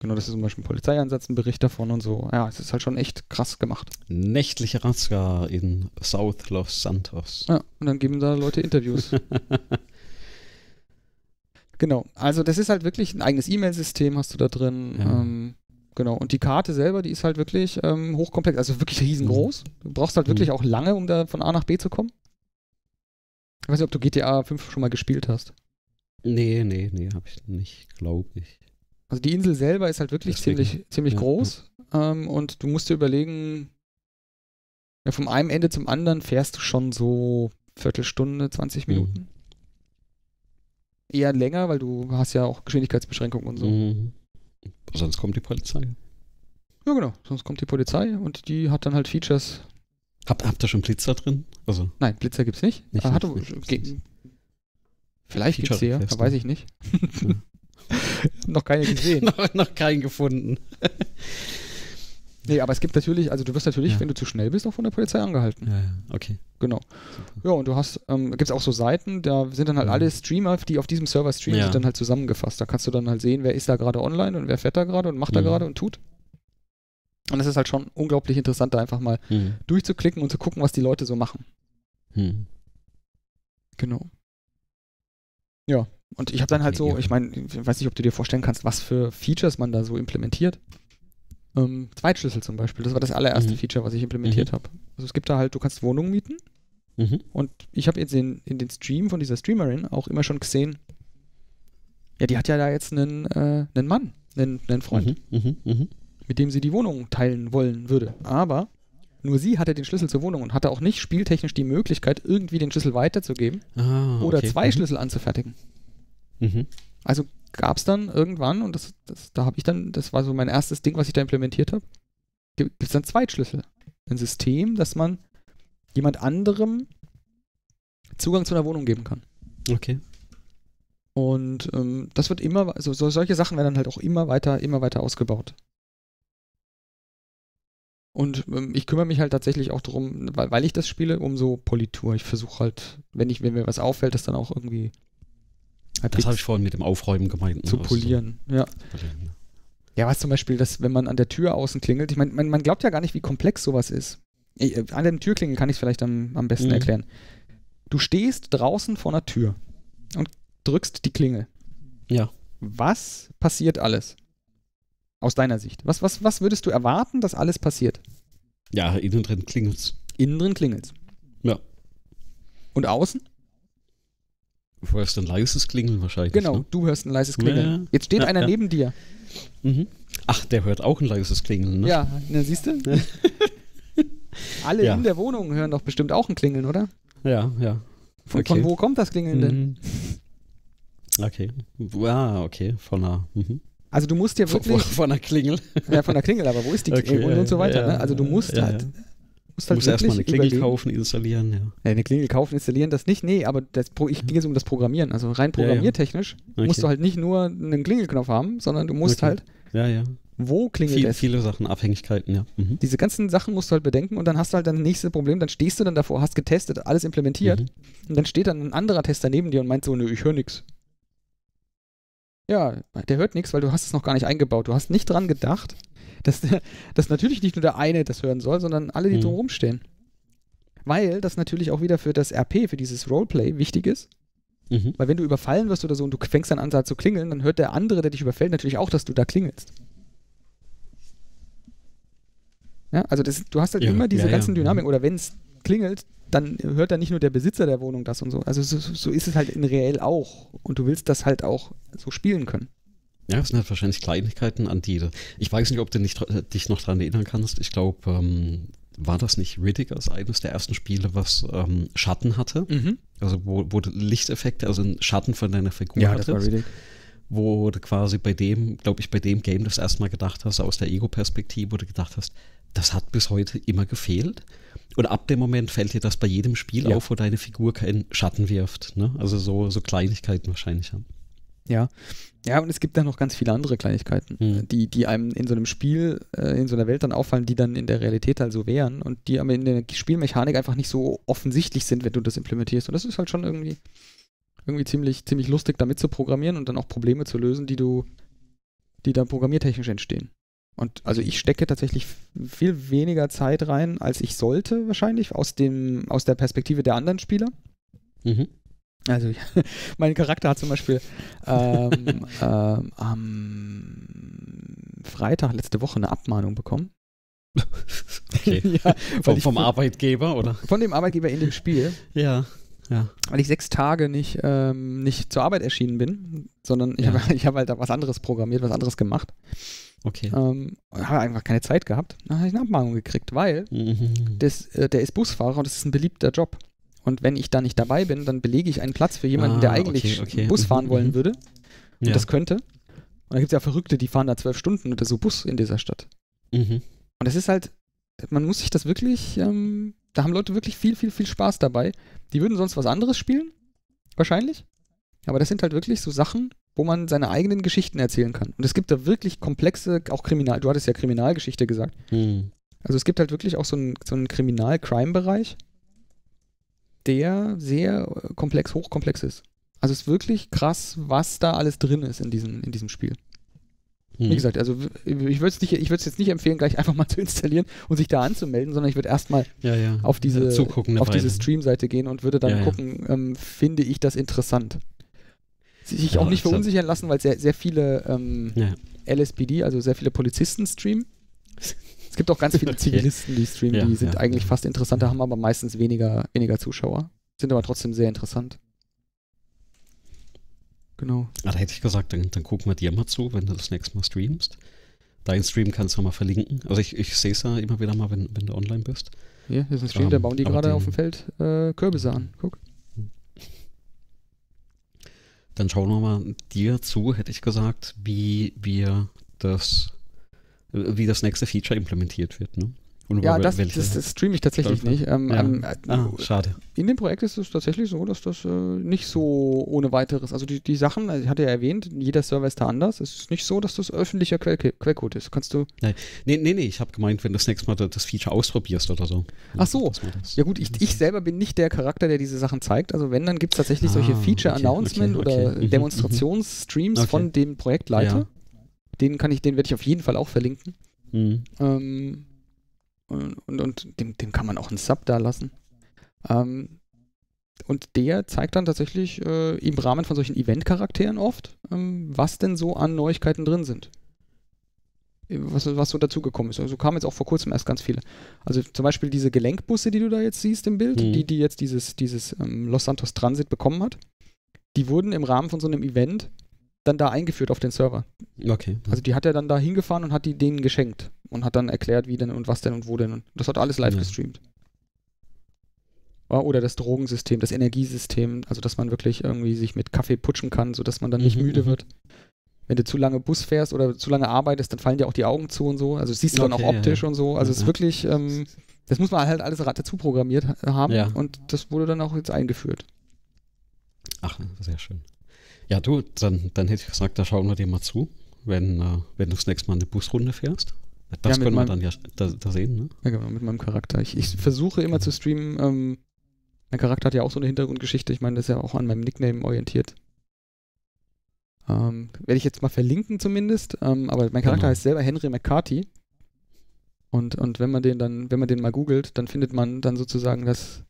Genau, das ist zum Beispiel ein Polizeieinsatz, ein Bericht davon und so. Ja, es ist halt schon echt krass gemacht. Nächtliche Razzia in South Los Santos. Ja, und dann geben da Leute Interviews. Genau, also das ist halt wirklich ein eigenes E-Mail-System hast du da drin. Ja. Ähm, Genau, und die Karte selber, die ist halt wirklich ähm, hochkomplex, also wirklich riesengroß. Du brauchst halt mhm. wirklich auch lange, um da von A nach B zu kommen. Ich weiß nicht, ob du G T A fünf schon mal gespielt hast. Nee, nee, nee, hab ich nicht, glaube ich. Also die Insel selber ist halt wirklich Deswegen. ziemlich, ziemlich ja, groß ja. Ähm, und du musst dir überlegen, ja, vom einem Ende zum anderen fährst du schon so Viertelstunde, zwanzig Minuten. Mhm. Eher länger, weil du hast ja auch Geschwindigkeitsbeschränkungen und so. Mhm. Sonst kommt die Polizei. Ja, genau. Sonst kommt die Polizei und die hat dann halt Features. Habt, habt ihr schon Blitzer drin? Also Nein, Blitzer gibt's nicht. nicht, hat nicht, du, nicht ge- vielleicht Feature gibt's ja, da weiß ich nicht. Ja. Noch keine gesehen. noch, noch keinen gefunden. Nee, aber es gibt natürlich, also du wirst natürlich, ja. wenn du zu schnell bist, auch von der Polizei angehalten. Ja, ja. Okay. Genau. Super. Ja, und du hast, ähm, gibt's auch so Seiten, da sind dann halt mhm. alle Streamer, die auf diesem Server streamen, ja. sind dann halt zusammengefasst. Da kannst du dann halt sehen, wer ist da gerade online und wer fährt da gerade und macht mhm. da gerade und tut. Und das ist halt schon unglaublich interessant, da einfach mal mhm. durchzuklicken und zu gucken, was die Leute so machen. Mhm. Genau. Ja, und ich habe dann halt so, ich meine, ich weiß nicht, ob du dir vorstellen kannst, was für Features man da so implementiert. Ähm, Zweitschlüssel zum Beispiel, das war das allererste mhm. Feature, was ich implementiert mhm. habe. Also es gibt da halt, du kannst Wohnungen mieten mhm. und ich habe jetzt in, in den Stream von dieser Streamerin auch immer schon gesehen, ja, die hat ja da jetzt einen, äh, einen Mann, einen, einen Freund, mhm. Mhm. Mhm. mit dem sie die Wohnung teilen wollen würde. Aber nur sie hatte den Schlüssel zur Wohnung und hatte auch nicht spieltechnisch die Möglichkeit, irgendwie den Schlüssel weiterzugeben ah, okay. oder zwei mhm. Schlüssel anzufertigen. Mhm. Also gab es dann irgendwann, und das, das, da habe ich dann, das war so mein erstes Ding, was ich da implementiert habe, gibt es dann Zweitschlüssel. Ein System, dass man jemand anderem Zugang zu einer Wohnung geben kann. Okay. Und ähm, das wird immer, also solche Sachen werden dann halt auch immer weiter, immer weiter ausgebaut. Und ähm, ich kümmere mich halt tatsächlich auch darum, weil, weil ich das spiele, um so Politur. Ich versuche halt, wenn ich, wenn mir was auffällt, das dann auch irgendwie Das habe ich vorhin mit dem Aufräumen gemeint. Ne? Zu polieren, also, ja. Ja, was zum Beispiel, dass, wenn man an der Tür außen klingelt, ich meine, man, man glaubt ja gar nicht, wie komplex sowas ist. Ich, an der Türklingeln kann ich es vielleicht am, am besten mhm. erklären. Du stehst draußen vor einer Tür und drückst die Klingel. Ja. Was passiert alles? Aus deiner Sicht. Was, was, was würdest du erwarten, dass alles passiert? Ja, innen drin klingelt's. Innen drin klingelt's. Ja. Und außen? Du hörst ein leises Klingeln wahrscheinlich. Genau, ne? Du hörst ein leises Klingeln. Ja. Jetzt steht ja, einer ja. neben dir. Mhm. Ach, der hört auch ein leises Klingeln, ne? Ja, ne, siehst du? Ja. Alle ja. in der Wohnung hören doch bestimmt auch ein Klingeln, oder? Ja, ja. Von, okay. von wo kommt das Klingeln mhm. denn? Okay. Ah, okay, von einer. Mhm. Also du musst ja wirklich... Von, von der Klingel. Ja, von der Klingel, aber wo ist die Klingel, okay, und, und so weiter. Ja, ne? Also du musst ja, halt... Ja. Musst halt du musst erstmal eine Klingel überlegen. kaufen, installieren. Ja. Ja, eine Klingel kaufen, installieren, das nicht. Nee, aber das, ich ging jetzt um das Programmieren. Also rein programmiertechnisch ja, ja. Okay. musst du halt nicht nur einen Klingelknopf haben, sondern du musst okay. halt... Ja, ja. Wo klingelt Viel, es? Viele Sachen, Abhängigkeiten, ja. Mhm. Diese ganzen Sachen musst du halt bedenken und dann hast du halt das nächste Problem, dann stehst du dann davor, hast getestet, alles implementiert mhm. und dann steht dann ein anderer Tester neben dir und meint so, nö, ich höre nichts. Ja, der hört nichts, weil du hast es noch gar nicht eingebaut. Du hast nicht dran gedacht, dass, der, dass natürlich nicht nur der eine das hören soll, sondern alle, die mhm. drumherum stehen. Weil das natürlich auch wieder für das R P, für dieses Roleplay wichtig ist. Mhm. Weil wenn du überfallen wirst oder so und du fängst dann an zu klingeln, dann hört der andere, der dich überfällt, natürlich auch, dass du da klingelst. Ja, also das, du hast halt ja, immer diese ja, ganzen ja. Dynamik. Oder wenn es klingelt, dann hört dann nicht nur der Besitzer der Wohnung das und so. Also so, so ist es halt in reell auch. Und du willst das halt auch so spielen können. Ja, das sind halt wahrscheinlich Kleinigkeiten, an die... Ich weiß nicht, ob du nicht, dich noch daran erinnern kannst. Ich glaube, ähm, war das nicht Riddick als eines der ersten Spiele, was ähm, Schatten hatte? Mhm. Also wo, wo Lichteffekte, also einen Schatten von deiner Figur hattest. Ja, das war Riddick. Wo du quasi bei dem, glaube ich, bei dem Game das erstmal gedacht hast, aus der Ego-Perspektive, wo du gedacht hast, das hat bis heute immer gefehlt. Und ab dem Moment fällt dir das bei jedem Spiel ja. auf, wo deine Figur keinen Schatten wirft. Ne? Also so, so Kleinigkeiten wahrscheinlich. Ja. Ja, und es gibt dann noch ganz viele andere Kleinigkeiten, hm. die, die einem in so einem Spiel, äh, in so einer Welt dann auffallen, die dann in der Realität halt so wären und die aber in der Spielmechanik einfach nicht so offensichtlich sind, wenn du das implementierst. Und das ist halt schon irgendwie... Irgendwie ziemlich, ziemlich lustig, damit zu programmieren und dann auch Probleme zu lösen, die du, die dann programmiertechnisch entstehen. Und also ich stecke tatsächlich viel weniger Zeit rein, als ich sollte wahrscheinlich, aus dem, aus der Perspektive der anderen Spieler. Mhm. Also ich, mein Charakter hat zum Beispiel ähm, ähm, am Freitag letzte Woche eine Abmahnung bekommen. Okay. ja, vom ich, vom Arbeitgeber, oder? Von dem Arbeitgeber in dem Spiel. Ja. Ja. Weil ich sechs Tage nicht, ähm, nicht zur Arbeit erschienen bin, sondern ich ja. habe ich hab halt da was anderes programmiert, was anderes gemacht. Okay. Ähm, habe einfach keine Zeit gehabt. Dann habe ich eine Abmahnung gekriegt, weil mhm. das, äh, der ist Busfahrer und das ist ein beliebter Job. Und wenn ich da nicht dabei bin, dann belege ich einen Platz für jemanden, ah, der eigentlich okay, okay. Bus fahren mhm. wollen würde und ja. das könnte. Und da gibt es ja Verrückte, die fahren da zwölf Stunden oder so Bus in dieser Stadt. Mhm. Und das ist halt, man muss sich das wirklich... Ähm, Da haben Leute wirklich viel, viel, viel Spaß dabei. Die würden sonst was anderes spielen, wahrscheinlich. Aber das sind halt wirklich so Sachen, wo man seine eigenen Geschichten erzählen kann. Und es gibt da wirklich komplexe, auch Kriminal, du hattest ja Kriminalgeschichte gesagt. Hm. Also es gibt halt wirklich auch so einen, so einen Kriminal-Crime-Bereich, der sehr komplex, hochkomplex ist. Also es ist wirklich krass, was da alles drin ist in diesem, in diesem Spiel. Wie gesagt, also ich würde es jetzt nicht empfehlen, gleich einfach mal zu installieren und sich da anzumelden, sondern ich würde erstmal ja, ja. auf diese, ja, auf diese Stream-Seite gehen und würde dann ja, gucken, ja. Ähm, finde ich das interessant. Sich ja, auch nicht verunsichern lassen, weil sehr, sehr viele ähm, ja. L S P D, also sehr viele Polizisten streamen. Es gibt auch ganz viele Zivilisten, die streamen, ja, die sind ja. eigentlich fast interessanter, haben aber meistens weniger, weniger Zuschauer. Sind aber trotzdem sehr interessant. Genau. Ah, da hätte ich gesagt, dann, dann gucken wir dir mal zu, wenn du das nächste Mal streamst. Deinen Stream kannst du mal verlinken. Also ich, ich sehe es ja immer wieder mal, wenn, wenn du online bist. Ja, das ist ein Stream, um, da bauen die gerade auf dem Feld äh, Kürbisse an. Guck. Dann schauen wir mal dir zu, hätte ich gesagt, wie wir das, wie das nächste Feature implementiert wird, ne? Und ja, das, das, das streame ich tatsächlich nicht. Ähm, ja. ähm, ah, schade. In dem Projekt ist es tatsächlich so, dass das äh, nicht so ohne weiteres, also die, die Sachen, also ich hatte ja erwähnt, jeder Server ist da anders. Es ist nicht so, dass das öffentlicher Quell Quellcode ist. Kannst du... Nein, nee, nee, nee. Ich habe gemeint, wenn du das nächste Mal das Feature ausprobierst oder so. Ach so. Ja gut, ich, ich selber bin nicht der Charakter, der diese Sachen zeigt. Also wenn, dann gibt es tatsächlich ah, solche Feature-Announcement okay, okay, okay. oder mhm, Demonstrationsstreams okay. von dem Projektleiter. Ja. Den kann ich, den werde ich auf jeden Fall auch verlinken. Mhm. Ähm... Und, und, und dem, dem kann man auch einen Sub da lassen. Ähm, und der zeigt dann tatsächlich äh, im Rahmen von solchen Event-Charakteren oft, ähm, was denn so an Neuigkeiten drin sind. Was, was so dazugekommen ist. Also kamen jetzt auch vor kurzem erst ganz viele. Also zum Beispiel diese Gelenkbusse, die du da jetzt siehst im Bild, mhm. die, die jetzt dieses, dieses ähm, Los Santos Transit bekommen hat, die wurden im Rahmen von so einem Event dann da eingeführt auf den Server. Okay. Also die hat er dann da hingefahren und hat die denen geschenkt und hat dann erklärt, wie denn und was denn und wo denn. Das hat alles live ja. gestreamt. Oder das Drogensystem, das Energiesystem, also dass man wirklich irgendwie sich mit Kaffee putschen kann, sodass man dann nicht mhm. müde wird. wenn du zu lange Bus fährst oder zu lange arbeitest, dann fallen dir auch die Augen zu und so. Also das siehst du okay, dann auch optisch ja. und so. Also es ja. ist wirklich, ähm, das muss man halt alles dazu programmiert haben ja. und das wurde dann auch jetzt eingeführt. Ach, sehr schön. Ja, du, dann, dann hätte ich gesagt, da schauen wir dir mal zu, wenn, äh, wenn du das nächste Mal eine Busrunde fährst. Das ja, können wir dann ja da, da sehen, ne? Ja, genau, mit meinem Charakter. Ich, ich versuche immer zu streamen. Ähm, mein Charakter hat ja auch so eine Hintergrundgeschichte. Ich meine, das ist ja auch an meinem Nickname orientiert. Ähm, werde ich jetzt mal verlinken zumindest. Ähm, aber mein Charakter genau. heißt selber Henry McCarthy. Und, und wenn man den dann, wenn man den mal googelt, dann findet man dann sozusagen das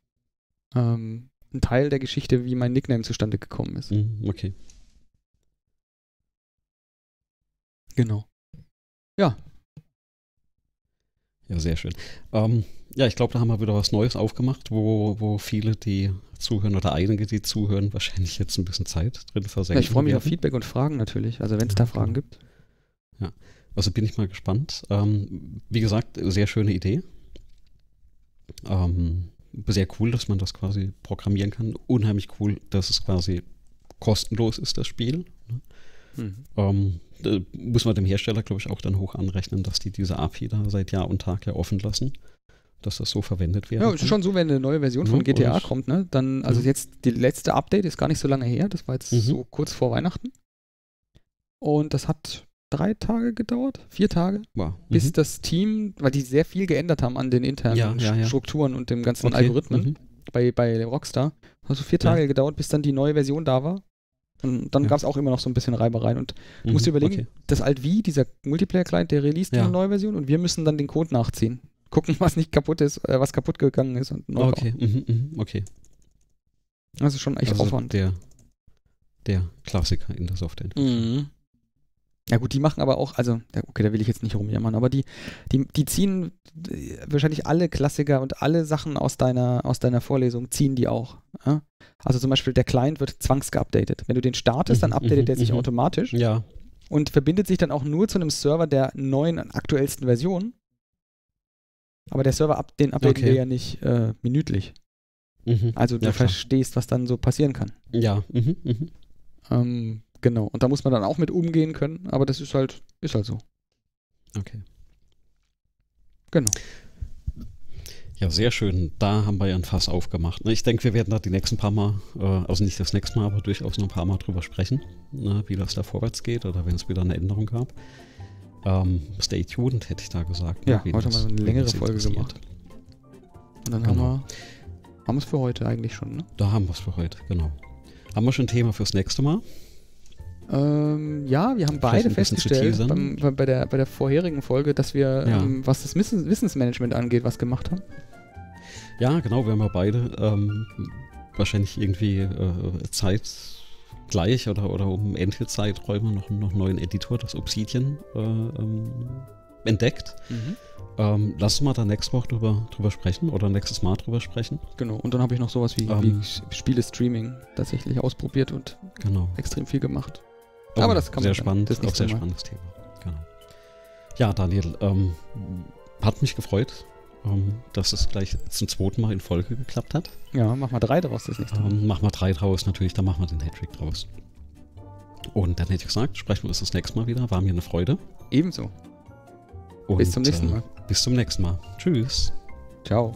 ähm, ein Teil der Geschichte, wie mein Nickname zustande gekommen ist. Okay. Genau. Ja. Ja, sehr schön. Ähm, ja, ich glaube, da haben wir wieder was Neues aufgemacht, wo, wo viele, die zuhören oder einige, die zuhören, wahrscheinlich jetzt ein bisschen Zeit drin versenken. Ja, ich freue mich auf Feedback und Fragen natürlich, also wenn es ja, da Fragen genau. gibt. Ja, also bin ich mal gespannt. Ähm, wie gesagt, sehr schöne Idee. Ähm, sehr cool, dass man das quasi programmieren kann. Unheimlich cool, dass es quasi kostenlos ist, das Spiel. Mhm. Ähm, muss man dem Hersteller, glaube ich, auch dann hoch anrechnen, dass die diese A P I da seit Jahr und Tag ja offen lassen, dass das so verwendet wird. Ja, ist schon so, wenn eine neue Version ja, von G T A kommt, ne? Dann, also ja. jetzt, die letzte Update ist gar nicht so lange her, das war jetzt mhm. so kurz vor Weihnachten. Und das hat drei Tage gedauert, vier Tage, wow. mhm. bis das Team, weil die sehr viel geändert haben an den internen ja, ja, ja. Strukturen und dem ganzen okay. Algorithmen mhm. bei, bei Rockstar, hat so vier Tage ja. gedauert, bis dann die neue Version da war. Und dann ja. gab es auch immer noch so ein bisschen Reibereien. Und du mhm, musst dir überlegen, okay. das alt:V, dieser Multiplayer-Client, der released ja. eine neue Version und wir müssen dann den Code nachziehen. Gucken, was nicht kaputt ist, äh, was kaputt gegangen ist. Und neu okay. Mhm, okay. Das ist schon echt also Aufwand. Der, der Klassiker in der Softwareentwicklung. Mhm. Ja gut, die machen aber auch, also, okay, da will ich jetzt nicht rumjammern, aber die, die, die ziehen wahrscheinlich alle Klassiker und alle Sachen aus deiner, aus deiner Vorlesung, ziehen die auch. Ja? Also zum Beispiel der Client wird zwangsgeupdatet. Wenn du den startest, dann updatet er sich automatisch ja. und verbindet sich dann auch nur zu einem Server der neuen, aktuellsten Version. Aber der Server, den updaten wir ja nicht äh, minütlich. Mhm. Also du ja, verstehst, was dann so passieren kann. Ja. Mhm. Mhm. Ähm, Genau, und da muss man dann auch mit umgehen können, aber das ist halt, ist halt so. Okay. Genau. Ja, sehr schön. Da haben wir ja ein Fass aufgemacht. Ich denke, wir werden da die nächsten paar Mal, also nicht das nächste Mal, aber durchaus noch ein paar Mal drüber sprechen, wie das da vorwärts geht oder wenn es wieder eine Änderung gab. Ähm, stay tuned, hätte ich da gesagt. Ja, heute haben wir eine längere Folge gemacht. Und dann haben wir, haben wir es für heute eigentlich schon, ne? Da haben wir es für heute, genau. Haben wir schon ein Thema fürs nächste Mal? Ähm, ja, wir haben beide festgestellt beim, bei, bei, der, bei der vorherigen Folge, dass wir, ja. ähm, was das Wissen, Wissensmanagement angeht, was gemacht haben. Ja, genau, wir haben ja beide ähm, wahrscheinlich irgendwie äh, zeitgleich oder, oder um endliche Zeiträume noch, noch einen neuen Editor, das Obsidian, äh, ähm, entdeckt. Mhm. Ähm, lass uns mal da nächste Woche drüber, drüber sprechen oder nächstes Mal drüber sprechen. Genau, und dann habe ich noch sowas wie, ähm, wie Spiele-Streaming tatsächlich ausprobiert und genau. extrem viel gemacht. Oh, aber das kann man sehr spannend, das ist auch sehr spannendes Thema. Genau. Ja, Daniel, ähm, hat mich gefreut, ähm, dass es gleich zum zweiten Mal in Folge geklappt hat. Ja, mach mal drei draus, das nächste Mal. Ähm, mach mal drei draus, natürlich, dann machen wir den Hattrick draus. Und dann hätte ich gesagt, sprechen wir uns das nächste Mal wieder. War mir eine Freude. Ebenso. Und bis zum nächsten Mal. Äh, bis zum nächsten Mal. Tschüss. Ciao.